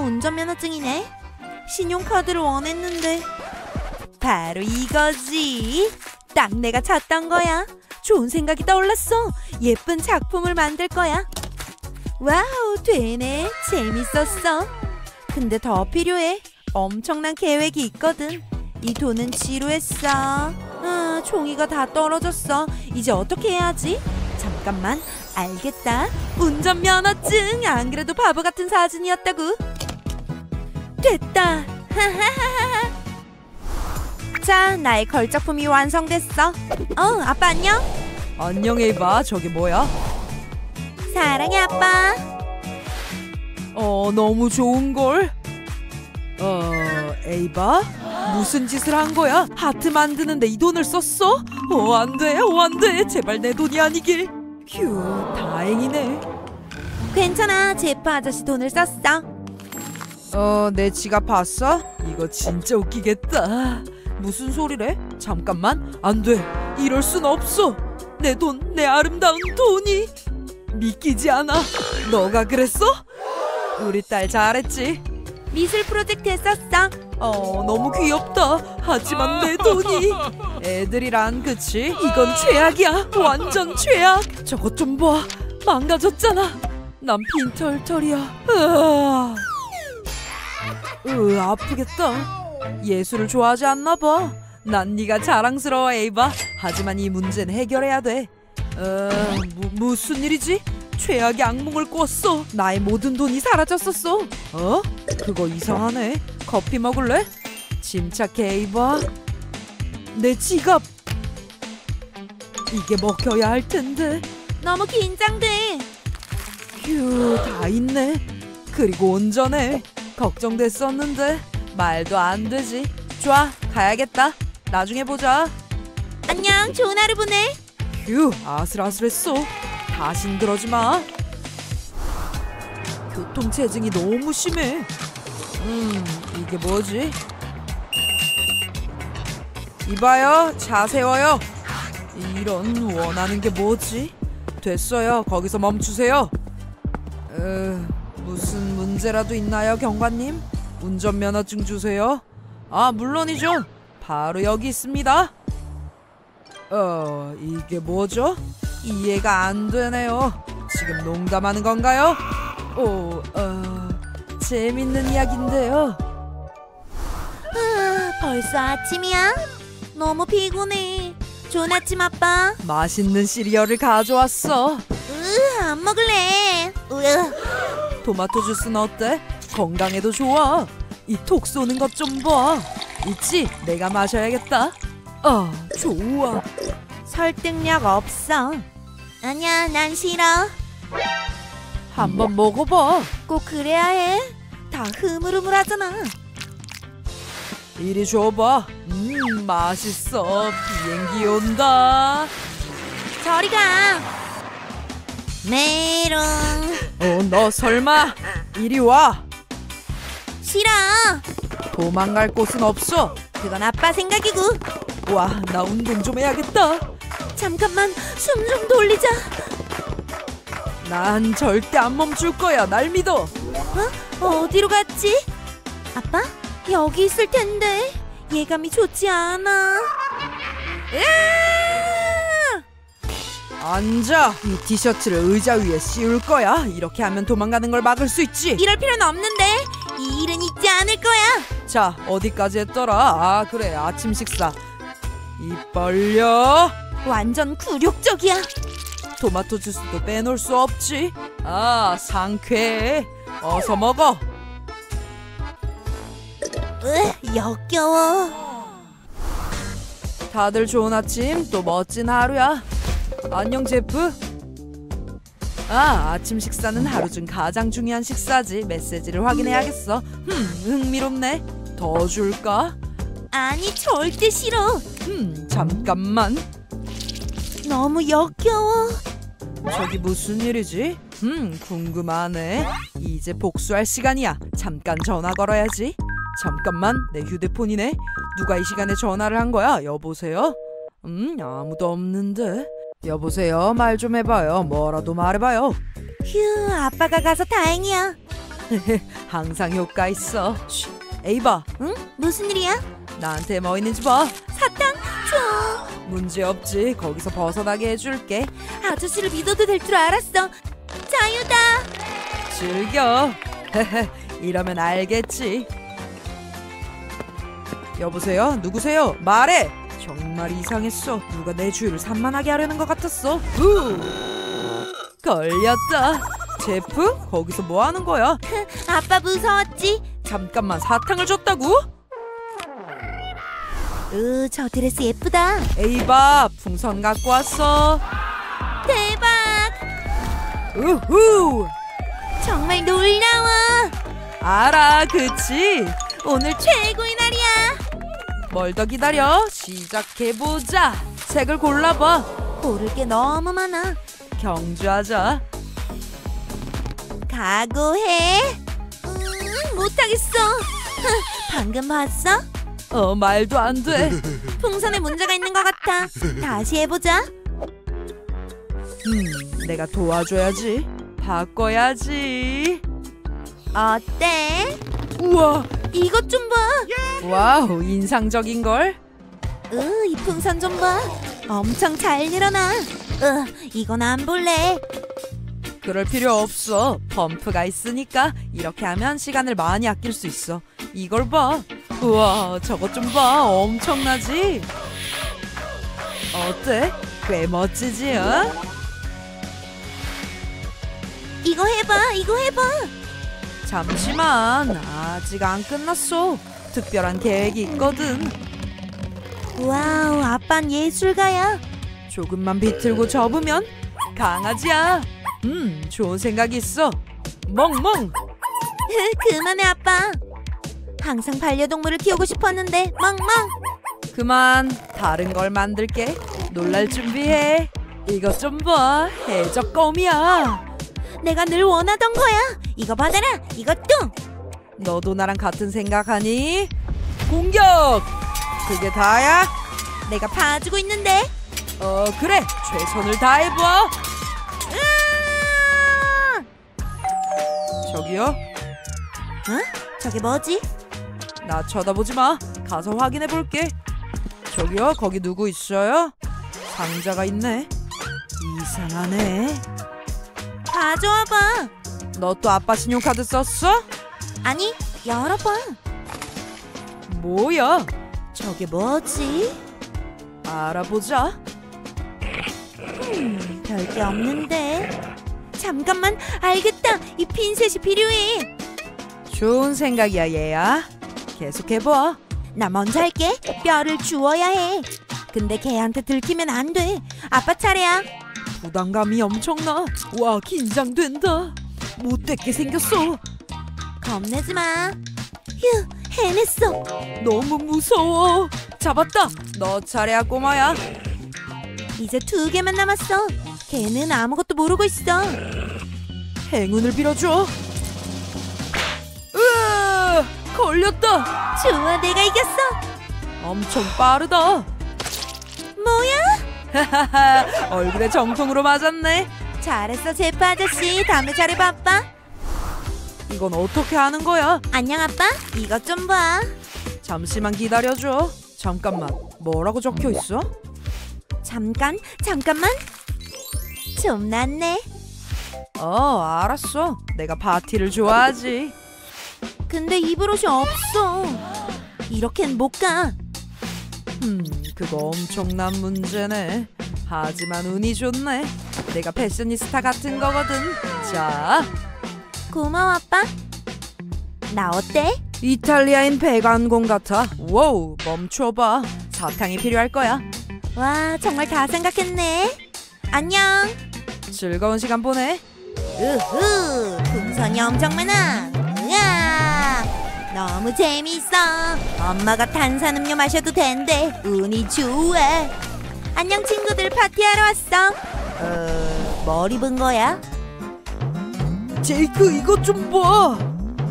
운전면허증이네. 신용카드를 원했는데 바로 이거지. 딱 내가 찾던 거야. 좋은 생각이 떠올랐어. 예쁜 작품을 만들 거야. 와우, 되네. 재밌었어. 근데 더 필요해. 엄청난 계획이 있거든. 이 돈은 지루했어. 종이가 다 떨어졌어. 이제 어떻게 해야지? 잠깐만, 알겠다. 운전면허증! 안 그래도 바보 같은 사진이었다고. 됐다. 하하하하. 자, 나의 걸작품이 완성됐어. 아빠 안녕? 안녕, 에이바. 저게 뭐야? 사랑해, 아빠. 너무 좋은걸? 에이바? 무슨 짓을 한 거야? 하트 만드는데 이 돈을 썼어? 안 돼, 안 돼. 제발 내 돈이 아니길. 휴, 다행이네. 괜찮아, 제프 아저씨 돈을 썼어. 내 지갑 봤어? 이거 진짜 웃기겠다. 무슨 소리래? 잠깐만, 안 돼. 이럴 순 없어. 내 돈, 내 아름다운 돈이. 믿기지 않아. 너가 그랬어? 우리 딸 잘했지? 미술 프로젝트에 썼어. 너무 귀엽다. 하지만 내 돈이. 애들이란, 그치? 이건 최악이야. 완전 최악. 저것 좀 봐. 망가졌잖아. 난 빈털털이야. 아프겠다. 예술을 좋아하지 않나 봐. 난 네가 자랑스러워, 에이바. 하지만 이 문제는 해결해야 돼. 무슨 일이지? 최악의 악몽을 꿨어. 나의 모든 돈이 사라졌었어. 그거 이상하네. 커피 먹을래? 침착해, 에이바. 내 지갑. 이게 먹혀야 할 텐데. 너무 긴장돼. 휴, 다 있네. 그리고 온전해. 걱정됐었는데. 말도 안 되지. 좋아, 가야겠다. 나중에 보자. 안녕, 좋은 하루 보내. 휴, 아슬아슬했어. 다신 그러지 마. 교통체증이 너무 심해. 이게 뭐지? 이봐요, 차 세워요. 이런, 원하는 게 뭐지? 됐어요, 거기서 멈추세요. 무슨 문제라도 있나요, 경관님? 운전면허증 주세요. 아, 물론이죠. 바로 여기 있습니다. 이게 뭐죠? 이해가 안 되네요. 지금 농담하는 건가요? 재밌는 이야기인데요. 벌써 아침이야? 너무 피곤해. 좋은 아침, 아빠. 맛있는 시리얼을 가져왔어. 안 먹을래. 토마토 주스는 어때? 건강에도 좋아. 이 톡 쏘는 것 좀 봐. 있지? 내가 마셔야겠다. 아, 좋아. 설득력 없어. 아니야, 난 싫어. 한번 먹어봐. 꼭 그래야 해? 다 흐물흐물하잖아. 이리 줘봐. 맛있어. 비행기 온다. 저리 가. 메롱. 너 설마. 이리 와. 싫어. 도망갈 곳은 없어. 그건 아빠 생각이고. 와, 나 운동 좀 해야겠다. 잠깐만, 숨 좀 돌리자. 난 절대 안 멈출 거야. 날 믿어. 어디로 갔지? 아빠? 여기 있을 텐데. 예감이 좋지 않아. 앉아. 이 티셔츠를 의자 위에 씌울 거야. 이렇게 하면 도망가는 걸 막을 수 있지. 이럴 필요는 없는데. 이 일은 잊지 않을 거야. 자, 어디까지 했더라? 아, 그래, 아침 식사. 입 벌려. 완전 굴욕적이야. 토마토 주스도 빼놓을 수 없지. 아, 상쾌해. 어서 먹어. 역겨워. 다들 좋은 아침. 또 멋진 하루야. 안녕, 제프. 아침 식사는 하루 중 가장 중요한 식사지. 메시지를 확인해야겠어. 흥미롭네. 더 줄까? 아니, 절대 싫어. 잠깐만. 너무 역겨워. 저기 무슨 일이지? 궁금하네. 이제 복수할 시간이야. 잠깐 전화 걸어야지. 잠깐만, 내 휴대폰이네. 누가 이 시간에 전화를 한 거야? 여보세요? 아무도 없는데. 여보세요? 말 좀 해봐요. 뭐라도 말해봐요. 휴, 아빠가 가서 다행이야. 항상 효과 있어. 쉿. 에이바. 응? 무슨 일이야? 나한테 뭐 있는지 봐. 사탕 줘. 문제없지. 거기서 벗어나게 해줄게. 아저씨를 믿어도 될 줄 알았어. 자유다. 즐겨. 이러면 알겠지. 여보세요? 누구세요? 말해! 정말 이상했어. 누가 내 주위를 산만하게 하려는 것 같았어. 걸렸다. 제프? 거기서 뭐 하는 거야? 아빠 무서웠지? 잠깐만, 사탕을 줬다고? 저 드레스 예쁘다. 에이바, 풍선 갖고 왔어. 대박! 우후! 정말 놀라워. 알아, 그치? 오늘 최고의 날이야. 뭘 더 기다려? 시작해보자. 색을 골라봐. 고를 게 너무 많아. 경주하자. 각오해. 못하겠어. 방금 봤어? 말도 안 돼. 풍선에 문제가 있는 것 같아. 다시 해보자. 내가 도와줘야지. 바꿔야지. 어때? 우와, 이것 좀 봐. 와우, 인상적인걸? 이 풍선 좀 봐. 엄청 잘 늘어나. 이건 안 볼래. 그럴 필요 없어. 펌프가 있으니까. 이렇게 하면 시간을 많이 아낄 수 있어. 이걸 봐. 우와, 저것 좀 봐. 엄청나지? 어때? 꽤 멋지지? 이거 해봐, 이거 해봐. 잠시만, 아직 안 끝났어. 특별한 계획이 있거든. 와우, 아빤 예술가야. 조금만 비틀고 접으면 강아지야. 좋은 생각이 있어. 멍멍. 그만해, 아빠. 항상 반려동물을 키우고 싶었는데. 멍멍. 그만, 다른 걸 만들게. 놀랄 준비해. 이것 좀 봐. 해적껌이야. 내가 늘 원하던 거야. 이거 받아라. 이것도. 너도 나랑 같은 생각하니? 공격! 그게 다야? 내가 봐주고 있는데. 그래. 최선을 다해봐. 저기요? 응? 저게 뭐지? 나 쳐다보지 마. 가서 확인해 볼게. 저기요, 거기 누구 있어요? 상자가 있네. 이상하네. 가져와봐. 너 또 아빠 신용카드 썼어? 아니, 여러 번. 뭐야? 저게 뭐지? 알아보자. 별게 없는데. 잠깐만, 알겠다. 이 핀셋이 필요해. 좋은 생각이야, 얘야. 계속해봐. 나 먼저 할게. 뼈를 주워야 해. 근데 걔한테 들키면 안 돼. 아빠 차례야. 부담감이 엄청나. 와, 긴장된다. 못됐게 생겼어. 겁내지 마. 휴, 해냈어. 너무 무서워. 잡았다. 너 차례야, 꼬마야. 이제 2개만 남았어. 걔는 아무것도 모르고 있어. 행운을 빌어줘. 으아, 걸렸다. 좋아, 내가 이겼어. 엄청 빠르다. 뭐야? 하하하, 얼굴에 정통으로 맞았네. 잘했어, 제프 아저씨. 다음에 잘해봐, 아빠. 이건 어떻게 하는 거야? 안녕, 아빠. 이것 좀 봐. 잠시만 기다려줘. 잠깐만, 뭐라고 적혀 있어? 잠깐만. 좀 낫네. 알았어. 내가 파티를 좋아하지. 근데 입을 옷이 없어. 이렇게는 못 가. 그거 엄청난 문제네. 하지만 운이 좋네. 내가 패셔니스타 같은 거거든. 자, 고마워, 아빠. 나 어때? 이탈리아인 배관공 같아. 와우, 멈춰봐. 사탕이 필요할 거야. 와, 정말 다 생각했네. 안녕. 즐거운 시간 보내. 우후, 풍선이 엄청 많아. 으아, 너무 재미있어. 엄마가 탄산음료 마셔도 된대. 운이 좋아. 안녕, 친구들. 파티하러 왔어. 뭘 입은 거야? 제이크, 이것 좀 봐.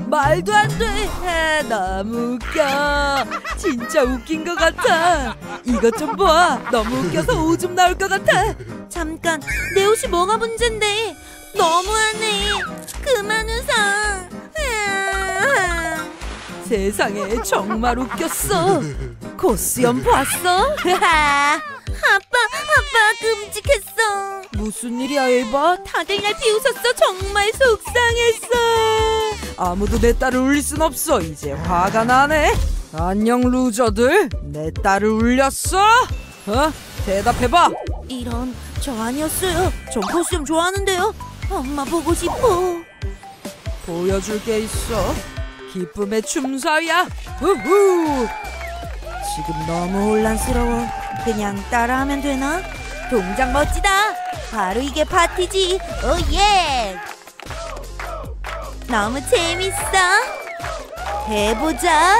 말도 안 돼. 아, 너무 웃겨. 진짜 웃긴 것 같아. 이것 좀 봐. 너무 웃겨서 오줌 나올 것 같아. 잠깐, 내 옷이 뭐가 문제인데. 너무하네. 그만 웃어. 세상에, 정말 웃겼어. 코수염 봤어? 아빠 끔찍했어. 무슨 일이야, 에이바? 다들 날 비웃었어. 정말 속상했어. 아무도 내 딸을 울릴 순 없어. 이제 화가 나네. 안녕, 루저들. 내 딸을 울렸어? 대답해봐. 이런, 저 아니었어요. 전 코스튬 좋아하는데요. 엄마 보고 싶어. 보여줄 게 있어. 기쁨의 춤사위야. 우후. 지금 너무 혼란스러워. 그냥 따라하면 되나? 동작 멋지다. 바로 이게 파티지. 오예. 너무 재밌어. 해보자.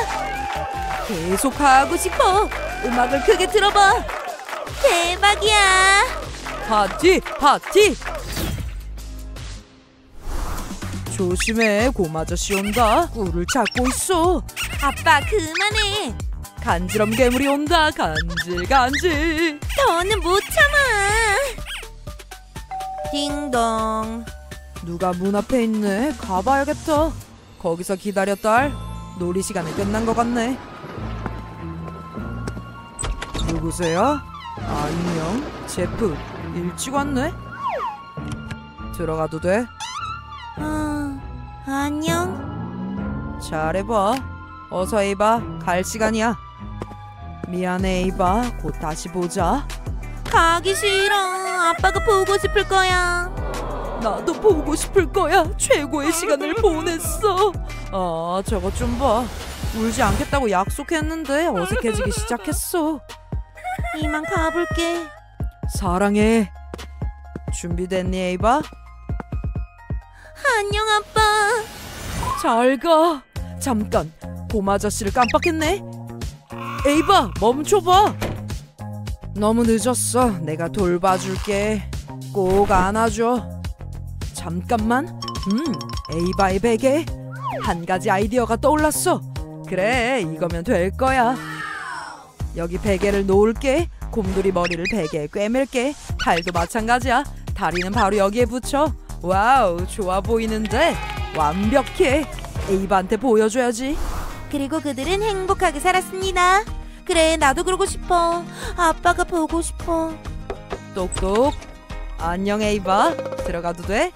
계속 하고 싶어. 음악을 크게 틀어봐. 대박이야. 파티. 조심해, 곰아저씨 온다. 꿀을 찾고 있어. 아빠, 그만해. 간지럼 괴물이 온다. 간질. 더는 못 참아. 딩동. 누가 문 앞에 있네. 가봐야겠다. 거기서 기다려, 딸. 놀이 시간이 끝난 것 같네. 누구세요? 안녕, 제프. 일찍 왔네. 들어가도 돼? 안녕. 잘해봐. 어서, 에이바. 갈 시간이야. 미안해, 에이바. 곧 다시 보자. 가기 싫어. 아빠가 보고 싶을 거야. 나도 보고 싶을 거야. 최고의 시간을 보냈어. 아, 저것 좀 봐. 울지 않겠다고 약속했는데 어색해지기 시작했어. 이만 가볼게. 사랑해. 준비됐니, 에이바? 안녕, 아빠. 잘 가. 잠깐, 곰아저씨를 깜빡했네. 에이바, 멈춰봐. 너무 늦었어. 내가 돌봐줄게. 꼭 안아줘. 잠깐만. 에이바의 베개. 한 가지 아이디어가 떠올랐어. 그래, 이거면 될 거야. 여기 베개를 놓을게. 곰돌이 머리를 베개에 꿰맬게. 팔도 마찬가지야. 다리는 바로 여기에 붙여. 와우, 좋아 보이는데? 완벽해. 에이바한테 보여줘야지. 그리고 그들은 행복하게 살았습니다. 그래, 나도 그러고 싶어. 아빠가 보고 싶어. 똑똑. 안녕 에이바. 들어가도 돼?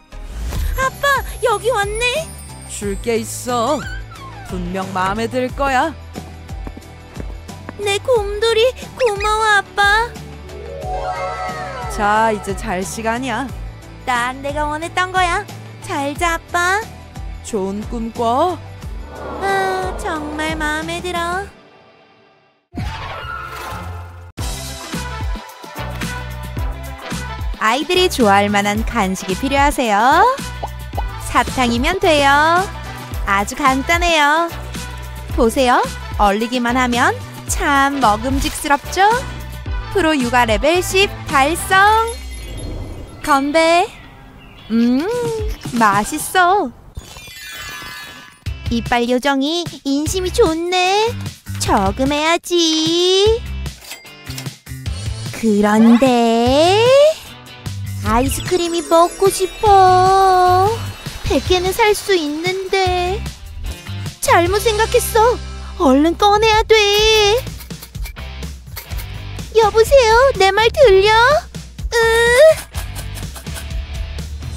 아빠, 여기 왔네. 줄 게 있어. 분명 마음에 들 거야. 내 곰돌이 고마워 아빠. 자, 이제 잘 시간이야. 난 내가 원했던 거야. 잘 자 아빠. 좋은 꿈 꿔. 아, 정말 마음에 들어. 아이들이 좋아할 만한 간식이 필요하세요? 사탕이면 돼요. 아주 간단해요. 보세요. 얼리기만 하면 참 먹음직스럽죠? 프로 육아 레벨 10 달성! 건배! 맛있어! 이빨 요정이 인심이 좋네. 저금해야지. 그런데 아이스크림이 먹고 싶어. 100개는 살 수 있는데. 잘못 생각했어. 얼른 꺼내야 돼. 여보세요? 내 말 들려?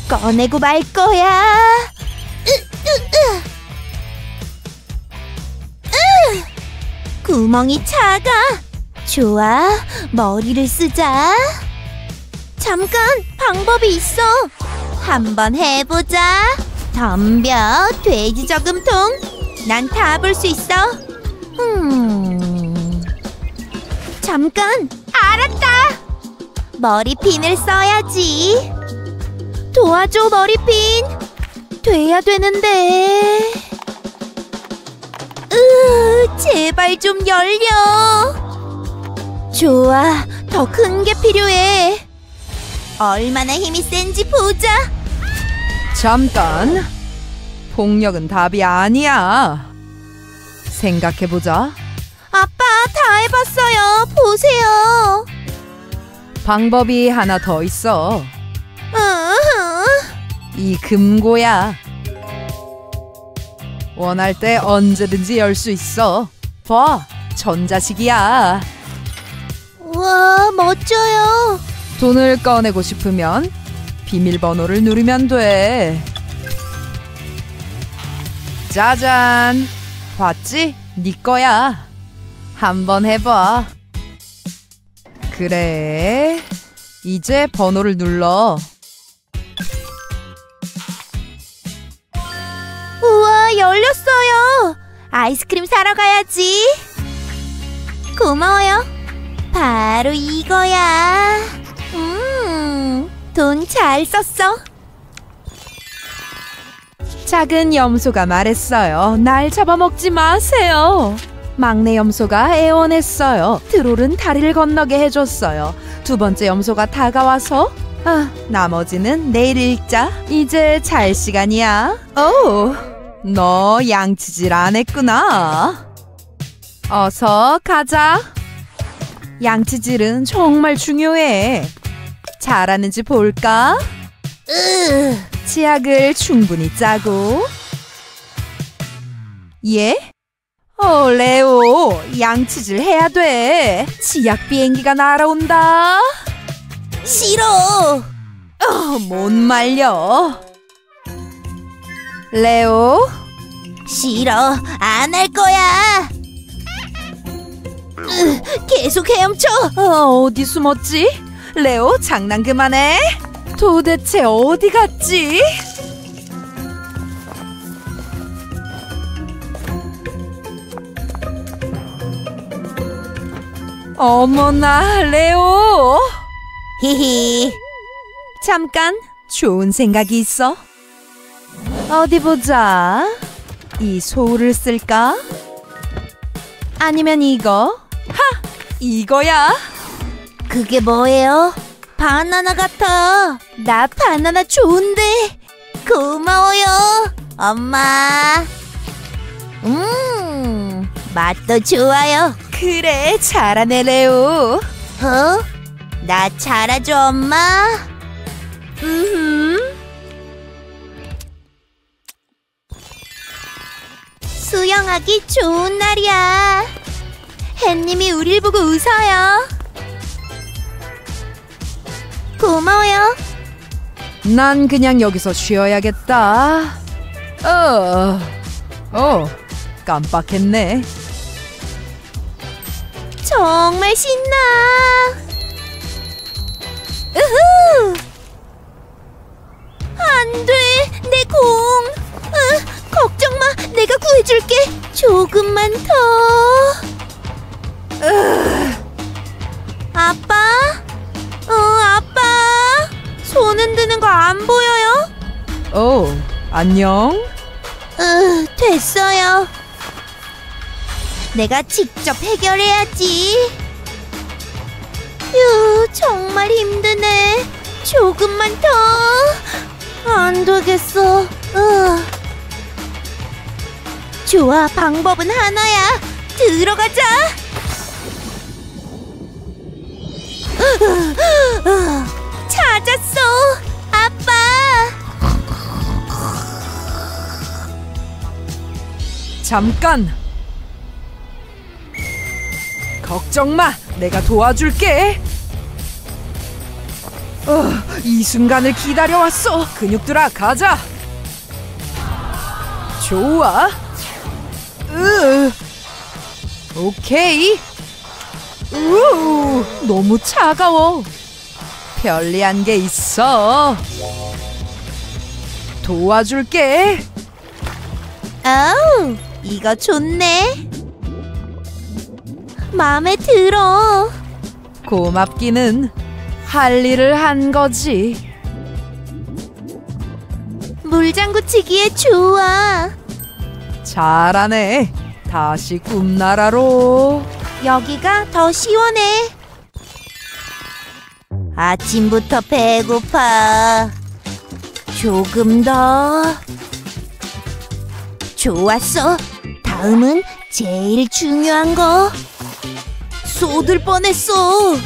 꺼내고 말 거야. 구멍이 작아. 좋아, 머리를 쓰자. 잠깐, 방법이 있어. 한번 해보자. 덤벼, 돼지 저금통. 난 다 볼 수 있어. 잠깐, 알았다. 머리핀을 써야지. 도와줘, 머리핀. 돼야 되는데. 제발 좀 열려. 좋아, 더 큰 게 필요해. 얼마나 힘이 센지 보자. 잠깐, 폭력은 답이 아니야. 생각해보자. 아빠, 다 해봤어요. 보세요. 방법이 하나 더 있어. 이 금고야. 원할 때 언제든지 열 수 있어. 봐, 전자식이야. 우와, 멋져요. 돈을 꺼내고 싶으면 비밀번호를 누르면 돼. 짜잔! 봤지? 네 거야. 한번 해봐. 그래, 이제 번호를 눌러. 우와, 열렸어요. 아이스크림 사러 가야지. 고마워요. 바로 이거야. 돈 잘 썼어. 작은 염소가 말했어요. 날 잡아먹지 마세요. 막내 염소가 애원했어요. 트롤은 다리를 건너게 해줬어요. 두 번째 염소가 다가와서, 나머지는 내일 읽자. 이제 잘 시간이야. 오, 너 양치질 안 했구나. 어서 가자. 양치질은 정말 중요해. 잘하는지 볼까? 치약을 충분히 짜고. 예? 레오, 양치질 해야 돼. 치약 비행기가 날아온다. 싫어. 못 말려. 레오. 싫어, 안 할 거야. 계속 헤엄쳐. 어디 숨었지? 레오, 장난 그만해. 도대체 어디 갔지? 어머나, 레오. 히히. 잠깐, 좋은 생각이 있어. 어디 보자. 이 소를 쓸까? 아니면 이거? 하! 이거야. 그게 뭐예요? 바나나 같아. 나 바나나 좋은데. 고마워요, 엄마. 맛도 좋아요. 그래, 잘하네 레오. 나 잘하죠 엄마. 수영하기 좋은 날이야. 햇님이 우릴 보고 웃어요. 고마워요. 난 그냥 여기서 쉬어야겠다. 깜빡했네. 정말 신나. 으흐! 안 돼, 내 공. 걱정 마, 내가 구해줄게. 조금만 더. 아빠? 아빠. 손 흔드는 거 안 보여요? 안녕. 됐어요. 내가 직접 해결해야지. 정말 힘드네. 조금만 더. 안 되겠어. 좋아, 방법은 하나야. 들어가자. 찾았어, 아빠. 잠깐. 걱정 마, 내가 도와줄게. 이 순간을 기다려왔어. 근육들아, 가자. 좋아. 오케이. 너무 차가워. 편리한 게 있어. 도와줄게. 아우, 이거 좋네. 마음에 들어. 고맙기는. 할 일을 한 거지. 물장구 치기에 좋아. 잘하네. 다시 꿈나라로. 여기가 더 시원해. 아침부터 배고파. 조금 더. 좋았어. 다음은 제일 중요한 거. 쏟을 뻔했어.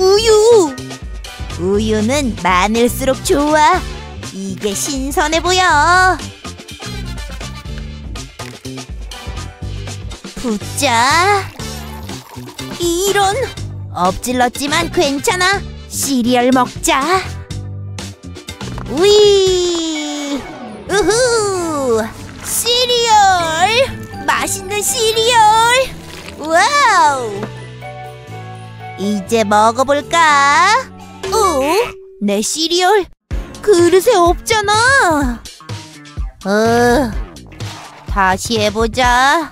우유! 우유는 많을수록 좋아. 이게 신선해 보여. 붙자. 이런! 엎질렀지만 괜찮아. 시리얼 먹자. 우이! 우후! 시리얼! 맛있는 시리얼! 와우! 이제 먹어볼까? 내 시리얼 그릇에 없잖아. 다시 해보자.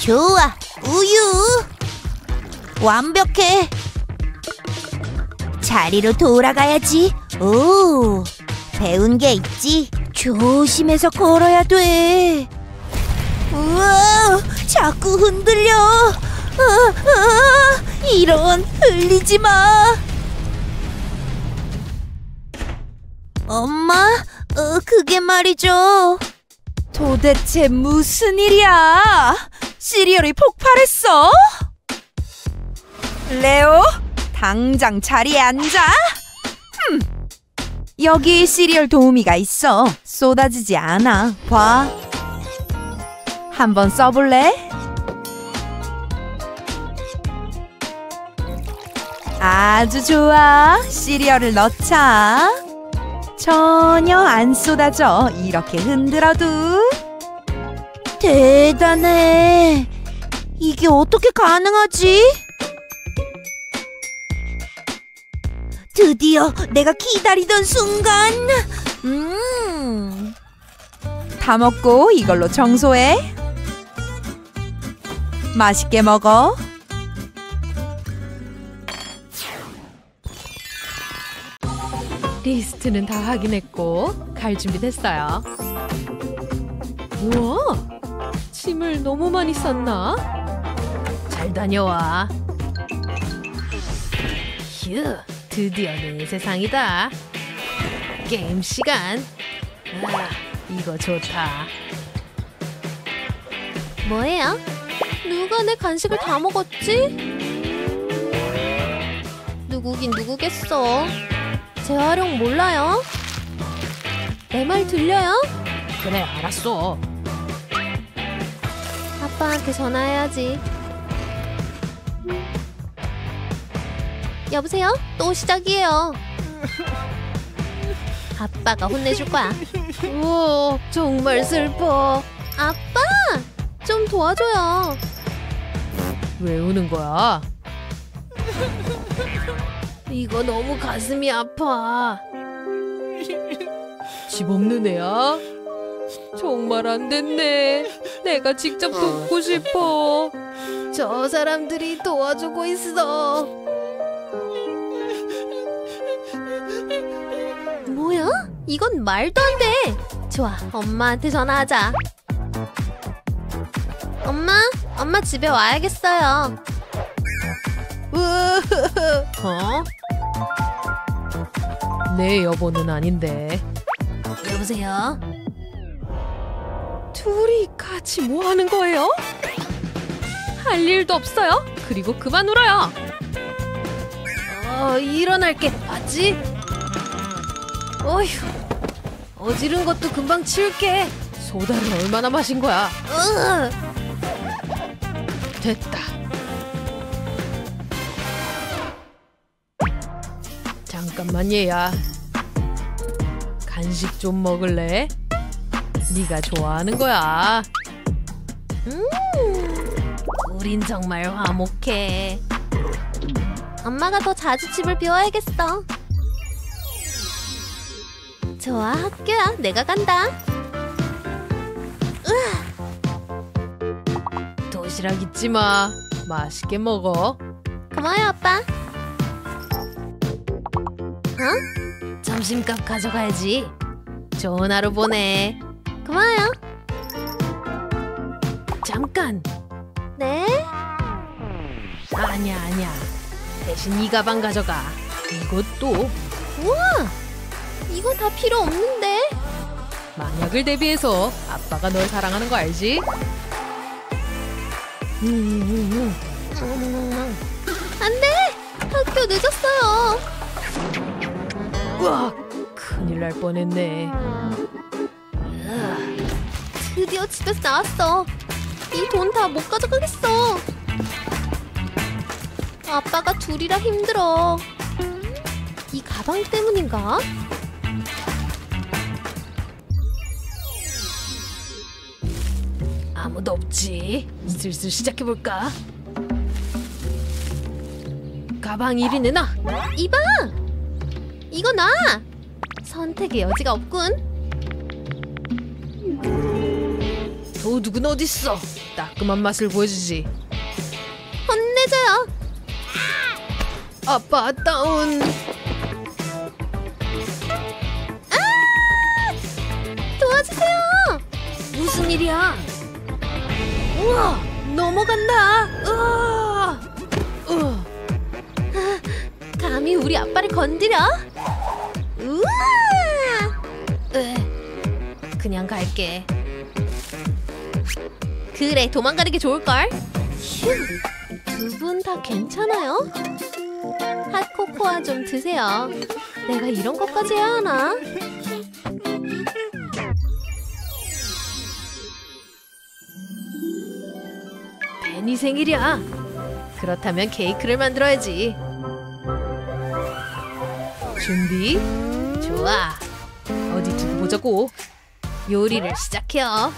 좋아, 우유. 완벽해. 자리로 돌아가야지. 오, 배운 게 있지. 조심해서 걸어야 돼. 우와, 자꾸 흔들려. 이런, 흘리지 마. 엄마, 그게 말이죠. 도대체 무슨 일이야? 시리얼이 폭발했어? 레오, 당장 자리에 앉아. 여기 시리얼 도우미가 있어. 쏟아지지 않아. 봐. 한번 써볼래? 아주 좋아. 시리얼을 넣자. 전혀 안 쏟아져. 이렇게 흔들어도. 대단해. 이게 어떻게 가능하지? 드디어 내가 기다리던 순간. 다 먹고 이걸로 청소해. 맛있게 먹어. 리스트는 다 확인했고 갈 준비 됐어요. 우와! 짐을 너무 많이 쌌나? 잘 다녀와. 휴! 드디어 내 세상이다. 게임 시간. 이거 좋다. 뭐예요? 누가 내 간식을 다 먹었지? 누구긴 누구겠어. 재활용 몰라요? 내 말 들려요? 그래, 알았어. 아빠한테 전화해야지. 여보세요? 또 시작이에요. 아빠가 혼내줄 거야. 우와, 정말 슬퍼. 아빠! 좀 도와줘요. 왜 우는 거야? 이거 너무 가슴이 아파. 집 없는 애야? 정말 안 됐네. 내가 직접 돕고 싶어. 저 사람들이 도와주고 있어. 뭐야? 이건 말도 안 돼. 좋아, 엄마한테 전화하자. 엄마 집에 와야겠어요. 어? 내 여보는 아닌데. 여보세요? 둘이 같이 뭐 하는 거예요? 할 일도 없어요? 그리고 그만 울어요. 일어날게, 맞지? 어휴, 어지른 것도 금방 치울게. 소다를 얼마나 마신 거야? 됐다. 잠깐만 얘야. 간식 좀 먹을래? 네가 좋아하는 거야. 우린 정말 화목해. 엄마가 더 자주 집을 비워야겠어. 좋아, 학교야. 내가 간다. 도시락 잊지 마. 맛있게 먹어. 고마워요, 아빠. 어? 점심값 가져가야지. 좋은 하루 보내. 고마워요. 잠깐. 네? 아니야. 대신 이 가방 가져가. 이것도. 우와! 이건 다 필요 없는데. 만약을 대비해서 아빠가 널 사랑하는 거 알지? 안 돼! 학교 늦었어요! 우와! 큰일 날 뻔했네. 드디어 집에서 나왔어. 이 돈 다 못 가져가겠어. 아빠가 둘이라 힘들어. 이 가방 때문인가? 아무도 없지. 슬슬 시작해볼까? 가방 이리 내놔. 이봐! 이거 나! 선택의 여지가 없군. 도둑은 어딨어? 따끔한 맛을 보여주지. 혼내줘요. 아빠 다운. 아! 도와주세요. 무슨 일이야? 우와! 넘어간다! 으아! 감히 우리 아빠를 건드려? 우와! 그냥 갈게. 그래, 도망가는 게 좋을걸? 두 분 다 괜찮아요? 핫코코아 좀 드세요. 내가 이런 것까지 해야 하나? 네 생일이야. 그렇다면 케이크를 만들어야지. 준비? 좋아. 어디 두고 보자고. 요리를 시작해요.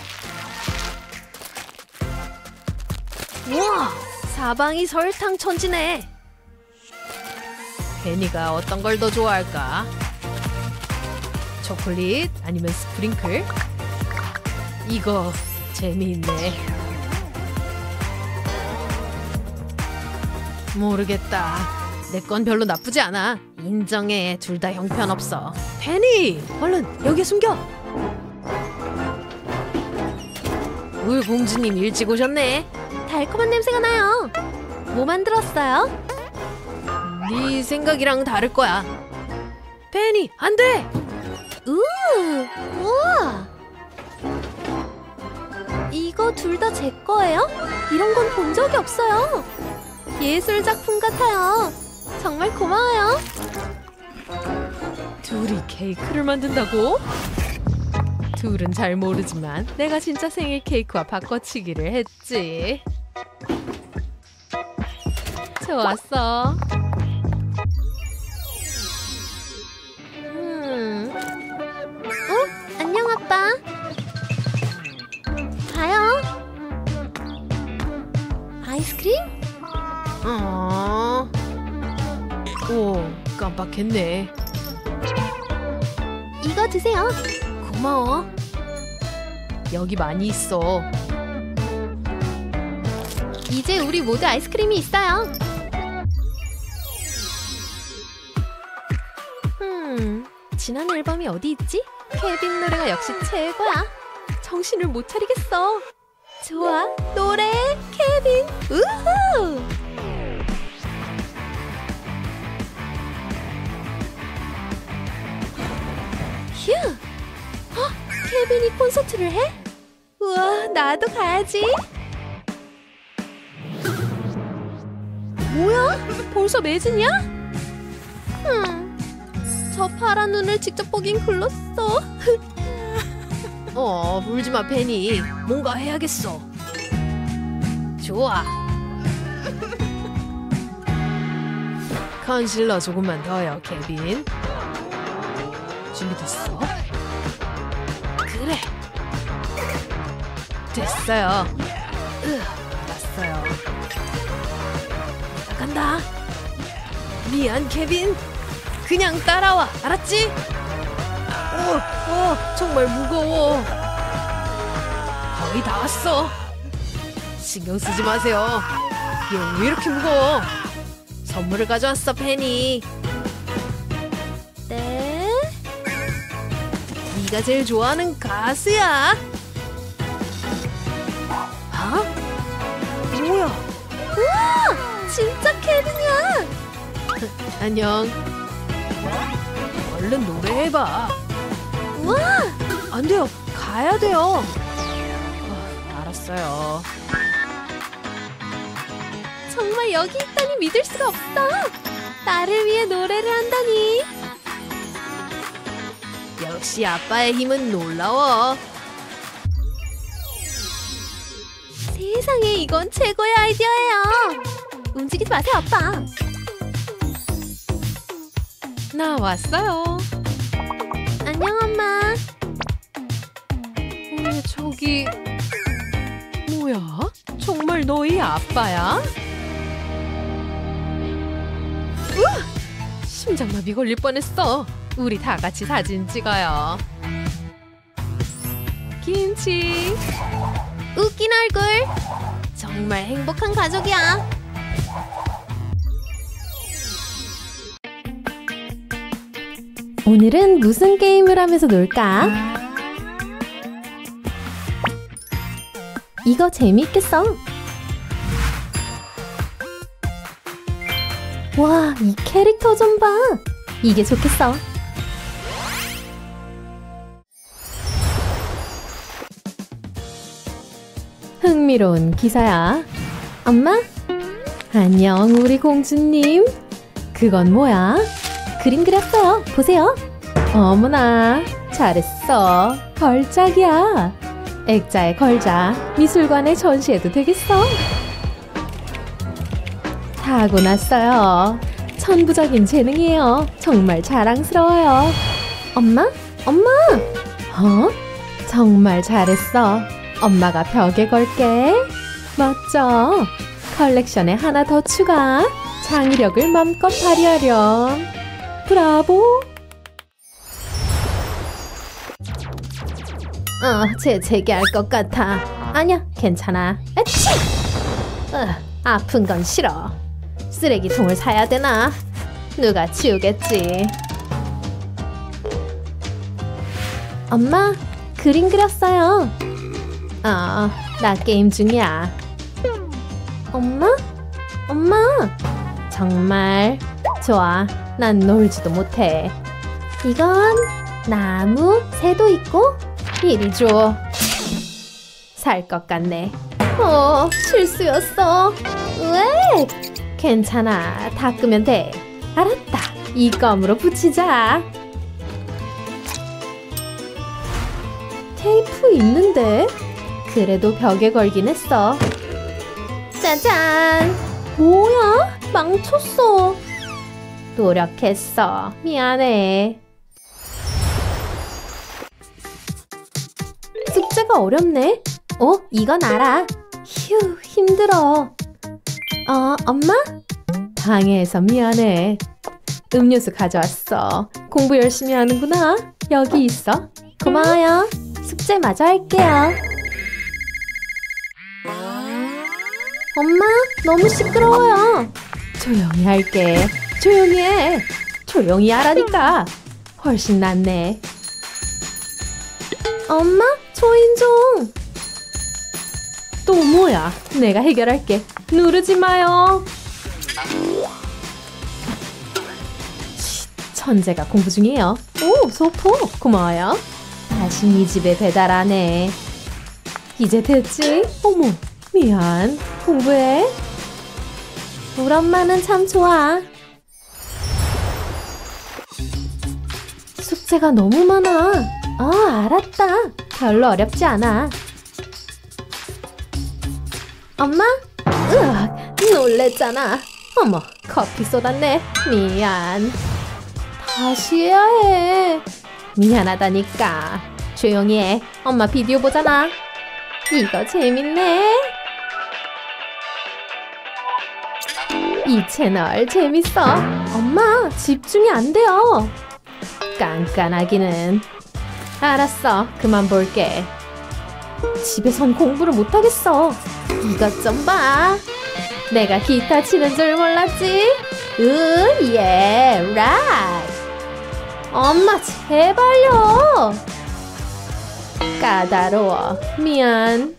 우와! 사방이 설탕 천지네. 베니가 어떤 걸 더 좋아할까? 초콜릿 아니면 스프링클? 이거 재미있네. 모르겠다. 내 건 별로 나쁘지 않아. 인정해. 둘 다 형편없어. 페니! 얼른 여기에 숨겨! 우유 공주님 일찍 오셨네. 달콤한 냄새가 나요. 뭐 만들었어요? 네 생각이랑 다를 거야. 페니! 안 돼! 우와! 이거 둘 다 제 거예요? 이런 건 본 적이 없어요. 예술 작품 같아요. 정말 고마워요. 둘이 케이크를 만든다고? 둘은 잘 모르지만 내가 진짜 생일 케이크와 바꿔치기를 했지. 좋았어. 어? 안녕 아빠. 봐요. 아이스크림? 어. 오, 깜빡했네. 이거 드세요. 고마워. 여기 많이 있어. 이제 우리 모두 아이스크림이 있어요. 지난 앨범이 어디 있지? 케빈 노래가 역시 최고야. 정신을 못 차리겠어. 좋아, 노래, 케빈, 우후! 휴! 어? 케빈이 콘서트를 해? 우와, 나도 가야지. 뭐야? 벌써 매진이야? 저 파란 눈을 직접 보긴 글렀어. 울지마 페니. 뭔가 해야겠어. 좋아. 컨실러 조금만 더요, 케빈. 준비됐어? 그래. 됐어요. 알았어요. 나간다. 미안, 케빈. 그냥 따라와, 알았지? 정말 무거워. 거의 다 왔어. 신경 쓰지 마세요. 얘 왜 이렇게 무거워? 선물을 가져왔어, 페니. 네? 네가 제일 좋아하는 가수야. 아? 뭐야? 우와! 진짜 케빈이야! 안녕. 얼른 노래해봐. 우와! 안 돼요. 가야 돼요. 알았어요. 정말 여기 있다니 믿을 수가 없어. 나를 위해 노래를 한다니. 역시 아빠의 힘은 놀라워. 세상에, 이건 최고의 아이디어예요. 움직이지 마세요, 아빠. 나 왔어요. 안녕, 엄마. 저기... 뭐야? 정말 너희 아빠야? 우와! 심장마비 걸릴 뻔했어. 우리 다 같이 사진 찍어요. 김치. 웃긴 얼굴. 정말 행복한 가족이야. 오늘은 무슨 게임을 하면서 놀까? 이거 재밌겠어! 와, 이 캐릭터 좀 봐! 이게 좋겠어! 흥미로운 기사야! 엄마? 안녕, 우리 공주님! 그건 뭐야? 그림 그렸어. 보세요. 어머나, 잘했어. 걸작이야. 액자에 걸자. 미술관에 전시해도 되겠어. 타고났어요. 천부적인 재능이에요. 정말 자랑스러워요. 엄마? 엄마! 정말 잘했어. 엄마가 벽에 걸게. 멋져. 컬렉션에 하나 더 추가. 창의력을 맘껏 발휘하렴. 브라보! 재개할 것 같아. 아니야, 괜찮아. 아치! 아픈 건 싫어. 쓰레기통을 사야 되나? 누가 치우겠지. 엄마, 그림 그렸어요. 나 게임 중이야. 엄마? 엄마! 정말 좋아. 난 놀지도 못해. 이건 나무, 새도 있고. 이리 줘. 살 것 같네. 실수였어. 왜? 괜찮아, 닦으면 돼. 알았다, 이 껌으로 붙이자. 테이프 있는데? 그래도 벽에 걸긴 했어. 짜잔! 뭐야? 망쳤어. 노력했어. 미안해. 숙제가 어렵네. 어? 이건 알아. 휴, 힘들어. 엄마? 방해해서 미안해. 음료수 가져왔어. 공부 열심히 하는구나. 여기 있어. 고마워요. 숙제 마저 할게요. 엄마, 너무 시끄러워요. 조용히 할게. 조용히 해. 조용히 하라니까. 훨씬 낫네. 엄마, 초인종. 또 뭐야? 내가 해결할게. 누르지 마요. 천재가 공부 중이에요. 오, 소포. 고마워요. 다시 이 집에 배달하네. 이제 됐지? 어머, 미안. 공부해. 우리 엄마는 참 좋아. 숙제가 너무 많아. 아, 알았다. 별로 어렵지 않아. 엄마? 으악, 놀랬잖아. 어머, 커피 쏟았네. 미안. 다시 해야 해. 미안하다니까. 조용히 해. 엄마 비디오 보잖아. 이거 재밌네. 이 채널 재밌어. 엄마, 집중이 안 돼요. 깐깐하기는. 알았어, 그만 볼게. 집에선 공부를 못하겠어. 이것 좀 봐. 내가 기타 치는 줄 몰랐지? 으, 예, 라이. 엄마, 제발요. 까다로워. 미안.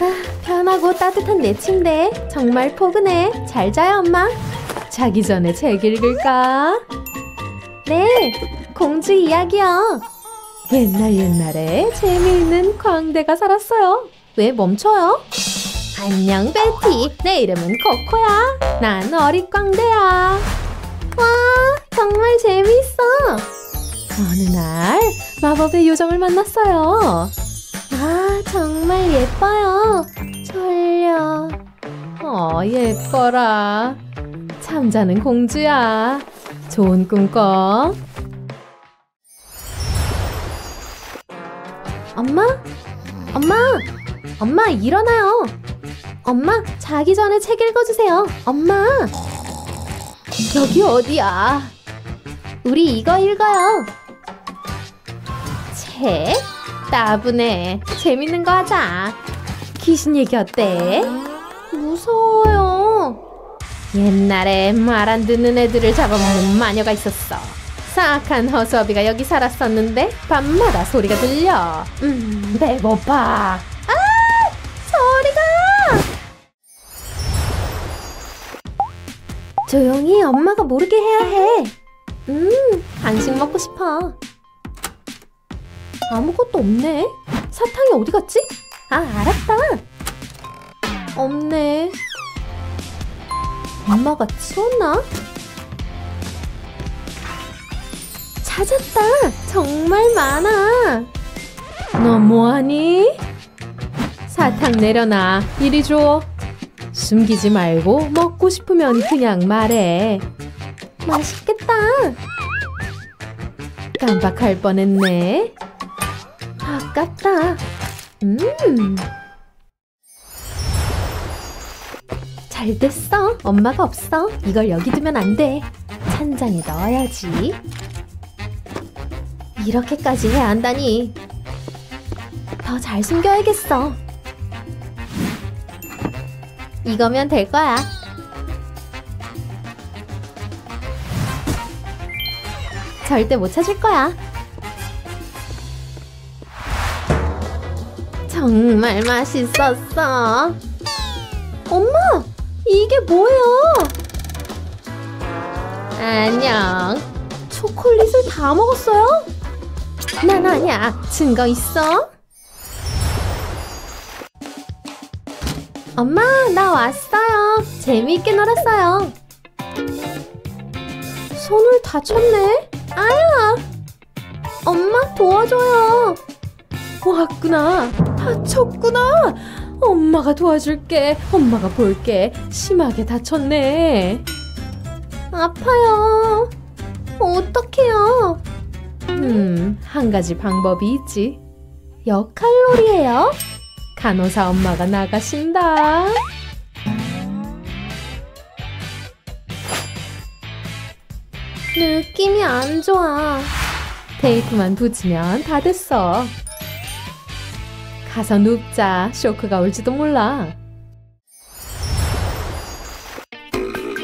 아, 편하고 따뜻한 내 침대. 정말 포근해. 잘 자요, 엄마. 자기 전에 책 읽을까? 네, 공주 이야기요. 옛날에 재미있는 광대가 살았어요. 왜 멈춰요? 안녕, 베티. 내 이름은 코코야. 난 어린 광대야. 와, 정말 재미있어. 어느 날 마법의 요정을 만났어요. 아, 정말 예뻐요. 졸려. 예뻐라. 잠자는 공주야. 좋은 꿈 꿔. 엄마? 엄마! 엄마, 일어나요. 엄마, 자기 전에 책 읽어주세요. 엄마! 여기 어디야? 우리 이거 읽어요. 책? 따분해. 재밌는 거 하자. 귀신 얘기 어때? 무서워요. 옛날에 말 안 듣는 애들을 잡아먹는 마녀가 있었어. 사악한 허수아비가 여기 살았었는데 밤마다 소리가 들려. 배고파. 아! 소리가! 조용히 엄마가 모르게 해야 해. 간식 먹고 싶어. 아무것도 없네. 사탕이 어디 갔지? 아, 알았다. 없네. 엄마가 치웠나? 찾았다! 정말 많아! 너 뭐하니? 사탕 내려놔. 이리 줘. 숨기지 말고 먹고 싶으면 그냥 말해. 맛있겠다! 깜빡할 뻔했네. 아깝다. 잘 됐어. 엄마가 없어. 이걸 여기 두면 안 돼. 찬장에 넣어야지. 이렇게까지 해야 한다니. 더 잘 숨겨야겠어. 이거면 될 거야. 절대 못 찾을 거야. 정말 맛있었어. 엄마! 이게 뭐예요? 안녕. 초콜릿을 다 먹었어요? 난 아니야. 증거 있어? 엄마, 나 왔어요. 재미있게 놀았어요. 손을 다쳤네? 아야! 엄마 도와줘요. 왔구나. 다쳤구나. 엄마가 도와줄게. 엄마가 볼게. 심하게 다쳤네. 아파요. 어떡해요? 한 가지 방법이 있지. 역할놀이예요. 간호사 엄마가 나가신다. 느낌이 안 좋아. 테이프만 붙이면 다 됐어. 가서 눕자. 쇼크가 올지도 몰라.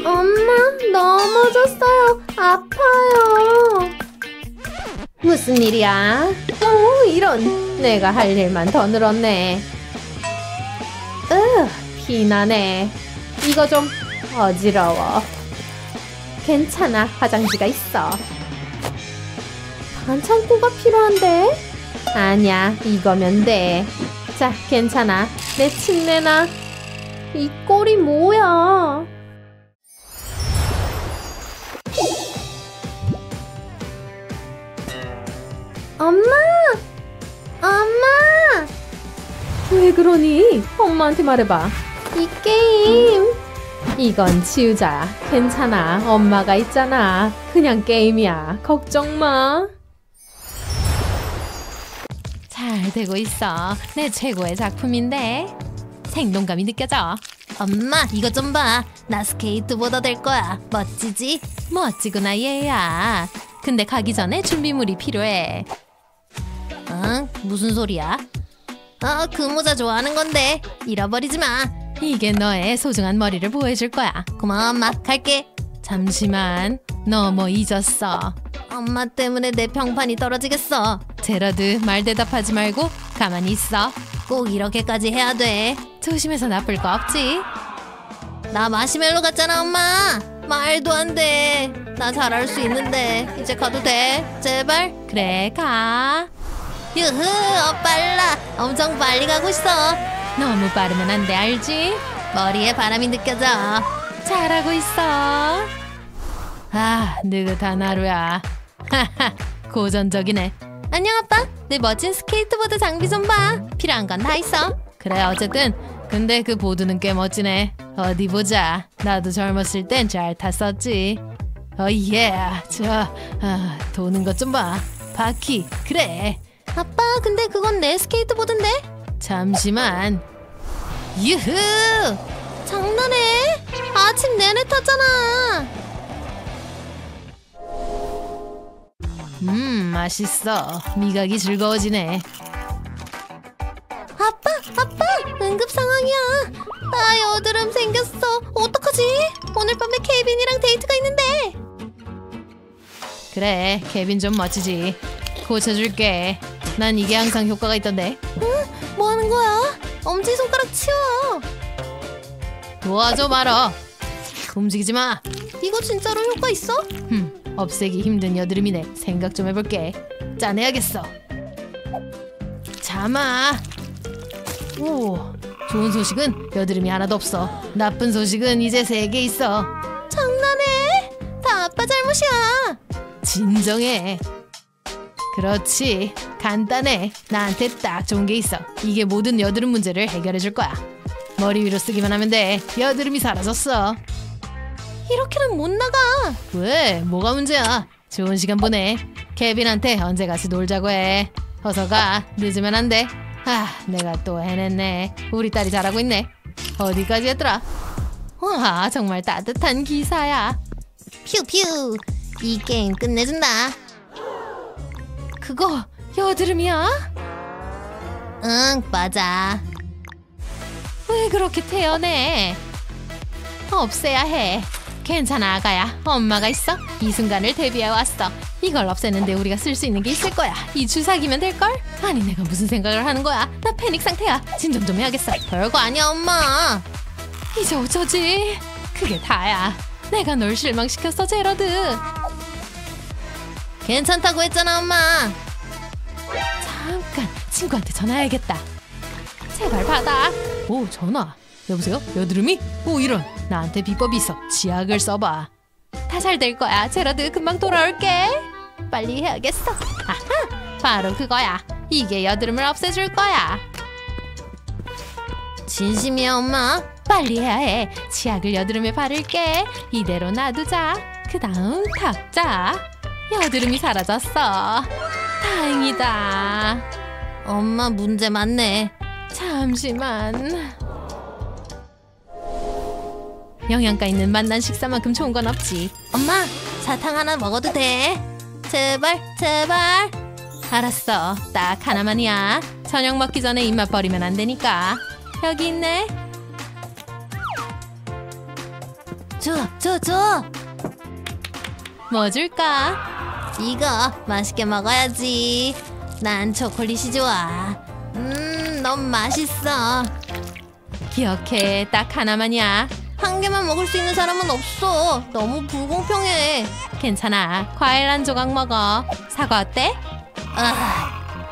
엄마, 넘어졌어요. 아파요. 무슨 일이야? 오, 이런. 내가 할 일만 더 늘었네. 피나네. 이거 좀 어지러워. 괜찮아. 화장지가 있어. 반창고가 필요한데? 아니야. 이거면 돼. 자, 괜찮아. 내 침내놔. 이 꼴이 뭐야? 엄마! 엄마! 왜 그러니? 엄마한테 말해봐. 이 게임! 이건 치우자. 괜찮아. 엄마가 있잖아. 그냥 게임이야. 걱정 마. 잘 되고 있어. 내 최고의 작품인데. 생동감이 느껴져. 엄마, 이거 좀 봐. 나 스케이트보다 될 거야. 멋지지? 멋지구나, 얘야. 근데 가기 전에 준비물이 필요해. 응? 무슨 소리야? 그 모자 좋아하는 건데. 잃어버리지 마. 이게 너의 소중한 머리를 보호해줄 거야. 고마워, 엄마. 갈게. 잠시만. 너 뭐 잊었어? 엄마 때문에 내 평판이 떨어지겠어. 제러드, 말 대답하지 말고 가만히 있어. 꼭 이렇게까지 해야 돼. 조심해서 나쁠 거 없지? 나 마시멜로 같잖아, 엄마. 말도 안 돼. 나 잘할 수 있는데. 이제 가도 돼? 제발? 그래, 가. 유후, 빨라. 엄청 빨리 가고 있어. 너무 빠르면 안 돼, 알지? 머리에 바람이 느껴져. 잘하고 있어. 아, 느긋한 하루야. 하하, 고전적이네. 안녕, 아빠. 내 멋진 스케이트보드 장비 좀 봐. 필요한 건 다 있어. 그래, 어쨌든. 근데 그 보드는 꽤 멋지네. 어디 보자. 나도 젊었을 땐 잘 탔었지. 어예. 도는 것 좀 봐. 바퀴. 그래. 아빠, 근데 그건 내 스케이트보드인데? 잠시만. 유후! 장난해? 아침 내내 탔잖아. 맛있어. 미각이 즐거워지네. 아빠! 응급 상황이야. 나 여드름 생겼어. 어떡하지? 오늘 밤에 케빈이랑 데이트가 있는데. 그래, 케빈 좀 멋지지. 고쳐줄게. 난 이게 항상 효과가 있던데. 응? 뭐 하는 거야? 엄지손가락 치워. 도와줘 말어. 움직이지 마. 이거 진짜로 효과 있어? 없애기 힘든 여드름이네. 생각 좀 해볼게. 짜내야겠어. 참아. 오, 좋은 소식은 여드름이 하나도 없어. 나쁜 소식은 이제 3개 있어. 장난해? 다 아빠 잘못이야. 진정해. 그렇지. 간단해. 나한테 딱 좋은 게 있어. 이게 모든 여드름 문제를 해결해 줄 거야. 머리 위로 쓰기만 하면 돼. 여드름이 사라졌어. 이렇게는 못 나가. 왜? 뭐가 문제야? 좋은 시간 보내. 케빈한테 언제 같이 놀자고 해. 어서 가. 늦으면 안 돼. 아, 내가 또 해냈네. 우리 딸이 잘하고 있네. 어디까지 했더라? 와, 정말 따뜻한 기사야. 퓨퓨. 이 게임 끝내준다. 그거 여드름이야? 응, 맞아. 왜 그렇게 태연해? 없애야 해. 괜찮아, 아가야. 엄마가 있어. 이 순간을 대비해 왔어. 이걸 없애는데 우리가 쓸 수 있는 게 있을 거야. 이 주사기면 될걸? 아니, 내가 무슨 생각을 하는 거야. 나 패닉 상태야. 진정 좀 해야겠어. 별거 아니야, 엄마. 이제 어쩌지? 그게 다야. 내가 널 실망시켰어, 제러드. 괜찮다고 했잖아, 엄마. 잠깐, 친구한테 전화해야겠다. 제발 받아. 오, 전화. 여보세요? 여드름이? 오 이런, 나한테 비법이 있어. 치약을 써봐. 타살될 거야. 제러드 금방 돌아올게. 빨리 해야겠어. 아하, 바로 그거야. 이게 여드름을 없애줄 거야. 진심이야 엄마. 빨리 해야 해. 치약을 여드름에 바를게. 이대로 놔두자. 그 다음 닦자. 여드름이 사라졌어. 다행이다. 엄마 문제 많네. 잠시만. 영양가 있는 맛난 식사만큼 좋은 건 없지. 엄마, 사탕 하나 먹어도 돼? 제발, 제발. 알았어, 딱 하나만이야. 저녁 먹기 전에 입맛 버리면 안 되니까. 여기 있네. 줘. 뭐 줄까? 이거 맛있게 먹어야지. 난 초콜릿이 좋아. 너무 맛있어. 기억해, 딱 하나만이야. 한 개만 먹을 수 있는 사람은 없어. 너무 불공평해. 괜찮아, 과일 한 조각 먹어. 사과 어때? 아,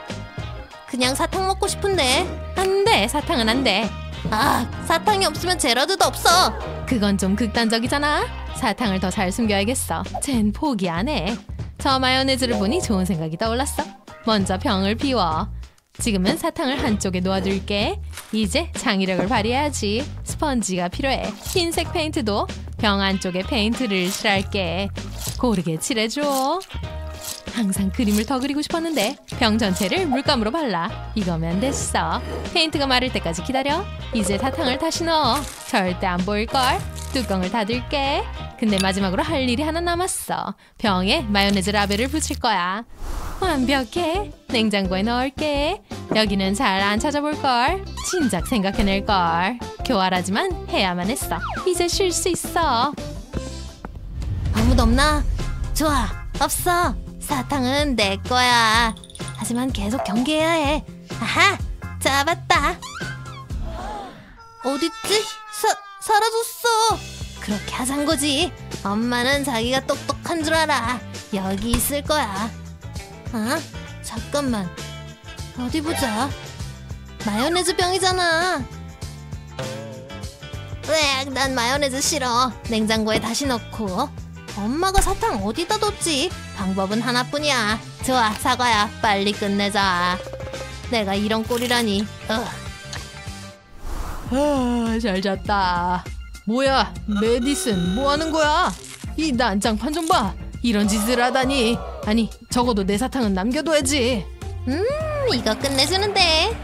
그냥 사탕 먹고 싶은데. 안 돼, 사탕은 안 돼. 아, 사탕이 없으면 제러드도 없어. 그건 좀 극단적이잖아. 사탕을 더 잘 숨겨야겠어. 쟨 포기 안 해. 저 마요네즈를 보니 좋은 생각이 떠올랐어. 먼저 병을 비워. 지금은 사탕을 한쪽에 놓아둘게. 이제 창의력을 발휘해야지. 스펀지가 필요해. 흰색 페인트도 병 안쪽에 페인트를 칠할게. 고르게 칠해줘. 항상 그림을 더 그리고 싶었는데 병 전체를 물감으로 발라. 이거면 됐어. 페인트가 마를 때까지 기다려. 이제 사탕을 다시 넣어. 절대 안 보일걸. 뚜껑을 닫을게. 근데 마지막으로 할 일이 하나 남았어. 병에 마요네즈 라벨을 붙일 거야. 완벽해. 냉장고에 넣을게. 여기는 잘 안 찾아볼걸. 진작 생각해낼걸. 교활하지만 해야만 했어. 이제 쉴 수 있어. 아무도 없나? 좋아, 없어. 사탕은 내 거야. 하지만 계속 경계해야 해. 아하, 잡았다. 어딨지? 사라졌어. 그렇게 하자는 거지. 엄마는 자기가 똑똑한 줄 알아. 여기 있을 거야. 아, 잠깐만. 어디 보자. 마요네즈 병이잖아. 으악, 난 마요네즈 싫어. 냉장고에 다시 넣고. 엄마가 사탕 어디다 뒀지? 방법은 하나뿐이야. 좋아, 사과야. 빨리 끝내자. 내가 이런 꼴이라니. 아, 잘 잤다. 뭐야, 매디슨 뭐 하는 거야? 이 난장판 좀 봐. 이런 짓을 하다니. 아니, 적어도 내 사탕은 남겨둬야지. 이거 끝내주는데.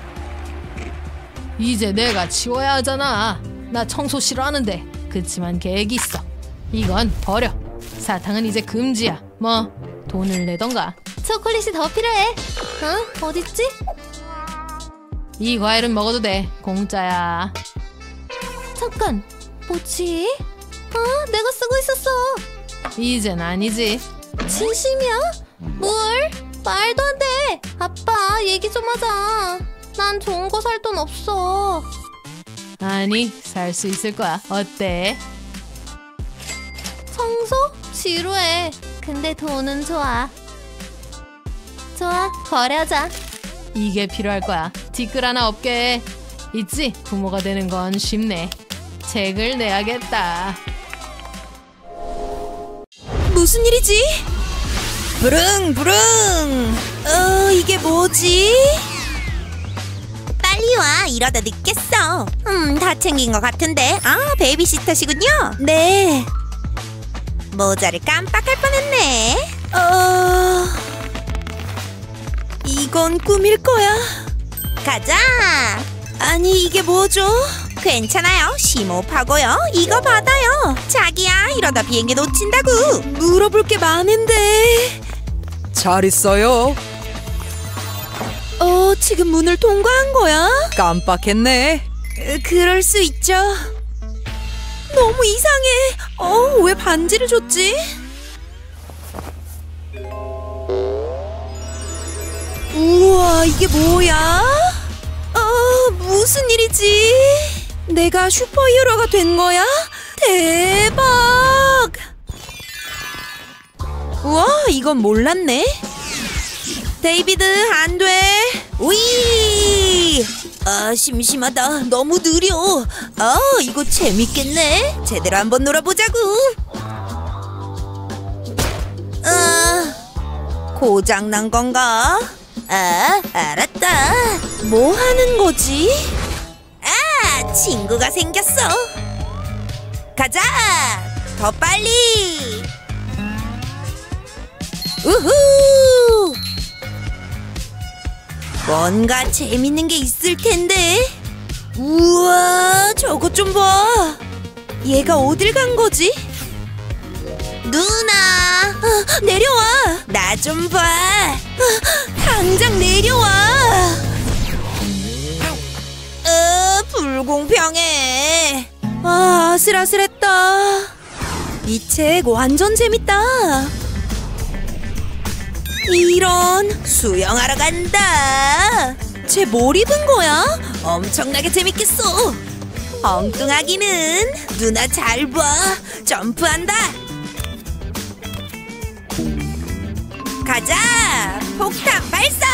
이제 내가 치워야 하잖아. 나 청소 싫어하는데. 그치만 계획이 있어. 이건 버려. 사탕은 이제 금지야. 뭐, 돈을 내던가. 초콜릿이 더 필요해. 어? 어딨지? 이 과일은 먹어도 돼. 공짜야. 잠깐, 뭐지? 아, 내가 쓰고 있었어. 이젠 아니지. 진심이야? 뭘? 말도 안 돼. 아빠, 얘기 좀 하자. 난 좋은 거 살 돈 없어. 아니, 살 수 있을 거야. 어때? 청소? 지루해. 근데 돈은 좋아. 좋아, 거래하자. 이게 필요할 거야. 뒷글 하나 없게. 있지? 부모가 되는 건 쉽네. 책을 내야겠다. 무슨 일이지? 부릉부릉. 이게 뭐지? 빨리 와, 이러다 늦겠어. 다 챙긴 것 같은데. 아, 베이비시터시군요. 네. 모자를 깜빡할 뻔했네. 이건 꿈일 거야. 가자. 아니, 이게 뭐죠? 괜찮아요. 심호흡하고요. 이거 받아요. 자기야, 이러다 비행기 놓친다고. 물어볼 게 많은데. 잘 있어요. 지금 문을 통과한 거야? 깜빡했네. 그럴 수 있죠. 너무 이상해. 왜 반지를 줬지? 우와, 이게 뭐야? 무슨 일이지? 내가 슈퍼히어로가 된 거야? 대박! 우와, 이건 몰랐네. 데이비드, 안 돼. 우이! 아, 심심하다. 너무 느려. 아, 이거 재밌겠네. 제대로 한번 놀아보자고. 아, 고장난 건가? 아, 알았다. 뭐 하는 거지? 아, 친구가 생겼어. 가자! 더 빨리! 우후! 뭔가 재밌는 게 있을 텐데. 우와, 저것 좀 봐. 얘가 어딜 간 거지? 누나, 아, 내려와. 나 좀 봐. 아, 당장 내려와. 불공평해. 아, 아슬아슬했다. 이 책 완전 재밌다. 이런, 수영하러 간다. 쟤 뭘 입은 거야? 엄청나게 재밌겠어. 엉뚱하기는. 누나 잘 봐. 점프한다. 가자. 폭탄 발사.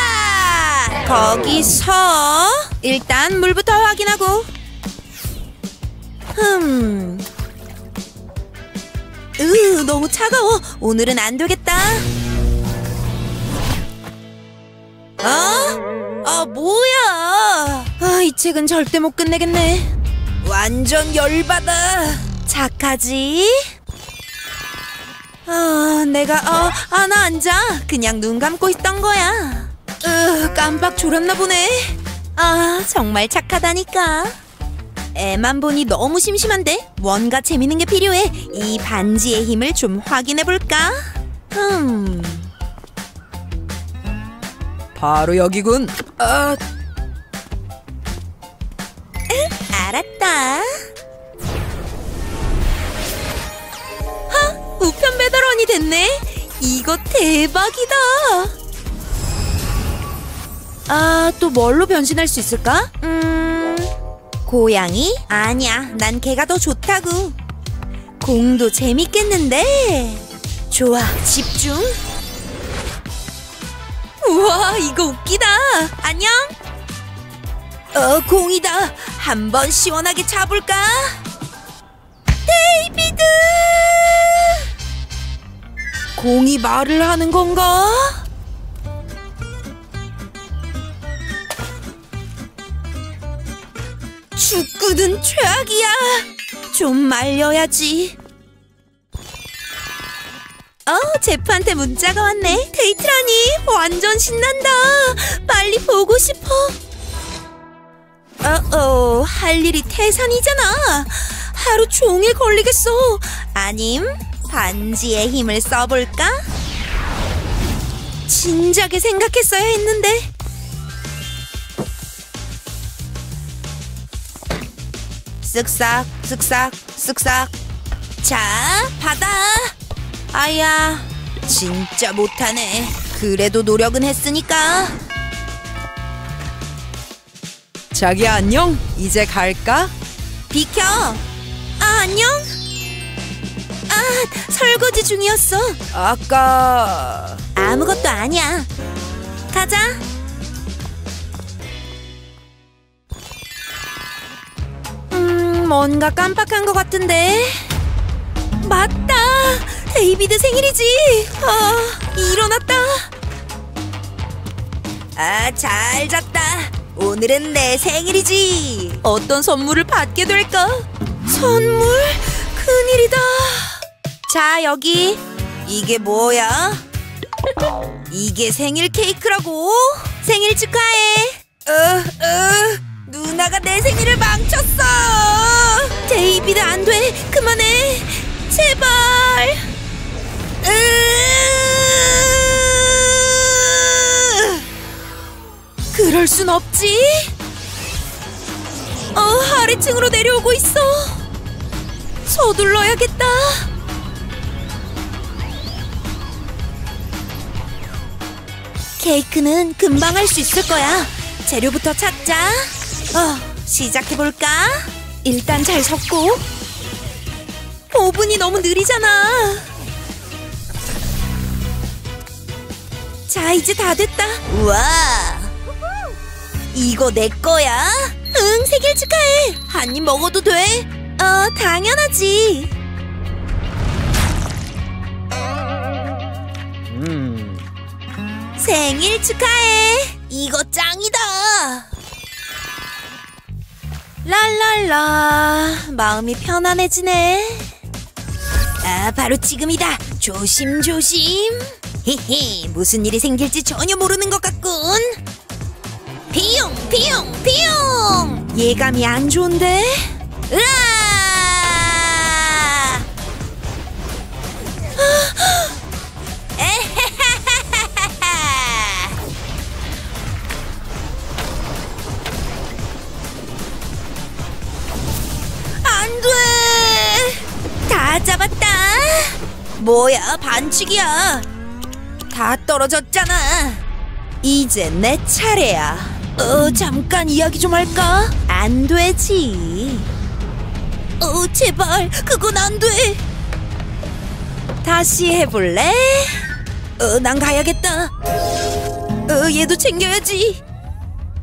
거기서 일단 물부터 확인하고. 으, 너무 차가워. 오늘은 안 되겠다. 어? 아, 뭐야? 아, 이 책은 절대 못 끝내겠네. 완전 열받아. 착하지? 아, 내가 나 앉아. 그냥 눈 감고 있던 거야. 깜빡 졸았나 보네. 아, 정말 착하다니까. 애만 보니 너무 심심한데. 뭔가 재밌는 게 필요해. 이 반지의 힘을 좀 확인해 볼까? 바로 여기군. 아. 알았다. 하, 우편 배달원이 됐네. 이거 대박이다. 아, 또 뭘로 변신할 수 있을까? 고양이? 아니야, 난 걔가 더 좋다고. 공도 재밌겠는데. 좋아, 집중. 우와, 이거 웃기다. 안녕. 공이다. 한번 시원하게 차볼까? 데이비드! 공이 말을 하는 건가? 축구는 최악이야. 좀 말려야지. 제프한테 문자가 왔네. 데이트라니. 완전 신난다. 빨리 보고 싶어. 할 일이 태산이잖아. 하루 종일 걸리겠어. 아님 반지의 힘을 써볼까? 진작에 생각했어야 했는데. 쓱싹 쓱싹 쓱싹. 자, 받아. 아야, 진짜 못하네. 그래도 노력은 했으니까. 자기야, 안녕. 이제 갈까? 비켜. 아, 안녕. 아, 설거지 중이었어. 아까... 아무것도 아니야. 가자. 뭔가 깜빡한 것 같은데. 맞다, 데이비드 생일이지. 아, 일어났다. 아, 잘 잤다. 오늘은 내 생일이지. 어떤 선물을 받게 될까? 선물? 큰일이다. 자, 여기. 이게 뭐야? 이게 생일 케이크라고? 생일 축하해. 누나가 내 생일을 망쳤어. 데이비드, 안 돼. 그만해. 제발. 그럴 순 없지. 아래층으로 내려오고 있어. 서둘러야겠다. 케이크는 금방 할 수 있을 거야. 재료부터 찾자. 시작해볼까? 일단 잘 섞고. 오븐이 너무 느리잖아. 자, 이제 다 됐다. 우와. 이거 내 거야? 응, 생일 축하해. 한 입 먹어도 돼? 당연하지. 생일 축하해. 이거 짱이다. 랄랄라, 마음이 편안해지네. 아, 바로 지금이다. 조심조심. 히히, 무슨 일이 생길지 전혀 모르는 것 같군. 비용, 비용, 비용. 예감이 안 좋은데? 으아! 안 돼! 다 잡았다. 뭐야, 반칙이야. 다 떨어졌잖아. 이제 내 차례야. 잠깐 이야기 좀 할까? 안 되지. 제발, 그건 안 돼. 다시 해볼래? 난 가야겠다. 얘도 챙겨야지.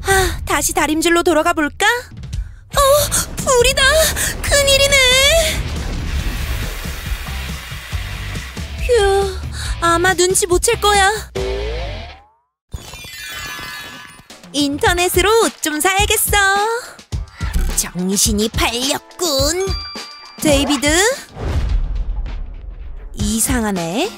하, 다시 다림질로 돌아가 볼까? 불이다! 큰일이네! 휴, 아마 눈치 못 챌 거야. 인터넷으로 옷 좀 사야겠어. 정신이 팔렸군. 데이비드? 이상하네.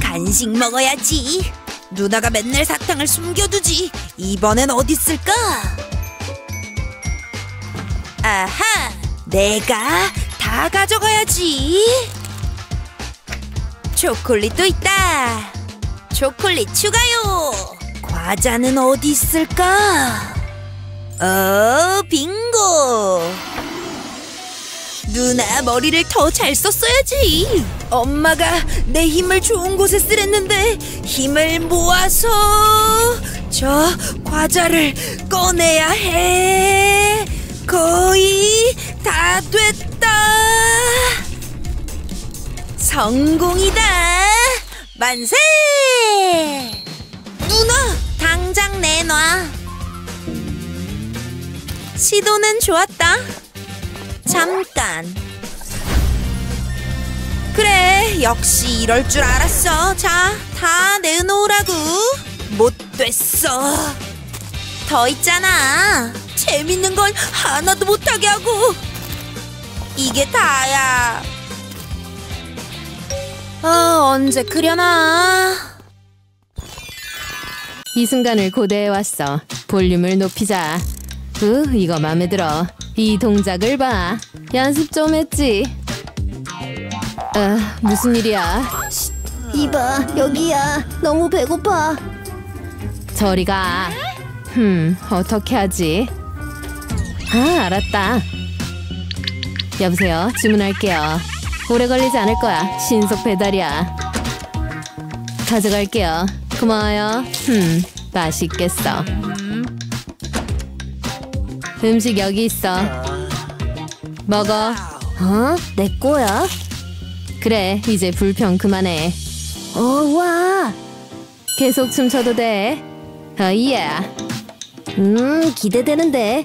간식 먹어야지. 누나가 맨날 사탕을 숨겨두지. 이번엔 어디 있을까? 아하! 내가 다 가져가야지. 초콜릿도 있다. 초콜릿 추가요. 과자는 어디 있을까? 빙고! 누나 머리를 더 잘 썼어야지. 엄마가 내 힘을 좋은 곳에 쓰랬는데 힘을 모아서 저 과자를 꺼내야 해. 거의 다 됐다. 성공이다. 만세! 누나! 당장 내놔. 시도는 좋았다. 잠깐. 그래, 역시 이럴 줄 알았어. 자, 다 내놓으라고. 못 됐어. 더 있잖아. 재밌는 건 하나도 못하게 하고. 이게 다야. 언제 그려나. 이 순간을 고대해왔어. 볼륨을 높이자. 이거 마음에 들어. 이 동작을 봐. 연습 좀 했지? 무슨 일이야? 이봐, 여기야. 너무 배고파. 저리 가. 어떻게 하지? 아, 알았다. 여보세요? 주문할게요. 오래 걸리지 않을 거야. 신속 배달이야. 가져갈게요. 고마워요. 맛있겠어. 음식 여기 있어. 먹어. 내 거야? 그래, 이제 불평 그만해. 와. 계속 춤춰도 돼. 예. 기대되는데.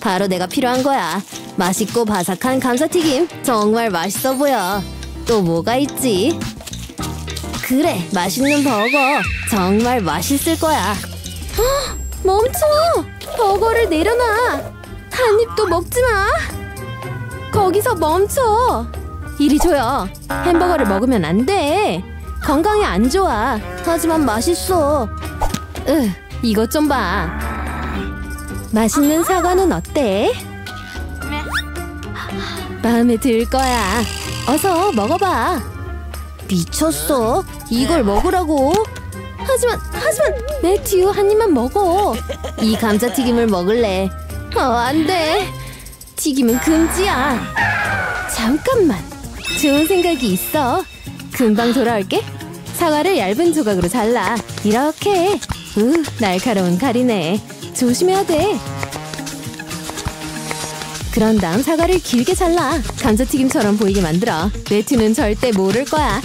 바로 내가 필요한 거야. 맛있고 바삭한 감자튀김. 정말 맛있어 보여. 또 뭐가 있지? 그래, 맛있는 버거. 정말 맛있을 거야. 헉, 멈춰! 버거를 내려놔! 한 입도 먹지 마! 거기서 멈춰! 이리 줘요. 햄버거를 먹으면 안 돼. 건강에 안 좋아. 하지만 맛있어. 이것 좀 봐. 맛있는 사과는 어때? 마음에 들 거야. 어서 먹어봐. 미쳤어? 이걸 먹으라고? 하지만 매튜 한 입만 먹어. 이 감자튀김을 먹을래. 안 돼. 튀김은 금지야. 잠깐만, 좋은 생각이 있어. 금방 돌아올게. 사과를 얇은 조각으로 잘라. 이렇게. 날카로운 칼이네. 조심해야 돼. 그런 다음 사과를 길게 잘라. 감자튀김처럼 보이게 만들어. 매튜는 절대 모를 거야.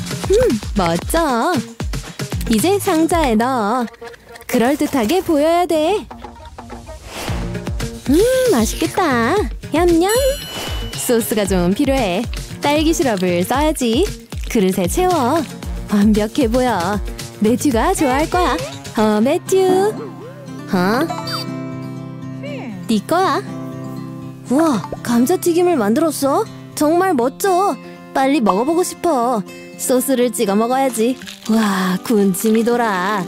멋져. 이제 상자에 넣어. 그럴듯하게 보여야 돼. 맛있겠다. 냠냠. 소스가 좀 필요해. 딸기 시럽을 써야지. 그릇에 채워. 완벽해 보여. 매튜가 좋아할 거야. 매튜. 네 거야. 우와, 감자튀김을 만들었어? 정말 멋져. 빨리 먹어보고 싶어. 소스를 찍어 먹어야지. 와, 군침이 돌아.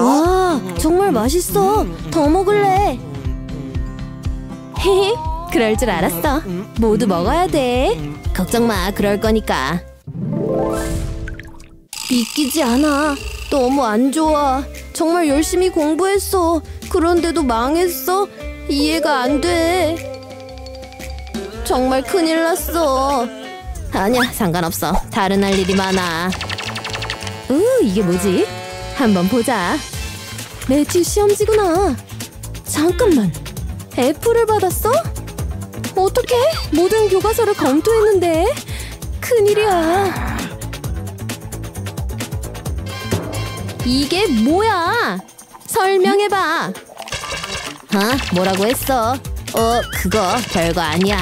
와, 정말 맛있어. 더 먹을래. 헤헤, 그럴 줄 알았어. 모두 먹어야 돼. 걱정 마, 그럴 거니까. 믿기지 않아. 너무 안 좋아. 정말 열심히 공부했어. 그런데도 망했어. 이해가 안 돼. 정말 큰일 났어. 아니야, 상관없어. 다른 할 일이 많아. 이게 뭐지? 한번 보자. 매튜 시험지구나. 잠깐만, F를 받았어? 어떡해? 모든 교과서를 검토했는데. 큰일이야. 이게 뭐야? 설명해봐. 뭐라고 했어? 그거 별거 아니야.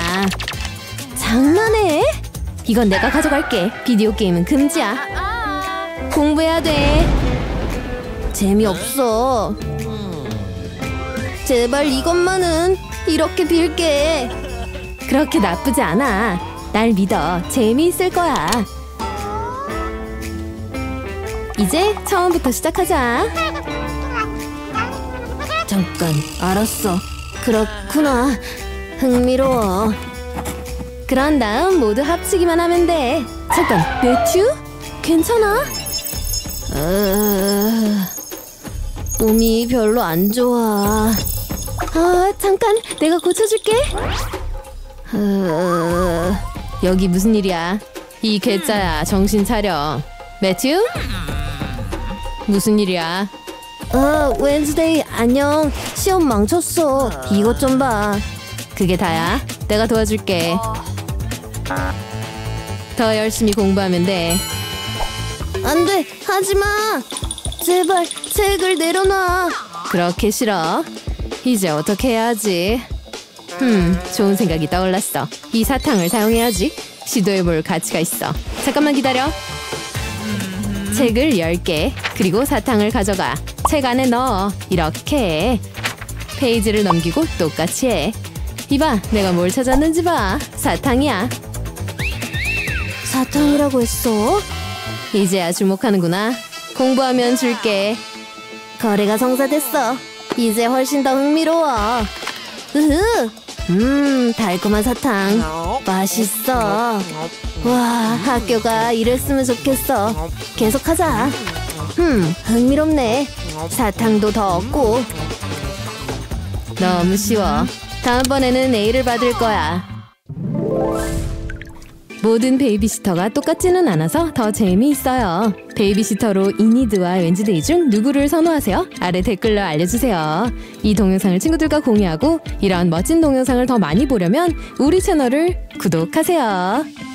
장난해? 이건 내가 가져갈게. 비디오 게임은 금지야. 공부해야 돼. 재미없어. 제발 이것만은. 이렇게 빌게. 그렇게 나쁘지 않아. 날 믿어. 재미있을 거야. 이제 처음부터 시작하자. 잠깐, 알았어. 그렇구나. 흥미로워. 그런 다음 모두 합치기만 하면 돼. 잠깐, 매튜? 괜찮아? 몸이 별로 안 좋아. 잠깐, 내가 고쳐줄게. 여기 무슨 일이야? 이 괴짜야, 정신 차려. 매튜? 무슨 일이야? 웬스데이 안녕. 시험 망쳤어. 이것 좀 봐. 그게 다야? 내가 도와줄게. 더 열심히 공부하면 돼. 안 돼, 하지마. 제발 책을 내려놔. 그렇게 싫어? 이제 어떻게 해야지? 좋은 생각이 떠올랐어. 이 사탕을 사용해야지. 시도해볼 가치가 있어. 잠깐만 기다려. 책을 10개, 그리고 사탕을 가져가. 책 안에 넣어. 이렇게 해. 페이지를 넘기고 똑같이 해. 이봐, 내가 뭘 찾았는지 봐. 사탕이야. 사탕이라고 했어? 이제야 주목하는구나. 공부하면 줄게. 거래가 성사됐어. 이제 훨씬 더 흥미로워. 으흐! 달콤한 사탕. 맛있어. 와, 학교가 이랬으면 좋겠어. 계속하자. 흥미롭네. 사탕도 더 얻고. 너무 쉬워. 다음번에는 A를 받을 거야. 모든 베이비시터가 똑같지는 않아서 더 재미있어요. 베이비시터로 이니드와 웬디데이 중 누구를 선호하세요? 아래 댓글로 알려주세요. 이 동영상을 친구들과 공유하고 이런 멋진 동영상을 더 많이 보려면 우리 채널을 구독하세요.